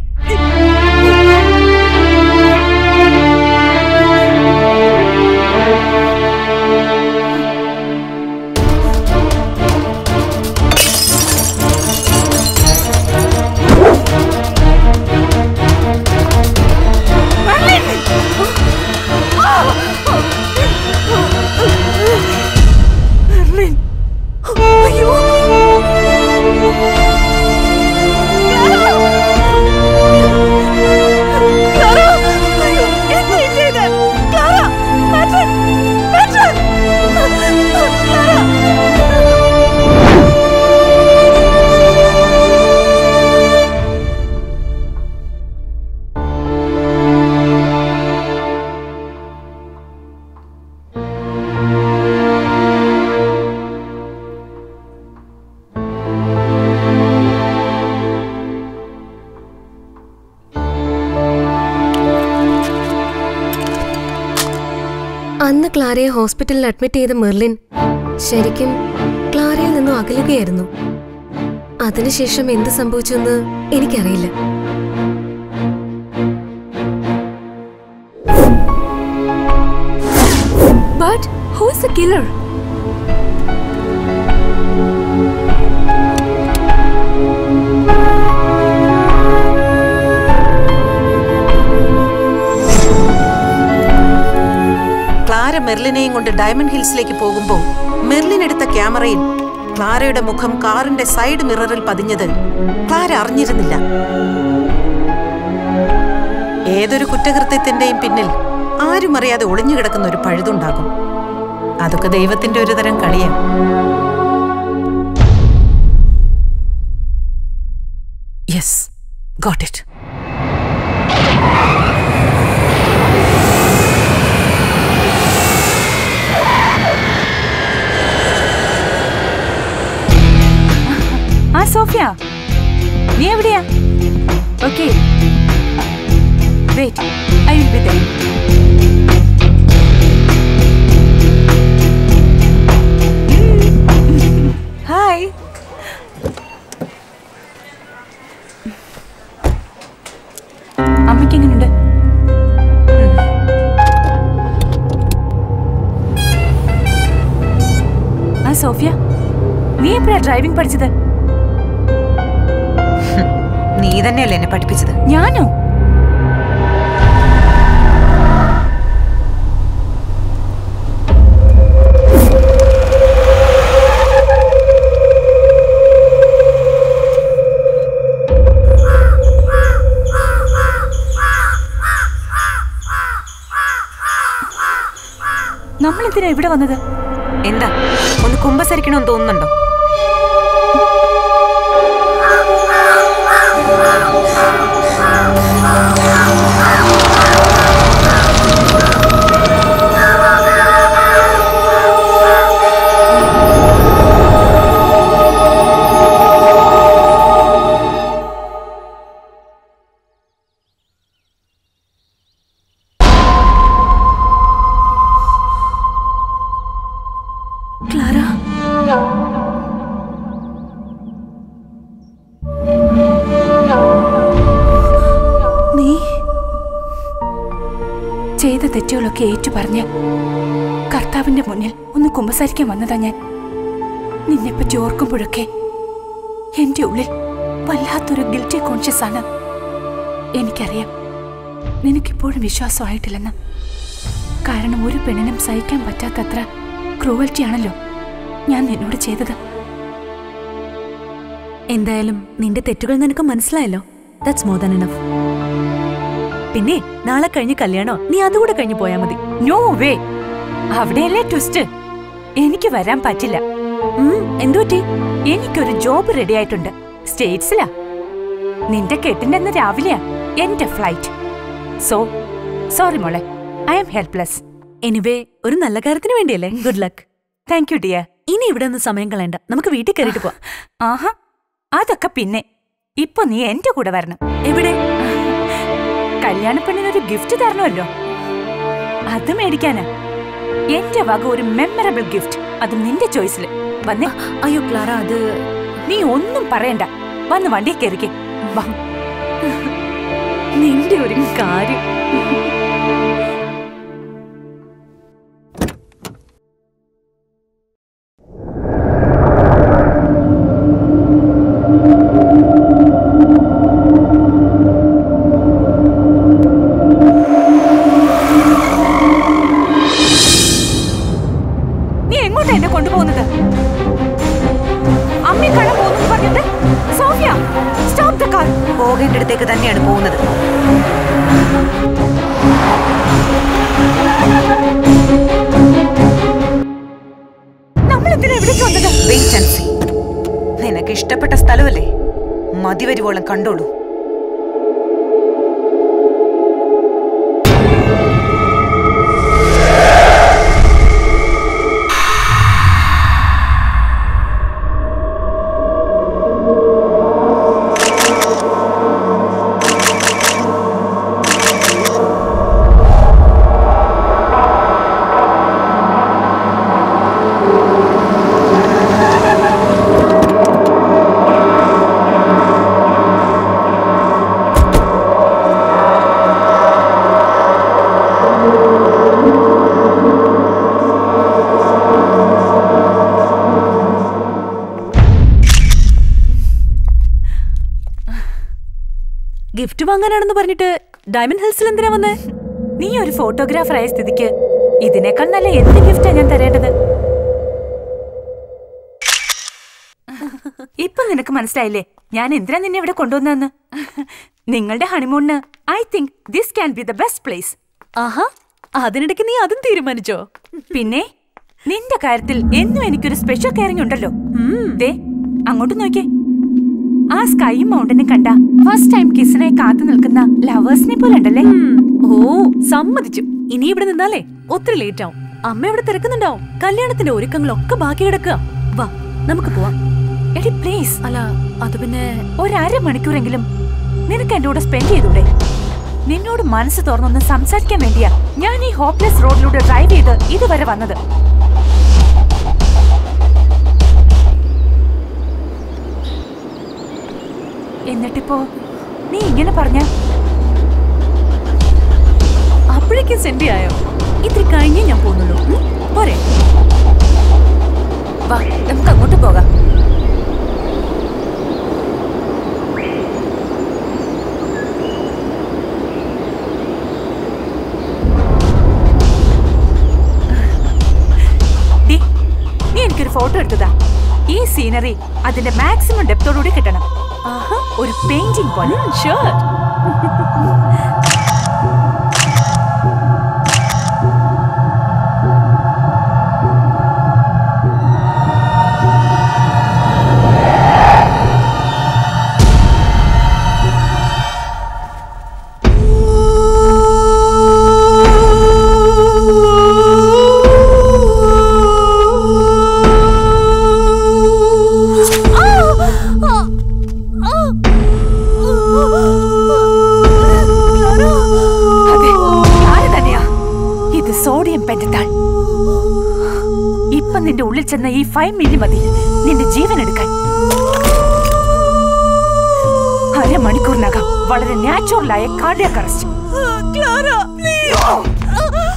Clara's hospital admitted Merlin. ശരിക്കും ക്ലാരയിൽ നിന്നും അകലുകയായിരുന്നു. അതിനുശേഷം എന്ത് സംഭവിച്ചെന്ന് എനിക്കറിയില്ല. But who is the killer? Merlin on the Diamond Hills Lake Pogumbo. Merlin at the camera in Clara de Mukham car and a side mirror Padinadel. Clara Arnirilla. Either Kutakartha in Pinil. Ari Maria the Udinagakan or Paradun Dago. Aduka Deva Tindu and Kadia. Yes, got it. Ah, Sophia, you are here. Okay. Wait, I will be there. Hi. I'm making an order. Ah, Sophia, you are driving. You are not going to be able to do it. What are you doing here? Sana, any carrier. Ninikipur Misha saw it, Elena. Karan Muru Penanum Saik and Pachatatra, cruelty analo. Yan in order cheddar. In the elm, Ninda Tetugan and Comanslilo. That's more than enough. Pine, Nala Kanya Kalyano, Niadu Kanya Poyamadi. No way. അവിടെയല്ലേ twist. എനിക്ക് വരാൻ പറ്റില്ല. എന്തുപറ്റി? എനിക്കൊരു job ready ആയിട്ടുണ്ട്, സ്റ്റേറ്റ്സിലാ. നിന്റെ കെട്ടിന്റെ രാവിലെയാ എന്റെ ഫ്ലൈറ്റ്. സോ സോറി മോളെ, ഐ ആം ഹെൽപ്ലെസ്. എനിവേ ഒരു നല്ല കാര്യത്തിന് വേണ്ടിയല്ലേ. Good luck. Thank you dear. ഇനി ഇവിടെ നിന്ന് സമയം കളയണ്ട, നമുക്ക് വീട്ടിൽ കയറിയിട്ട് പോവാം. ആഹാ, അതൊക്കെ പിന്നെ. ഇപ്പൊ നീ എന്റെ കൂടെ വരണം. എവിടെ? കല്യാണപ്പെണ്ണിനൊരു ഗിഫ്റ്റ് തരണമല്ലോ, അത് മേടിക്കാനാ. എന്റെ വക ഒരു മെമ്മറബിൾ ഗിഫ്റ്റ്, അത് നിന്റെ ചോയ്സിൽ. വന്നേ. അയ്യോ ക്ലാര, അത് നീ ഒന്നും പറയണ്ട, വന്ന് വണ്ടി കയറിക്കേ. നിന്റെ ഒരു കാര്യം. കണ്ടോളൂ. ഗിഫ്റ്റ് വാങ്ങാനാണെന്ന് പറഞ്ഞിട്ട് ഡയമണ്ട് ഹിൽസിൽ എന്തിനാ വന്നേ? നീ ഒരു ഫോട്ടോഗ്രാഫർ ആയ സ്ഥിതിക്ക് ഇതിനേക്കാൾ നല്ല എന്ത് ഗിഫ്റ്റാ ഞാൻ തരേണ്ടത്? ഇപ്പൊ നിനക്ക് മനസ്സിലായില്ലേ ഞാൻ എന്തിനാ നിന്നെ ഇവിടെ കൊണ്ടുവന്നെന്ന്? നിങ്ങളുടെ ഹണിമൂണിന് I think this can be the best place. ആഹാ, അതിനിടയ്ക്ക് നീ അതും തീരുമാനിച്ചോ? പിന്നെ നിന്റെ കാര്യത്തിൽ എന്നും എനിക്കൊരു സ്പെഷ്യൽ കെയറിംഗ് ഉണ്ടല്ലോ. ദേ അങ്ങോട്ട് നോക്കേ, ആ സ്കൈ മൗണ്ടനെ കണ്ട ഫസ്റ്റ് ടൈം കിസിനായി കാത്തു നിൽക്കുന്ന ലവേഴ്സിനെ പോലെ ഉണ്ടല്ലേ. ഓ സമ്മതിച്ചു, ഇനി ഇവിടെ നിന്നാലേ ഒത്തിരി ലേറ്റ് ആവും. അമ്മ ഇവിടെ തിരക്കുന്നുണ്ടാവും, കല്യാണത്തിന്റെ ഒരുക്കങ്ങളൊക്കെ ബാക്കി കിടക്കുക. വാ നമുക്ക് പോവാം. എടി പ്ലീസ്. അല്ല അത് പിന്നെ ഒരര മണിക്കൂറെങ്കിലും നിനക്ക് എന്റെ കൂടെ സ്പെൻഡ് ചെയ്തൂടെ? നിന്നോട് മനസ്സ് തുറന്നൊന്ന് സംസാരിക്കാൻ വേണ്ടിയാ ഞാൻ ഈ ഹോപ്പ്ലെസ് റോഡിലൂടെ ഡ്രൈവ് ചെയ്ത് ഇതുവരെ വന്നത്. എന്നിട്ടിപ്പോ നീ ഇങ്ങനെ പറഞ്ഞ അപ്പോഴേക്കും സെൻഡി ആയോ? ഇത്തിരി കഴിഞ്ഞേ ഞാൻ പോകുന്നുള്ളൂ, പോരെ? വാ നമുക്ക് അങ്ങോട്ട് പോകാം. നീ എനിക്കൊരു ഫോട്ടോ എടുത്തതാ. ഈ സീനറി അതിന്റെ മാക്സിമം ഡെപ്തോടുകൂടി കിട്ടണം, ഒരു പെയിന്റിംഗ് പോലെ. ഷുവർ. ചെന്ന ഈ ഫൈവ് മില്ലി മതി നിന്റെ ജീവൻ എടുക്കാൻ. അരമണിക്കൂറിനകം വളരെ നാച്ചുറലായ കാർഡിയാക് അറസ്റ്റ്.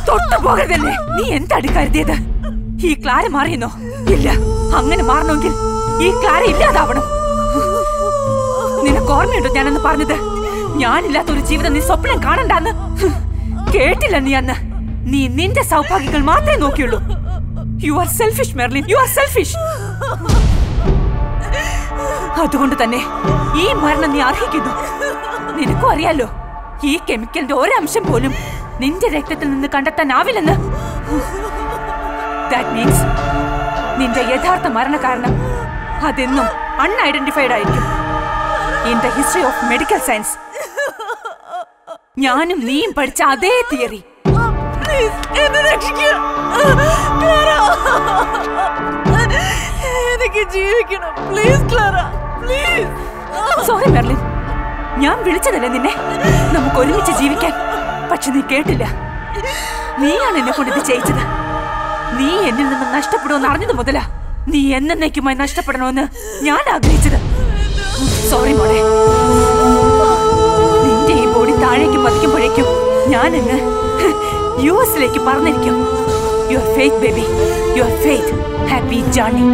തൊട്ടുപോകരുതല്ലേ. നീ എന്താണ് കരുതിയത്? ഈ ക്ലാര മാറിയെന്നോ? ഇല്ല, അങ്ങനെ മാറണമെങ്കിൽ ഈ ക്ലാര ഇല്ലാതാവണം. നിനക്ക് ഓർമ്മയുണ്ടോ ഞാനന്ന് പറഞ്ഞത്? ഞാനില്ലാത്തൊരു ജീവിതം നീ സ്വപ്നം കാണണ്ടെന്ന്. കേട്ടില്ല നീ അന്ന്. നീ നിന്റെ സൗഭാഗ്യങ്ങൾ മാത്രമേ നോക്കിയുള്ളൂ. You are selfish, Merlin. You are selfish. അതുകൊണ്ട് തന്നെ ഈ മരണം നീ അർഹിക്കുന്നു. നിനക്കും അറിയാലോ ഈ കെമിക്കലിന്റെ ഒരംശം പോലും നിന്റെ രക്തത്തിൽ നിന്ന് കണ്ടെത്താനാവില്ലെന്ന്. That means Ninja Yathartha Marana Karna Adinum unidentified item. In the history of medical science, Yanum Neem Pachade theory. Please, Clara! Please, Clara! Please! Sorry, Merlin. ഞാൻ വിളിച്ചതല്ല നിന്നെ നമുക്ക് ഒരുമിച്ച് ജീവിക്കാൻ. പക്ഷെ നീ കേട്ടില്ല. നീയാണ് എന്നെ കൊണ്ട് ഇത് ചെയ്യിച്ചത്. നീ എന്നിൽ നിന്ന് നഷ്ടപ്പെടുമെന്ന് അറിഞ്ഞത് മുതലാ നീ എന്നേക്കുമായി നഷ്ടപ്പെടണമെന്ന് ഞാൻ ആഗ്രഹിച്ചത്. സോറി മോളെ. നിന്റെ ഈ ബോഡി താഴേക്ക് പതിക്കുമ്പോഴേക്കും ഞാൻ എന്നെ യുഎസിലേക്ക് പറഞ്ഞിരിക്കും. Your faith, baby. Your faith. Happy journey.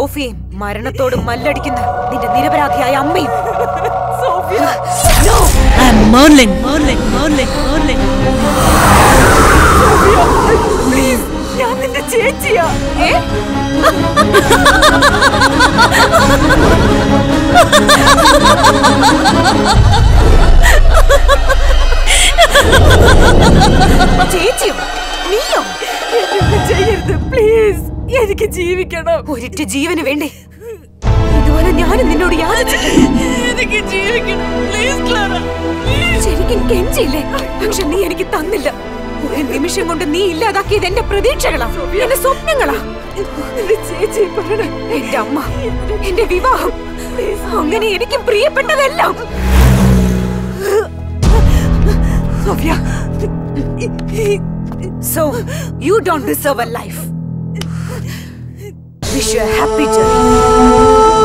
Sophie, മരണത്തോട് മല്ലടിക്കുന്ന നിന്റെ നിരപരാധിയായ അമ്മയും. Sophia, no, I am Merlin, Merlin, Merlin, Merlin. Sophia, please, ഞാൻ നിന്റെ ചേച്ചിയാ. ഏ? ചേച്ചിയോ? നീയോ? എന്തൊന്നും ചെയ്യരുത്, please. എനിക്ക് ജീവിക്കണം. ഒരിറ്റ ജീവന് വേണ്ടി ഇതുപോലെ ഞാനും നിന്നോട് യാചിച്ചിട്ടുണ്ട്. എനിക്ക് ജീവിക്കണം. പ്ലീസ് ക്ലാര. ശരിക്കും കെഞ്ചിയില്ലേ? പക്ഷെ നീ എനിക്ക് തന്നില്ല. ഒരു നിമിഷം കൊണ്ട് നീ ഇല്ലാതാക്കിയത് എന്റെ പ്രതീക്ഷകളാ, എന്റെ സ്വപ്നങ്ങളാ. ചേച്ചി പറയണ എന്റെ അമ്മ, എന്റെ വിവാഹം, അങ്ങനെ എനിക്ക് പ്രിയപ്പെട്ടതെല്ലാം. Sophia, so you don't deserve a life. Wish you a happy journey.